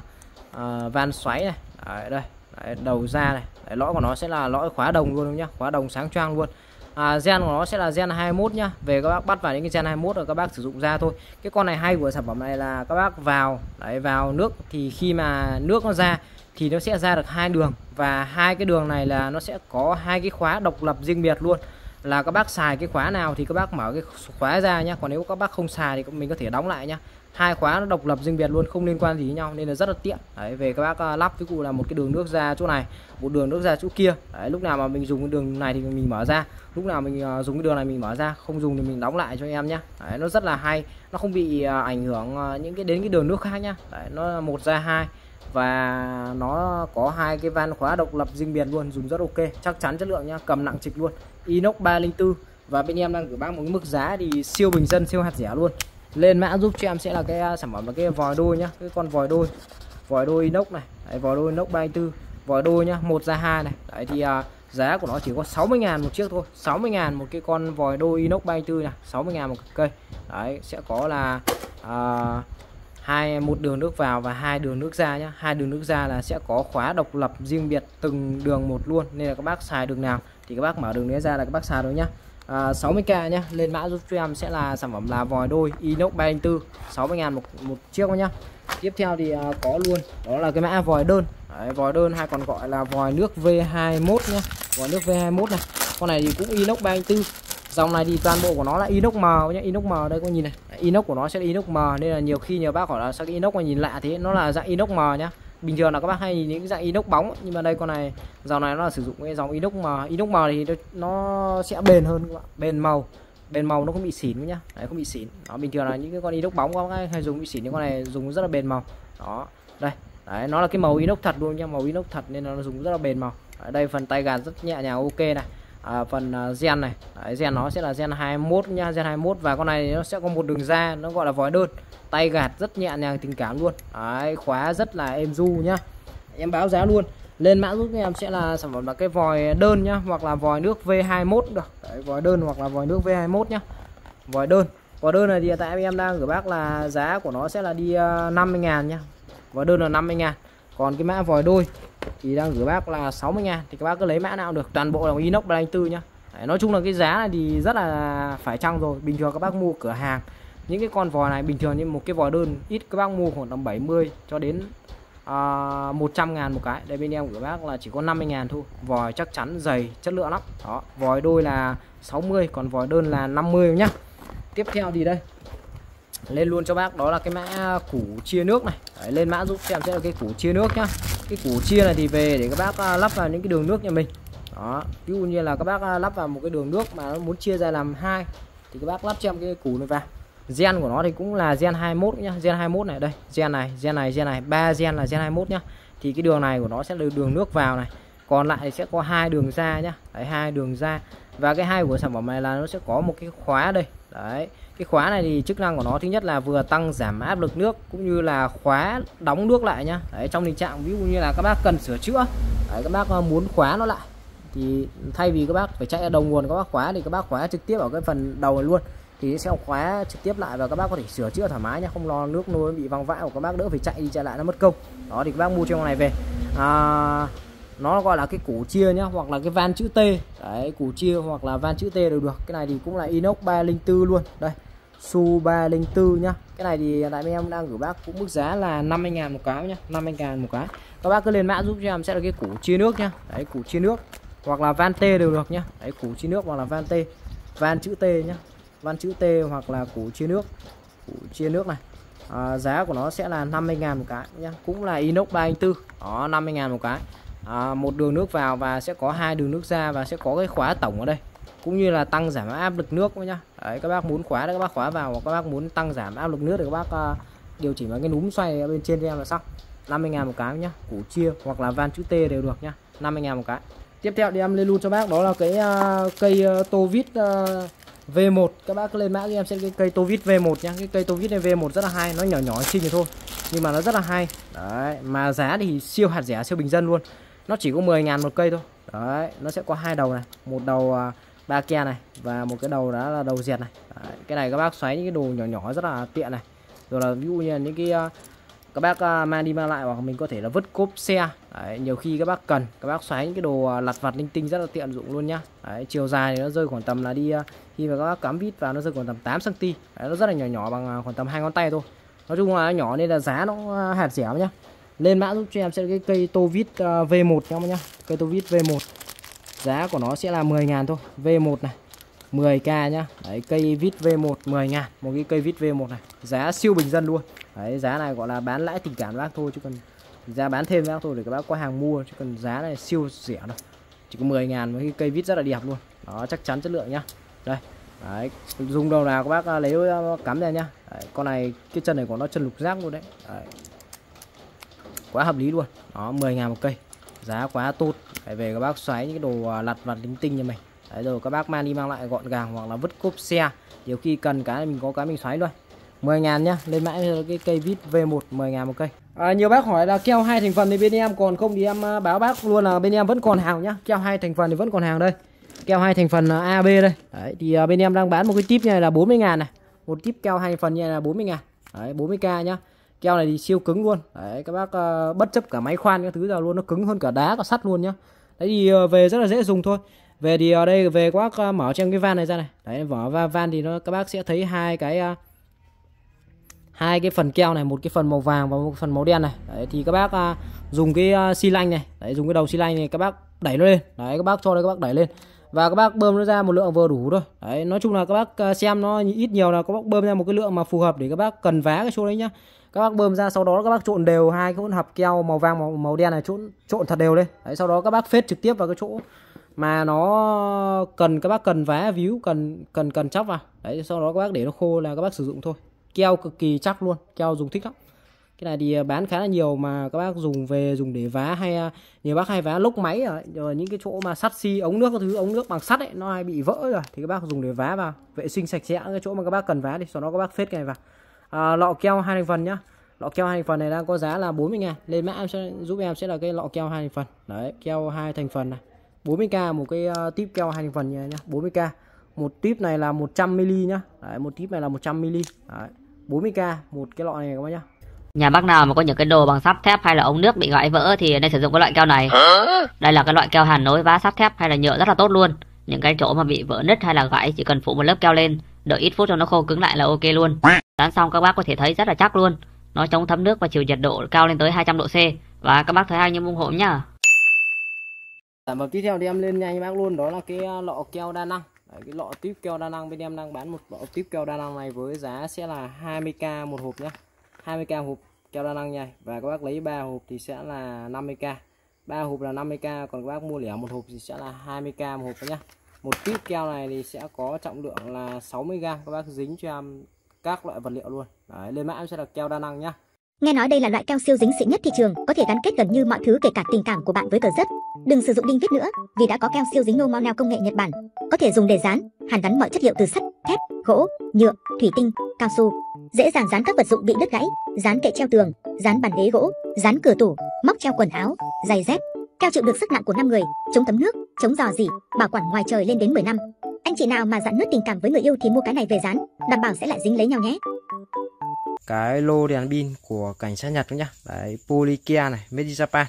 uh, van xoáy này. Đấy, đây, đấy, đầu ra này, đấy, lõi của nó sẽ là lõi khóa đồng luôn nhá, khóa đồng sáng choang luôn. À, gen của nó sẽ là gen hai mốt nhá. Về các bác bắt vào đến cái gen hai mốt rồi các bác sử dụng ra thôi. Cái con này hay của sản phẩm này là các bác vào, đấy, vào nước thì khi mà nước nó ra thì nó sẽ ra được hai đường, và hai cái đường này là nó sẽ có hai cái khóa độc lập riêng biệt luôn. Là các bác xài cái khóa nào thì các bác mở cái khóa ra nhá, còn nếu các bác không xài thì mình có thể đóng lại nhá. Hai khóa nó độc lập riêng biệt luôn, không liên quan gì với nhau nên là rất là tiện. Đấy, về các bác lắp cái cụ là một cái đường nước ra chỗ này, một đường nước ra chỗ kia. Đấy, lúc nào mà mình dùng cái đường này thì mình mở ra, lúc nào mình dùng cái đường này mình mở ra, không dùng thì mình đóng lại cho em nhá. Đấy, nó rất là hay, nó không bị ảnh hưởng những cái đến cái đường nước khác nhá. Đấy, nó một ra hai và nó có hai cái van khóa độc lập riêng biệt luôn, dùng rất ok, chắc chắn chất lượng nhá, cầm nặng trịch luôn, inox ba không bốn. Và bên em đang gửi bác một cái mức giá thì siêu bình dân, siêu hạt rẻ luôn. Lên mã giúp cho em sẽ là cái sản phẩm là cái vòi đôi nhá, cái con vòi đôi, vòi đôi inox này, đấy, vòi đôi inox ba không bốn, vòi đôi nhá, một ra hai này. Đấy thì à, giá của nó chỉ có sáu mươi ngàn một chiếc thôi, sáu mươi ngàn một cái con vòi đôi inox ba không bốn này, sáu mươi ngàn một cây. Đấy, sẽ có là à, hai một đường nước vào và hai đường nước ra nhá. Hai đường nước ra là sẽ có khóa độc lập riêng biệt từng đường một luôn, nên là các bác xài đường nào thì các bác mở đường đấy ra là các bác xài thôi nhá. À, sáu mươi k nhá. Lên mã giúp cho em sẽ là sản phẩm là vòi đôi inox ba không bốn, sáu mươi ngàn một một chiếc nhá. Tiếp theo thì uh, có luôn đó là cái mã vòi đơn. Đấy, vòi đơn hay còn gọi là vòi nước vê hai mốt nhá. Vòi nước vê hai mốt này. Con này thì cũng inox ba không bốn. Dòng này thì toàn bộ của nó là inox M nhá, inox M đây các nhìn này. Inox của nó sẽ là inox M nên là nhiều khi nhiều bác hỏi là sao cái inox mà nhìn lạ thế, nó là dạng inox M nhá. Bình thường là các bác hay nhìn những dạng inox bóng ấy, nhưng mà đây con này dòng này nó là sử dụng cái dòng inox mà inox màu thì nó sẽ bền hơn các bạn, bền màu, bền màu nó không bị xỉn nhá. Đấy, không bị xỉn. Đó, bình thường là những cái con inox bóng các bác hay dùng bị xỉn, nhưng con này dùng rất là bền màu. Đó, đây. Đấy, nó là cái màu inox thật luôn nhá, màu inox thật nên nó dùng rất là bền màu. Ở đây phần tay gạt rất nhẹ nhàng, ok này. À, phần gen này, đấy, gen nó sẽ là gen hai mốt nhá, gen hai mốt, và con này nó sẽ có một đường ra, nó gọi là vòi đơn. Tay gạt rất nhẹ nhàng tình cảm luôn. Đấy, khóa rất là êm du nhá. Em báo giá luôn. Lên mã giúp em sẽ là sản phẩm là cái vòi đơn nhá, hoặc là vòi nước vê hai mốt được. Đấy, vòi đơn hoặc là vòi nước vê hai mốt nhá. Vòi đơn. Vòi đơn này thì tại em đang gửi bác là giá của nó sẽ là đi năm mươi ngàn nhá. Vòi đơn là năm mươi ngàn. Còn cái mã vòi đôi thì đang gửi bác là sáu mươi ngàn, thì các bác cứ lấy mã nào được, toàn bộ là inox ba không bốn nhá. Đấy, nói chung là cái giá này thì rất là phải chăng rồi. Bình thường các bác mua cửa hàng những cái con vòi này bình thường, như một cái vòi đơn ít các bác mua khoảng tầm bảy mươi cho đến uh, một trăm ngàn một cái. Đây bên em của bác là chỉ có năm mươi ngàn thôi. Vòi chắc chắn dày, chất lượng lắm. Đó, vòi đôi là sáu mươi, còn vòi đơn là năm mươi nhá. Tiếp theo thì đây, lên luôn cho bác đó là cái mã củ chia nước này. Đấy, lên mã giúp xem sẽ là cái củ chia nước nhá. Cái củ chia này thì về để các bác lắp vào những cái đường nước nhà mình. Đó, ví dụ như là các bác lắp vào một cái đường nước mà nó muốn chia ra làm hai thì các bác lắp cho em cái củ này vào. Gen của nó thì cũng là gen hai mốt nhá, gen hai mốt này, đây, gen này, gen này, gen này, ba gen là gen hai mốt nhá. Thì cái đường này của nó sẽ là đường nước vào này, còn lại thì sẽ có hai đường ra nhá. Đấy, hai đường ra. Và cái hai của sản phẩm này là nó sẽ có một cái khóa đây. Đấy, cái khóa này thì chức năng của nó thứ nhất là vừa tăng giảm áp lực nước, cũng như là khóa đóng nước lại nhá. Đấy, trong tình trạng ví dụ như là các bác cần sửa chữa, đấy, các bác muốn khóa nó lại thì thay vì các bác phải chạy ở đầu nguồn các bác khóa thì các bác khóa trực tiếp ở cái phần đầu luôn, thì sẽ khóa trực tiếp lại và các bác có thể sửa chữa thoải mái nhé, không lo nước nôi bị văng vãi của các bác đỡ phải chạy đi chạy lại nó mất công. Đó thì các bác mua trong này về, à, nó gọi là cái củ chia nhá, hoặc là cái van chữ T đấy, củ chia hoặc là van chữ T đều được. Cái này thì cũng là inox ba không bốn luôn đây, su ba không bốn nhá. Cái này thì tại vì em đang gửi bác cũng mức giá là năm mươi ngàn một cái nhá, năm mươi ngàn một cái. Các bác cứ lên mã giúp cho em sẽ là cái củ chia nước nhá, đấy củ chia nước hoặc là van T đều được nhá, đấy củ chia nước hoặc là van T, van chữ T nhá, van chữ T hoặc là củ chia nước, củ chia nước này. À, giá của nó sẽ là năm mươi ngàn một cái nhá, cũng là inox ba không bốn. Đó, năm mươi ngàn một cái. À, một đường nước vào và sẽ có hai đường nước ra và sẽ có cái khóa tổng ở đây, cũng như là tăng giảm áp lực nước nhá. Đấy, các bác muốn khóa đấy các bác khóa vào, hoặc các bác muốn tăng giảm áp lực nước thì các bác uh, điều chỉnh vào cái núm xoay bên trên cho em là xong. năm mươi ngàn một cái nhá, củ chia hoặc là van chữ T đều được nhá, năm mươi ngàn một cái. Tiếp theo thì em lên luôn cho bác đó là cái uh, cây uh, tô vít uh, vê một. Các bác cứ lên mã cho em xem cái cây tô vít vê một nhá. Cái cây tô vít này vê một rất là hay, nó nhỏ nhỏ xinh thì thôi nhưng mà nó rất là hay. Đấy, mà giá thì siêu hạt rẻ, siêu bình dân luôn. Nó chỉ có mười ngàn một cây thôi. Đấy, nó sẽ có hai đầu này, một đầu ba ke này và một cái đầu đó là đầu dẹt này. Đấy, cái này các bác xoáy những cái đồ nhỏ nhỏ rất là tiện này. Rồi là ví dụ như là những cái các bác mang đi mang lại, hoặc mình có thể là vứt cốp xe. Đấy, nhiều khi các bác cần, các bác xoáy những cái đồ lặt vặt linh tinh rất là tiện dụng luôn nhá. Đấy, chiều dài thì nó rơi khoảng tầm là đi khi mà các bác cắm vít vào nó rơi khoảng tầm tám xăng-ti-mét. Đấy, nó rất là nhỏ nhỏ bằng khoảng tầm hai ngón tay thôi. Nói chung là nhỏ nên là giá nó hạt rẻ nhá. Lên mã giúp cho em sẽ cái cây tô vít vê một các bác nhá. Cây tô vít vê một. Giá của nó sẽ là mười ngàn thôi. vê một này, mười k nhá. Đấy, cây vít vê một mười ngàn, một cái cây vít vê một này. Giá siêu bình dân luôn. Đấy, giá này gọi là bán lãi tình cảm bác thôi, chứ còn giá bán thêm bác thôi để các bác có hàng mua, chứ còn giá này siêu rẻ thôi. Chỉ có mười ngàn với cái cây vít rất là đẹp luôn. Đó, chắc chắn chất lượng nhá. Đây. Đấy, dùng đầu nào các bác lấy cắm ra nhá. Đấy, con này cái chân này của nó chân lục giác luôn đấy. Đấy, quá hợp lý luôn. Đó, mười ngàn một cây. Giá quá tốt. Phải về các bác xoáy những cái đồ lặt vặt linh tinh như mình. Đấy, rồi các bác mang đi mang lại gọn gàng, hoặc là vứt cốp xe. Nhiều khi cần cái mình có cái mình xoáy luôn. mười ngàn nhá. Lên mãi cái cây vít vê một mười ngàn một cây. À, nhiều bác hỏi là keo hai thành phần thì bên em còn không, thì em báo bác luôn là bên em vẫn còn hàng nhá. Keo hai thành phần thì vẫn còn hàng đây. Keo hai thành phần a bê đây. Đấy, thì bên em đang bán một cái tip như này là bốn mươi ngàn này. Một tip keo hai thành phần như này là bốn mươi ngàn. Đấy, bốn mươi k nhá. Keo này thì siêu cứng luôn. Đấy, các bác uh, bất chấp cả máy khoan các thứ ra luôn, nó cứng hơn cả đá cả sắt luôn nhá. Đấy thì uh, về rất là dễ dùng thôi. Về thì ở uh, đây về các bác uh, mở cho em cái van này ra này. Đấy, vỏ va van thì nó các bác sẽ thấy hai cái uh, hai cái phần keo này, một cái phần màu vàng và một phần màu đen này. Đấy thì các bác uh, dùng cái uh, xi lanh này, đấy dùng cái đầu xi lanh này các bác đẩy nó lên. Đấy, các bác cho đây các bác đẩy lên. Và các bác bơm nó ra một lượng vừa đủ thôi. Đấy, nói chung là các bác xem nó ít nhiều là các bác bơm ra một cái lượng mà phù hợp để các bác cần vá cái chỗ đấy nhá. Các bác bơm ra, sau đó các bác trộn đều hai cái hỗn hợp keo màu vàng màu, màu đen này, trộn trộn thật đều lên. Đấy, sau đó các bác phết trực tiếp vào cái chỗ mà nó cần các bác cần vá víu, cần cần cần chóc vào. Đấy, sau đó các bác để nó khô là các bác sử dụng thôi. Keo cực kỳ chắc luôn, keo dùng thích lắm. Cái này thì bán khá là nhiều mà các bác dùng về dùng để vá, hay nhiều bác hay vá lốc máy rồi, rồi những cái chỗ mà sắt xi, ống nước các thứ, ống nước bằng sắt ấy nó hay bị vỡ rồi thì các bác dùng để vá vào, vệ sinh sạch sẽ cái chỗ mà các bác cần vá đi, sau đó các bác phết cái này vào. À, lọ keo hai thành phần nhá. Lọ keo hai thành phần này đang có giá là bốn mươi ngàn. Lên mã em sẽ giúp em sẽ là cái lọ keo hai thành phần. Đấy, keo hai thành phần này. bốn mươi k một cái uh, tip keo hai thành phần nhá, bốn mươi k. Một tip này là một trăm mi-li-lít nhá. Đấy, một tip này là một trăm mi-li-lít. Đấy, bốn mươi k một cái lọ này các bác nhá. Nhà bác nào mà có những cái đồ bằng sắt thép hay là ống nước bị gãy vỡ thì nên sử dụng cái loại keo này. Đây là cái loại keo hàn nối vá sắt thép hay là nhựa rất là tốt luôn. Những cái chỗ mà bị vỡ nứt hay là gãy chỉ cần phủ một lớp keo lên, đợi ít phút cho nó khô cứng lại là ok luôn. Dán xong các bác có thể thấy rất là chắc luôn. Nó chống thấm nước và chịu nhiệt độ cao lên tới hai trăm độ C. Và các bác thấy hay nhưng ủng hộ nhá. Sản phẩm tiếp theo thì em lên nhanh bác luôn, đó là cái lọ keo đa năng. Đấy, cái lọ tiếp keo đa năng bên em đang bán một lọ tiếp keo đa năng này với giá sẽ là hai mươi k một hộp nhá. hai mươi k hộp keo đa năng này, và các bác lấy ba hộp thì sẽ là năm mươi k. ba hộp là năm mươi k, còn các bác mua lẻ một hộp thì sẽ là hai mươi k một hộp nhá. Một tiếp keo này thì sẽ có trọng lượng là sáu mươi gam, các bác dính cho em các loại vật liệu luôn. Đấy, lên mã em sẽ được keo đa năng nhá. Nghe nói đây là loại keo siêu dính xịn nhất thị trường, có thể gắn kết gần như mọi thứ kể cả tình cảm của bạn với cờ rớt. Đừng sử dụng đinh vít nữa, vì đã có keo siêu dính no mao neo công nghệ Nhật Bản, có thể dùng để dán, hàn gắn mọi chất liệu từ sắt, thép, gỗ, nhựa, thủy tinh, cao su. Dễ dàng dán các vật dụng bị đứt gãy, dán kệ treo tường, dán bàn ghế gỗ, dán cửa tủ, móc treo quần áo, giày dép. Keo chịu được sức nặng của năm người, chống thấm nước, chống dò dỉ, bảo quản ngoài trời lên đến mười năm. Anh chị nào mà dạn nứt tình cảm với người yêu thì mua cái này về dán, đảm bảo sẽ lại dính lấy nhau nhé. Cái lô đèn pin của cảnh sát Nhật nhá. Đấy, Polykia này, made in Japan.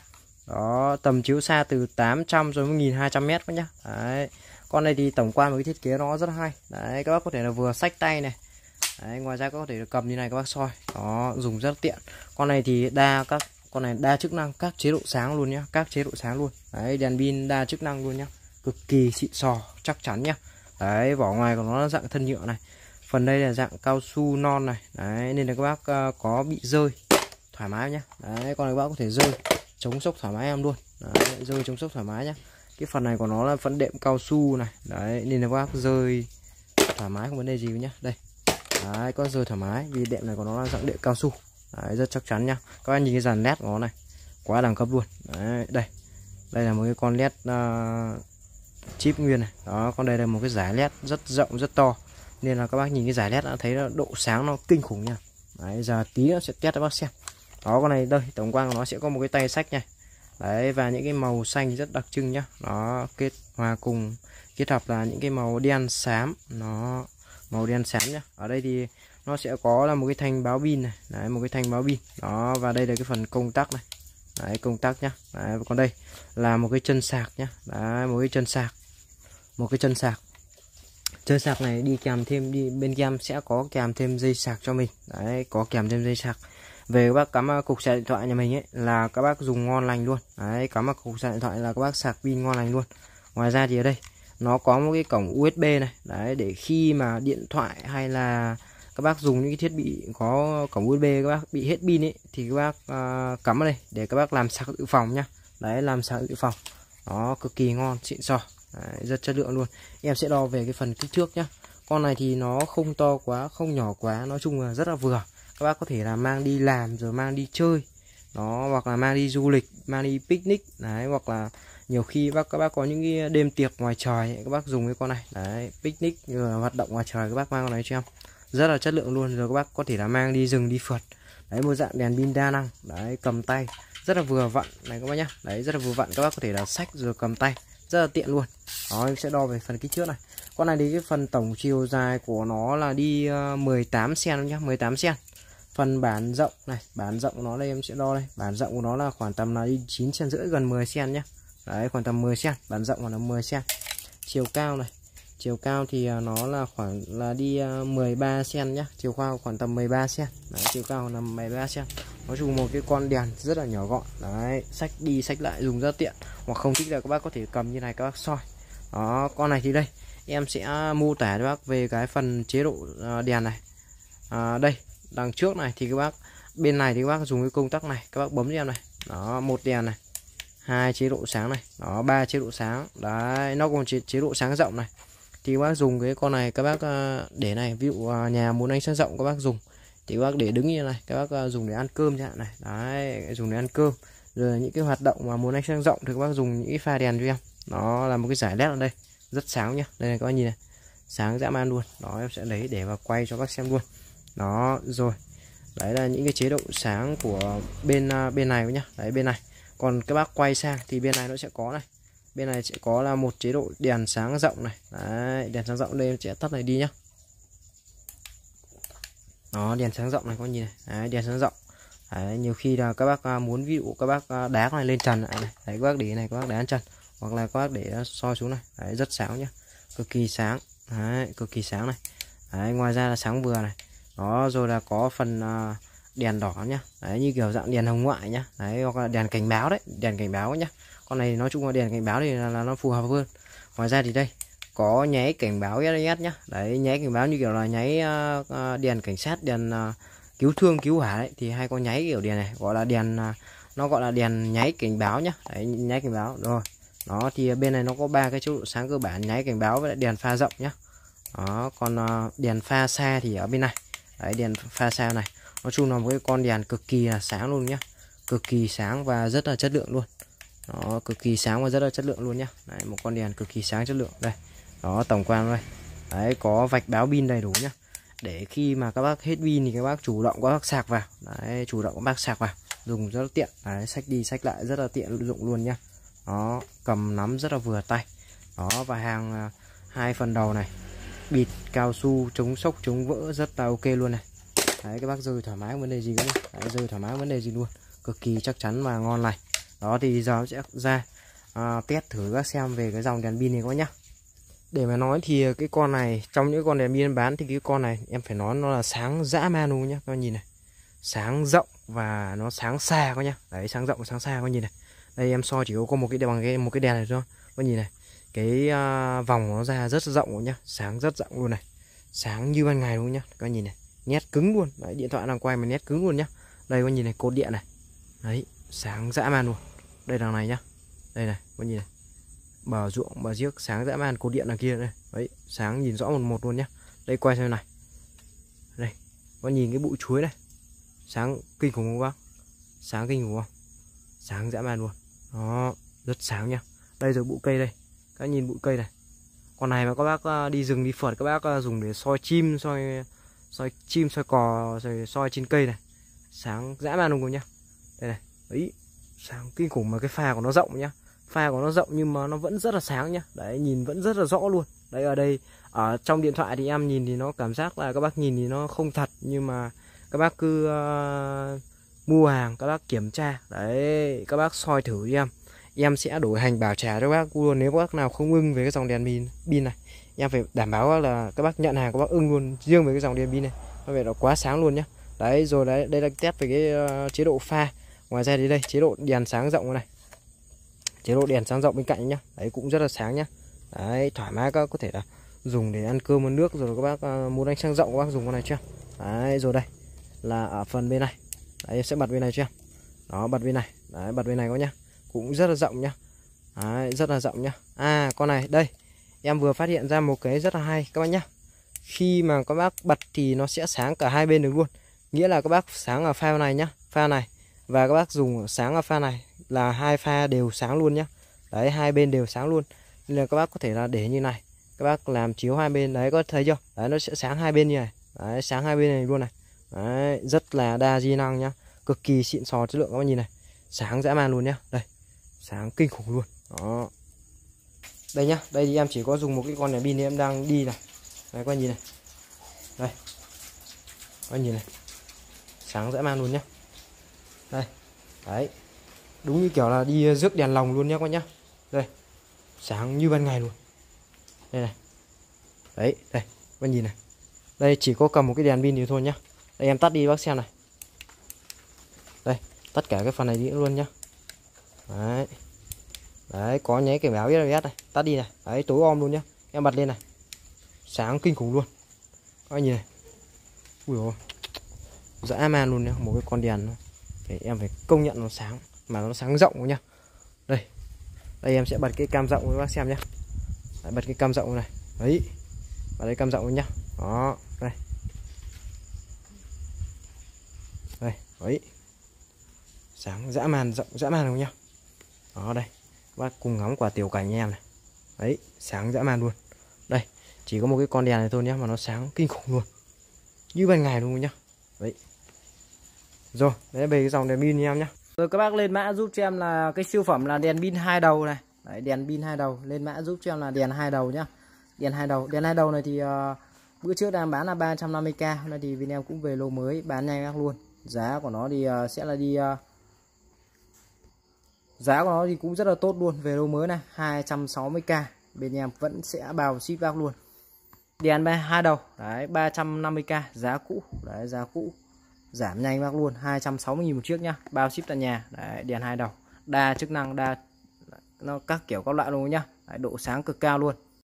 Đó, tầm chiếu xa từ tám trăm rồi một nghìn hai trăm mét các nhá. Đấy. Con này thì tổng quan một cái thiết kế nó rất hay. Đấy, các bác có thể là vừa xách tay này. Đấy, ngoài ra các bác có thể là cầm như này các bác soi. Đó, dùng rất tiện. Con này thì đa các con này đa chức năng, các chế độ sáng luôn nhá, các chế độ sáng luôn. Đấy, đèn pin đa chức năng luôn nhá. Cực kỳ xịn sò, chắc chắn nhá. Đấy, vỏ ngoài của nó là dạng thân nhựa này. Phần đây là dạng cao su non này. Đấy, nên là các bác uh, có bị rơi thoải mái nhá. Đấy, con này các bác có thể rơi chống sốc thoải mái em luôn. Đấy, rơi chống sốc thoải mái nhá. Cái phần này của nó là phần đệm cao su này. Đấy, nên là các bác rơi thoải mái không vấn đề gì nhá. Đây. Đấy, có rơi thoải mái vì đệm này của nó là dạng đệm cao su. Đấy, rất chắc chắn nhá. Các bạn nhìn cái dàn led của nó này. Quá đẳng cấp luôn. Đấy, đây. Đây là một cái con led uh, chip nguyên này. Đó, con đây là một cái giải led rất rộng rất to. Nên là các bác nhìn cái giải led đã thấy là độ sáng nó kinh khủng nha. Đấy, giờ tí nữa sẽ test cho bác xem. Đó, con này đây, tổng quan của nó sẽ có một cái tay sách này. Đấy, và những cái màu xanh rất đặc trưng nhá. Nó kết hòa cùng kết hợp là những cái màu đen xám, nó màu đen xám nhá. Ở đây thì nó sẽ có là một cái thanh báo pin này, đấy, một cái thanh báo pin. Đó, và đây là cái phần công tắc này. Đấy, công tắc nhá. Đấy, còn đây là một cái chân sạc nhá. Đấy, một cái chân sạc. Một cái chân sạc. Chân sạc này đi kèm thêm đi bên kem sẽ có kèm thêm dây sạc cho mình. Đấy, có kèm thêm dây sạc. Về các bác cắm cục sạc điện thoại nhà mình ấy là các bác dùng ngon lành luôn. Đấy, cắm cục sạc điện thoại là các bác sạc pin ngon lành luôn. Ngoài ra thì ở đây nó có một cái cổng u ét bê này. Đấy, để khi mà điện thoại hay là các bác dùng những cái thiết bị có cổng u ét bê các bác bị hết pin ấy thì các bác à, cắm ở đây để các bác làm sạc dự phòng nhá. Đấy, làm sạc dự phòng. Nó cực kỳ ngon, xịn sò. Đấy, rất chất lượng luôn. Em sẽ đo về cái phần kích thước nhá. Con này thì nó không to quá, không nhỏ quá, nói chung là rất là vừa. Các bác có thể là mang đi làm rồi mang đi chơi. Nó hoặc là mang đi du lịch, mang đi picnic. Đấy, hoặc là nhiều khi bác các bác có những cái đêm tiệc ngoài trời các bác dùng cái con này. Đấy, picnic hoạt động ngoài trời các bác mang con này cho em. Rất là chất lượng luôn. Rồi các bác có thể là mang đi rừng đi phượt. Đấy, một dạng đèn pin đa năng. Đấy, cầm tay rất là vừa vặn này các bác nhá. Đấy, rất là vừa vặn, các bác có thể là xách rồi cầm tay. Rất là tiện luôn. Đó, em sẽ đo về phần kích thước này. Con này thì cái phần tổng chiều dài của nó là đi mười tám xăng-ti-mét nhá, mười tám xăng-ti-mét. Phần bản rộng này, bản rộng của nó đây em sẽ đo đây. Bản rộng của nó là khoảng tầm là đi chín xăng-ti-mét rưỡi gần mười xăng-ti-mét nhá. Đấy, khoảng tầm mười xăng-ti-mét, bản rộng của nó mười xăng-ti-mét. Chiều cao này, chiều cao thì nó là khoảng là đi mười ba xăng-ti-mét nhá, chiều cao khoảng tầm mười ba xăng-ti-mét. Đấy, chiều cao là mười ba xăng-ti-mét. Nói chung một cái con đèn rất là nhỏ gọn. Đấy, xách đi xách lại dùng rất tiện. Hoặc không thích là các bác có thể cầm như này các bác soi. Đó, con này thì đây em sẽ mô tả cho bác về cái phần chế độ đèn này. À, đây đằng trước này thì các bác bên này thì các bác dùng cái công tắc này, các bác bấm cho em này. Đó, một đèn này, hai chế độ sáng này, đó ba chế độ sáng. Đấy, nó còn chế, chế độ sáng rộng này thì các bác dùng cái con này, các bác để này, ví dụ nhà muốn ánh sáng rộng các bác dùng thì các bác để đứng như này, các bác dùng để ăn cơm chẳng hạn này. Đấy, dùng để ăn cơm. Rồi những cái hoạt động mà muốn ánh sáng rộng thì các bác dùng những cái pha đèn cho em. Nó là một cái giải led ở đây, rất sáng nhá. Đây này các bác nhìn này, sáng dã man luôn. Đó, em sẽ lấy để vào quay cho các bác xem luôn. Đó, rồi. Đấy là những cái chế độ sáng của bên bên này nhá. Đấy, bên này. Còn các bác quay sang thì bên này nó sẽ có này. Bên này sẽ có là một chế độ đèn sáng rộng này. Đấy, đèn sáng rộng đây em sẽ tắt này đi nhá. Đó, đèn sáng rộng này con nhìn này. Đấy, đèn sáng rộng. Đấy, nhiều khi là các bác muốn ví dụ các bác đá này lên trần này. Đấy, các bác để này, các bác đá lên trần. Hoặc là các bác để soi xuống này. Đấy, rất sáng nhá. Cực kỳ sáng. Đấy, cực kỳ sáng này. Đấy, ngoài ra là sáng vừa này. Đó, rồi là có phần đèn đỏ nhá. Đấy, như kiểu dạng đèn hồng ngoại nhá. Đấy, hoặc là đèn cảnh báo đấy, đèn cảnh báo nhá. Con này nói chung là đèn cảnh báo thì là, là nó phù hợp hơn. Ngoài ra thì đây có nháy cảnh báo ét o ét nhá. Đấy, nháy cảnh báo như kiểu là nháy uh, đèn cảnh sát, đèn uh, cứu thương cứu hỏa đấy thì hay có nháy kiểu đèn này, gọi là đèn uh, nó gọi là đèn nháy cảnh báo nhá. Đấy, nháy cảnh báo rồi. Đó thì bên này nó có ba cái chế độ sáng cơ bản, nháy cảnh báo với lại đèn pha rộng nhá. Đó, còn uh, đèn pha xa thì ở bên này. Đấy, đèn pha xa này. Nói chung là một cái con đèn cực kỳ là sáng luôn nhá. Cực kỳ sáng và rất là chất lượng luôn. Đó, cực kỳ sáng và rất là chất lượng luôn nhá. Đấy, một con đèn cực kỳ sáng chất lượng đây. Đó, tổng quan đây. Đấy, có vạch báo pin đầy đủ nhá. Để khi mà các bác hết pin thì các bác chủ động các bác sạc vào. Đấy, chủ động các bác sạc vào. Dùng rất là tiện. Đấy, xách đi xách lại rất là tiện dụng luôn nhá. Đó, cầm nắm rất là vừa tay. Đó, và hàng hai phần đầu này bịt cao su chống sốc chống vỡ rất là ok luôn này. Đấy, các bác rơi thoải mái vấn đề gì cũng đấy, rơi thoải mái vấn đề gì luôn, cực kỳ chắc chắn và ngon này. Đó thì giờ sẽ ra à, test thử các xem về cái dòng đèn pin này các bác nhá. Để mà nói thì cái con này trong những con đèn pin bán thì cái con này em phải nói nó là sáng dã man luôn nhá. Các bác nhìn này, sáng rộng và nó sáng xa các bác nhá. Đấy, sáng rộng và sáng xa các bác nhìn này. Đây em soi chỉ có một cái bằng cái một cái đèn này thôi. Các bác nhìn này, cái à, vòng nó ra rất rộng nhá, sáng rất rộng luôn này, sáng như ban ngày luôn nhá. Các bác nhìn này, nét cứng luôn. Đấy, điện thoại đang quay mà nét cứng luôn nhá. Đây các bác nhìn này, cột điện này. Đấy, sáng dã man luôn. Đây đằng này nhá. Đây này, các bác nhìn này. Bờ ruộng, bờ giếc sáng dã man, cột điện đằng kia đây. Đấy, sáng nhìn rõ một một luôn nhá. Đây quay xem này. Đây, các bác nhìn cái bụi chuối này. Sáng kinh khủng không bác? Sáng kinh khủng không? Sáng dã man luôn. Đó, rất sáng nhá. Đây rồi bụi cây đây. Các bác nhìn bụi cây này. Con này mà các bác đi rừng đi phượt, các bác dùng để soi chim, soi soi chim, soi cò, rồi soi trên cây này. Sáng dã man luôn rồi nhá. Đây này. Đấy, sáng kinh khủng mà cái pha của nó rộng nhá. Pha của nó rộng nhưng mà nó vẫn rất là sáng nhá. Đấy, nhìn vẫn rất là rõ luôn. Đấy, ở đây ở trong điện thoại thì em nhìn thì nó cảm giác là các bác nhìn thì nó không thật, nhưng mà các bác cứ uh, mua hàng, các bác kiểm tra. Đấy, các bác soi thử em. Em sẽ đổi hành bảo trả cho các bác luôn. Nếu các bác nào không ưng về cái dòng đèn pin pin này, em phải đảm bảo là các bác nhận hàng các bác ưng luôn riêng về cái dòng đèn pin này. Nó phải nó quá sáng luôn nhá. Đấy, rồi đấy, đây là test về cái uh, chế độ pha. Ngoài ra thì đây chế độ đèn sáng rộng này, chế độ đèn sáng rộng bên cạnh nhá. Đấy, cũng rất là sáng nhá. Đấy, thoải mái các bác có thể là dùng để ăn cơm ăn nước, rồi các bác muốn ánh sáng rộng các bác dùng con này chưa. Đấy, rồi đây là ở phần bên này. Đấy, em sẽ bật bên này chưa. Đó, bật bên này. Đấy, bật bên này có nhá, cũng rất là rộng nhá. Đấy, rất là rộng nhá. À, con này đây em vừa phát hiện ra một cái rất là hay các bác nhá. Khi mà các bác bật thì nó sẽ sáng cả hai bên được luôn, nghĩa là các bác sáng ở pha này nhá, pha này, và các bác dùng sáng ở pha này là hai pha đều sáng luôn nhá. Đấy, hai bên đều sáng luôn. Nên là các bác có thể là để như này, các bác làm chiếu hai bên. Đấy, có thấy chưa? Đấy, nó sẽ sáng hai bên như này. Đấy, sáng hai bên này luôn này. Đấy, rất là đa di năng nhá, cực kỳ xịn sò chất lượng. Các bác nhìn này, sáng dã man luôn nhá. Đây, sáng kinh khủng luôn. Đó, đây nhá. Đây thì em chỉ có dùng một cái con đèn pin em đang đi này. Đấy, các bác nhìn này. Đây, các bác nhìn này, sáng dã man luôn nhá. Đây, đấy, đúng như kiểu là đi rước đèn lồng luôn nhé các bác nhá. Đây, sáng như ban ngày luôn. Đây này, đấy, đây, các bác nhìn này. Đây chỉ có cầm một cái đèn pin thì thôi nhá. Đây em tắt đi bác xem này. Đây, tắt cả cái phần này đi luôn nhá. Đấy, đấy, có nháy cảnh báo biết này, tắt đi này. Đấy, tối om luôn nhá. Em bật lên này, sáng kinh khủng luôn. Các bác nhìn này, ui dồi, dã man luôn nhá, một cái con đèn thôi. Để em phải công nhận nó sáng, mà nó sáng rộng nhá. Đây, đây em sẽ bật cái cam rộng cho các bác xem nhá. Đấy, bật cái cam rộng này. Đấy, bật cái cam rộng nhá. Đó, đây, đây, đấy, sáng dã man, rộng dã man luôn nhá. Đó, đây, bác cùng ngắm quả tiểu cảnh em này. Đấy, sáng dã man luôn. Đây, chỉ có một cái con đèn này thôi nhá, mà nó sáng kinh khủng luôn, như ban ngày luôn nhá. Đấy. Rồi, đấy về cái dòng đèn pin em nhé. Rồi các bác lên mã giúp cho em là cái siêu phẩm là đèn pin hai đầu này. Đấy, đèn pin hai đầu, lên mã giúp cho em là đèn hai đầu nhá. Đèn hai đầu, đèn hai đầu này thì uh, bữa trước đang bán là ba trăm năm mươi k, hôm nay thì bên em cũng về lô mới bán nhanh các luôn. Giá của nó thì uh, sẽ là đi uh, giá của nó thì cũng rất là tốt luôn, về lô mới này, hai trăm sáu mươi k. Bên em vẫn sẽ bao ship các luôn. Đèn hai đầu, đấy, ba trăm năm mươi k, giá cũ, đấy, giá cũ. Giảm nhanh bác luôn, hai trăm sáu mươi nghìn một chiếc nhá, bao ship tận nhà. Đấy, đèn hai đầu, đa chức năng, đa nó các kiểu các loại luôn nhá. Đấy, độ sáng cực cao luôn.